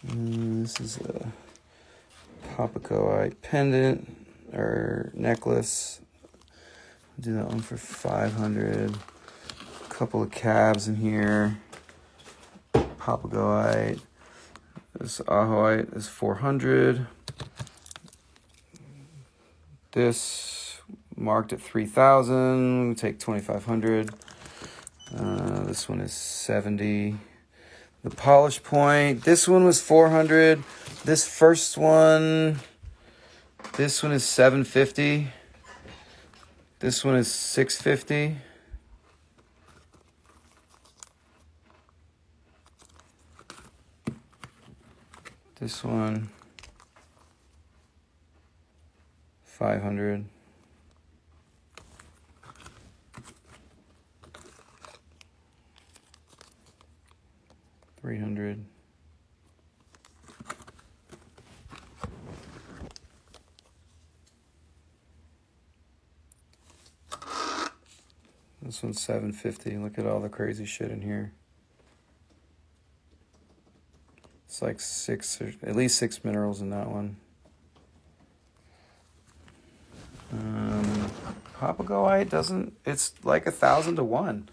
This is a papacoite pendant or necklace. I'll do that one for 500. A couple of cabs in here. Papacoite. This Ahoite is 400. This marked at 3,000. We take 2,500. This one is 70. The polish point. This one was 400. This first one. This one is 750. This one is 650. This one, 500. $300. This one's 750. Look at all the crazy shit in here. It's like six, or at least 6 minerals in that one. Papagoite doesn't, it's like 1,000 to 1.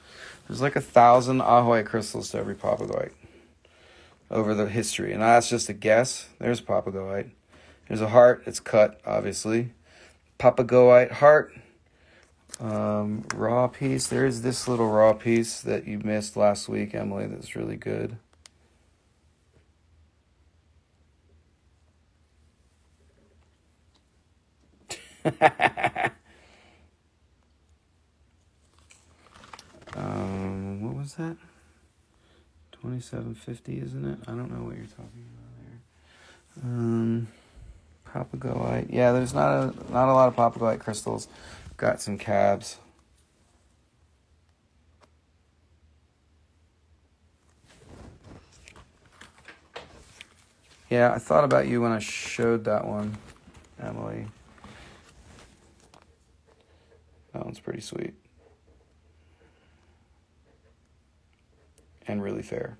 There's like 1,000 Ahoite crystals to every Papagoite over the history. And that's just a guess. There's Papagoite. There's a heart. It's cut, obviously. Papagoite heart. Raw piece. There is this little raw piece that you missed last week, Emily, that's really good. What was that? 2750, isn't it? I don't know what you're talking about there. Papagoite. Yeah, there's not a lot of papagoite crystals. Got some cabs. Yeah, I thought about you when I showed that one, Emily. That one's pretty sweet. And really fair.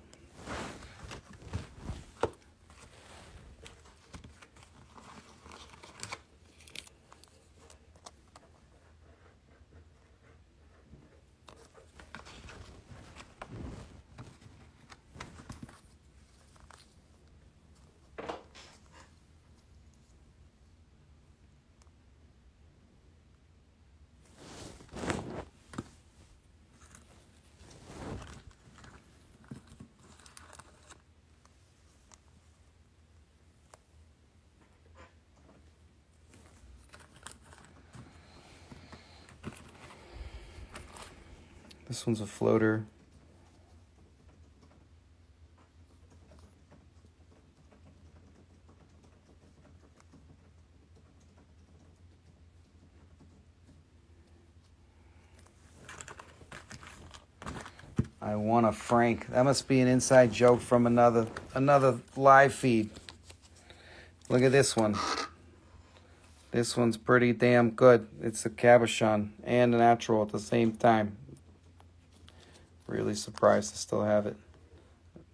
This one's a floater. I want a Frank. That must be an inside joke from another live feed. Look at this one. This one's pretty damn good. It's a cabochon and a natural at the same time. Really surprised to still have it.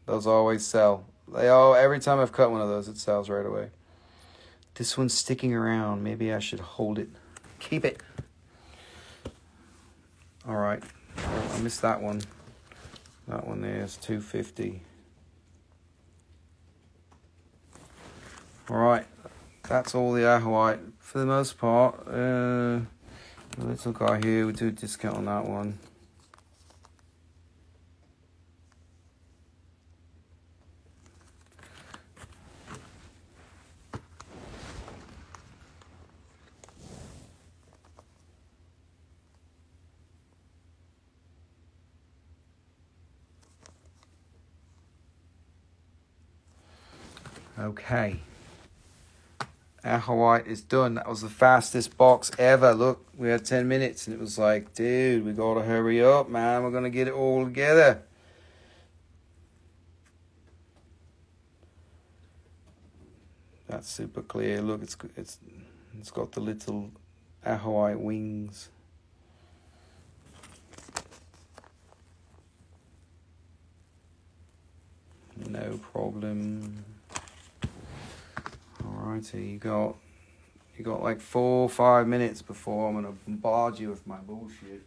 Those always sell. Every time I've cut one of those, it sells right away. This one's sticking around. Maybe I should hold it. Keep it. All right. Oh, I missed that one. That one there is $250. All right. That's all the ahuite for the most part. The little guy here, we do a discount on that one. Okay, ahuite is done. That was the fastest box ever. Look, we had 10 minutes and it was like, dude, we gotta hurry up, man. We're gonna get it all together. That's super clear. Look, it's got the little ahuite wings. No problem. Alrighty, you got like 4 or 5 minutes before I'm gonna bombard you with my bullshit.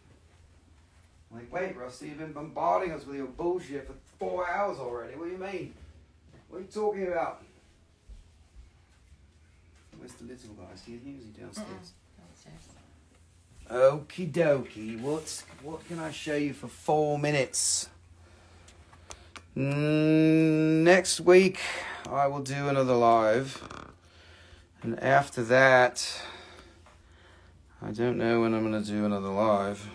I'm like, wait, Rusty, you've been bombarding us with your bullshit for 4 hours already. What do you mean? What are you talking about? Where's the little guy? Is he downstairs? Uh-uh. Okie dokie. What can I show you for 4 minutes? Next week I will do another live. And after that, I don't know when I'm going to do another live.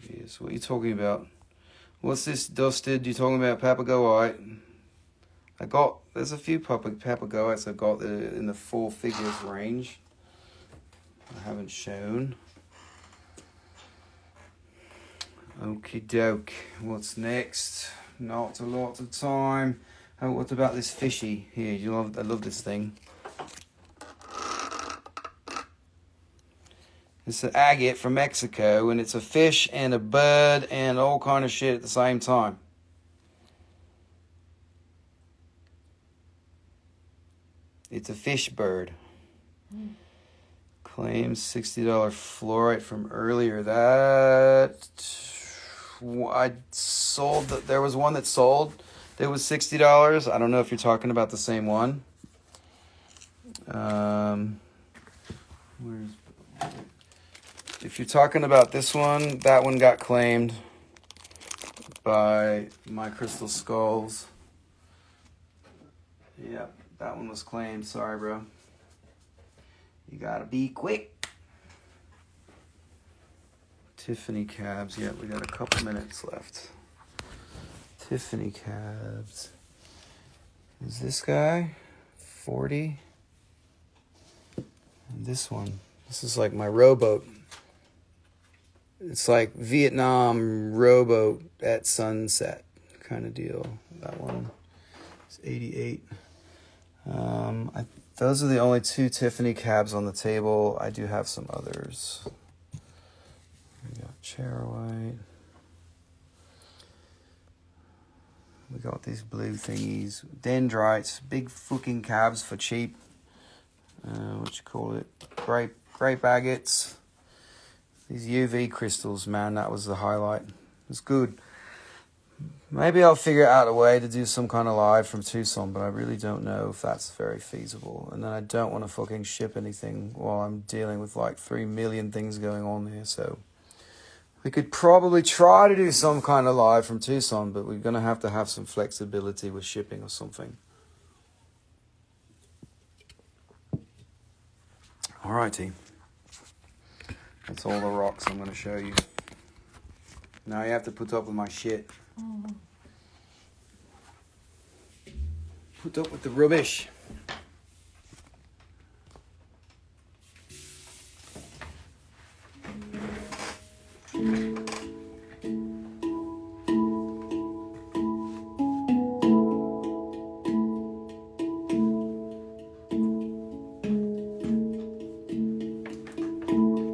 Yes, what are you talking about? What's this dusted? You're talking about papagoite. There's a few papagoites I've got that are in the 4 figures range. I haven't shown. Okie doke. What's next? Not a lot of time. Oh, what about this fishy here? I love this thing. It's an agate from Mexico, and it's a fish and a bird and all kind of shit at the same time. It's a fish bird. Claims $60 fluorite from earlier. I sold that. There was one that sold. It was $60. I don't know if you're talking about the same one. If you're talking about this one, that one got claimed by My Crystal Skulls. Yep, that one was claimed. Sorry, bro. You gotta be quick. Tiffany Cabs. Yeah, we got a couple minutes left. Tiffany Cabs. Is this guy 40? And this one. This is like my rowboat. It's like Vietnam rowboat at sunset kind of deal. That one is 88. Those are the only two Tiffany Cabs on the table. I do have some others. We got Cherowite. We got these blue thingies. Dendrites. Big fucking cabs for cheap. What you call it? Grape agates. These UV crystals, man. That was the highlight. It's good. Maybe I'll figure out a way to do some kind of live from Tucson, but I really don't know if that's very feasible. And then I don't want to fucking ship anything while I'm dealing with like 3 million things going on here, so... We could probably try to do some kind of live from Tucson, but we're going to have some flexibility with shipping or something. Alrighty. That's all the rocks I'm going to show you. Now you have to put up with my shit. Put up with the rubbish.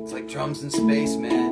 It's like drums in space, man.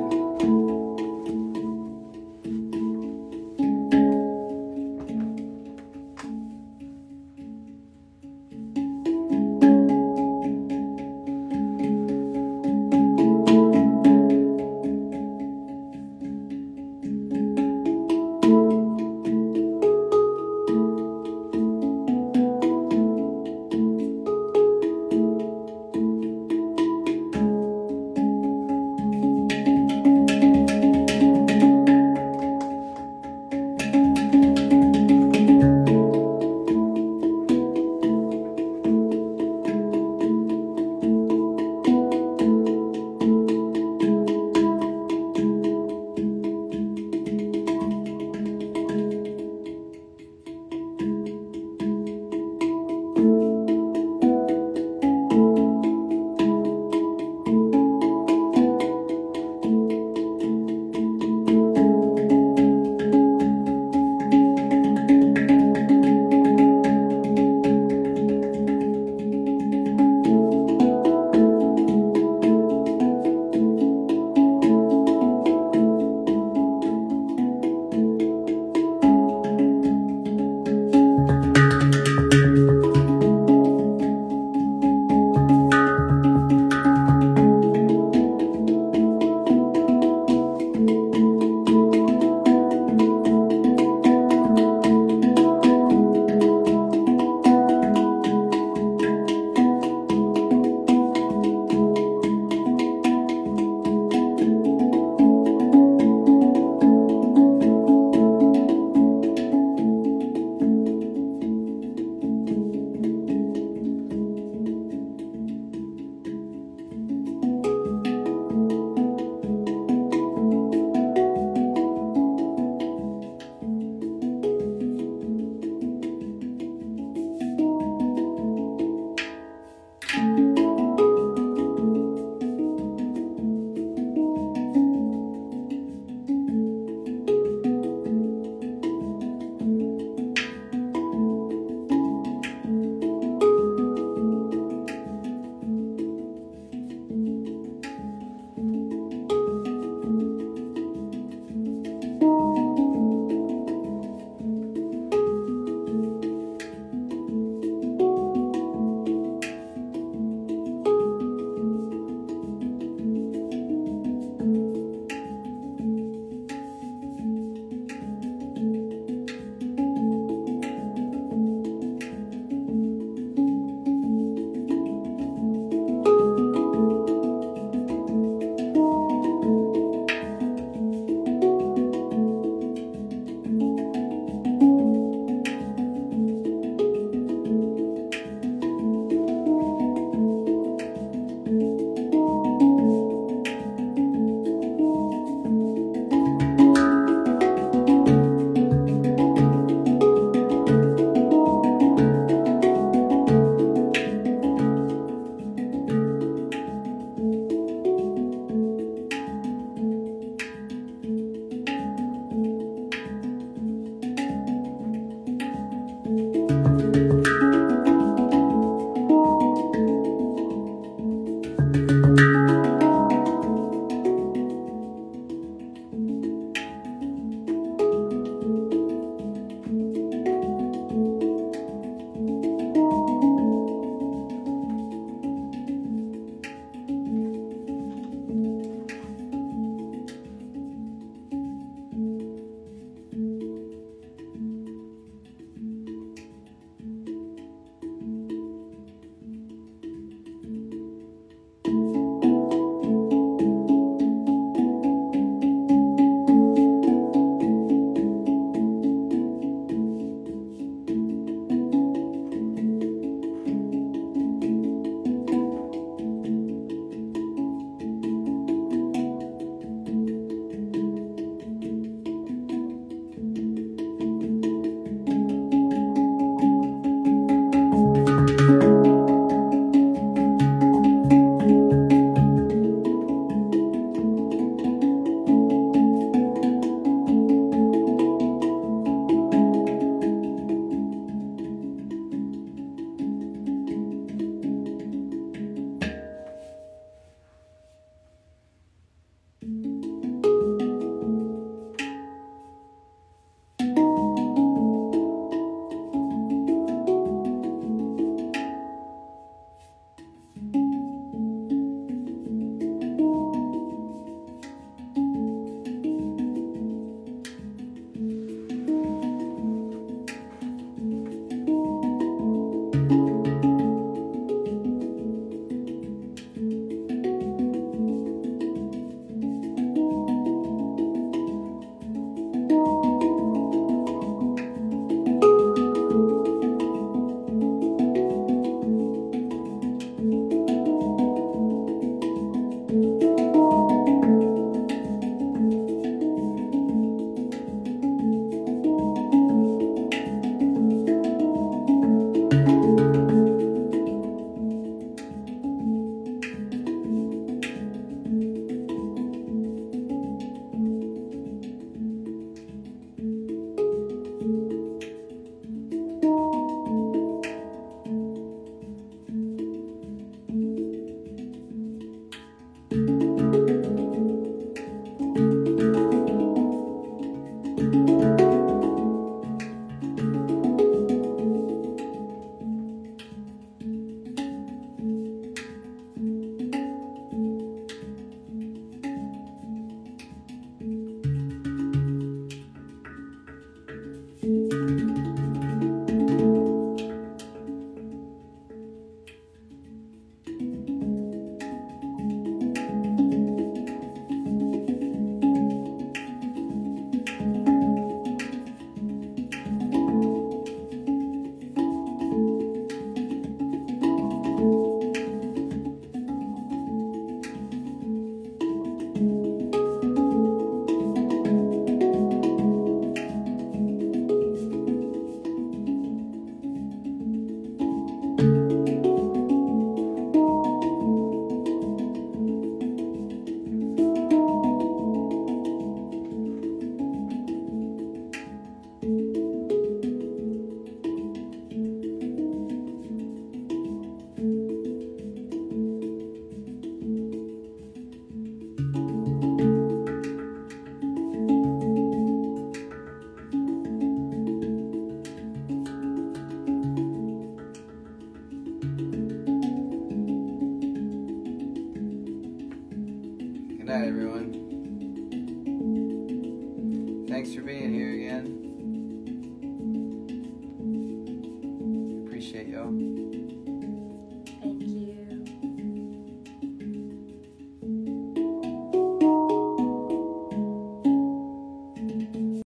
Y'all.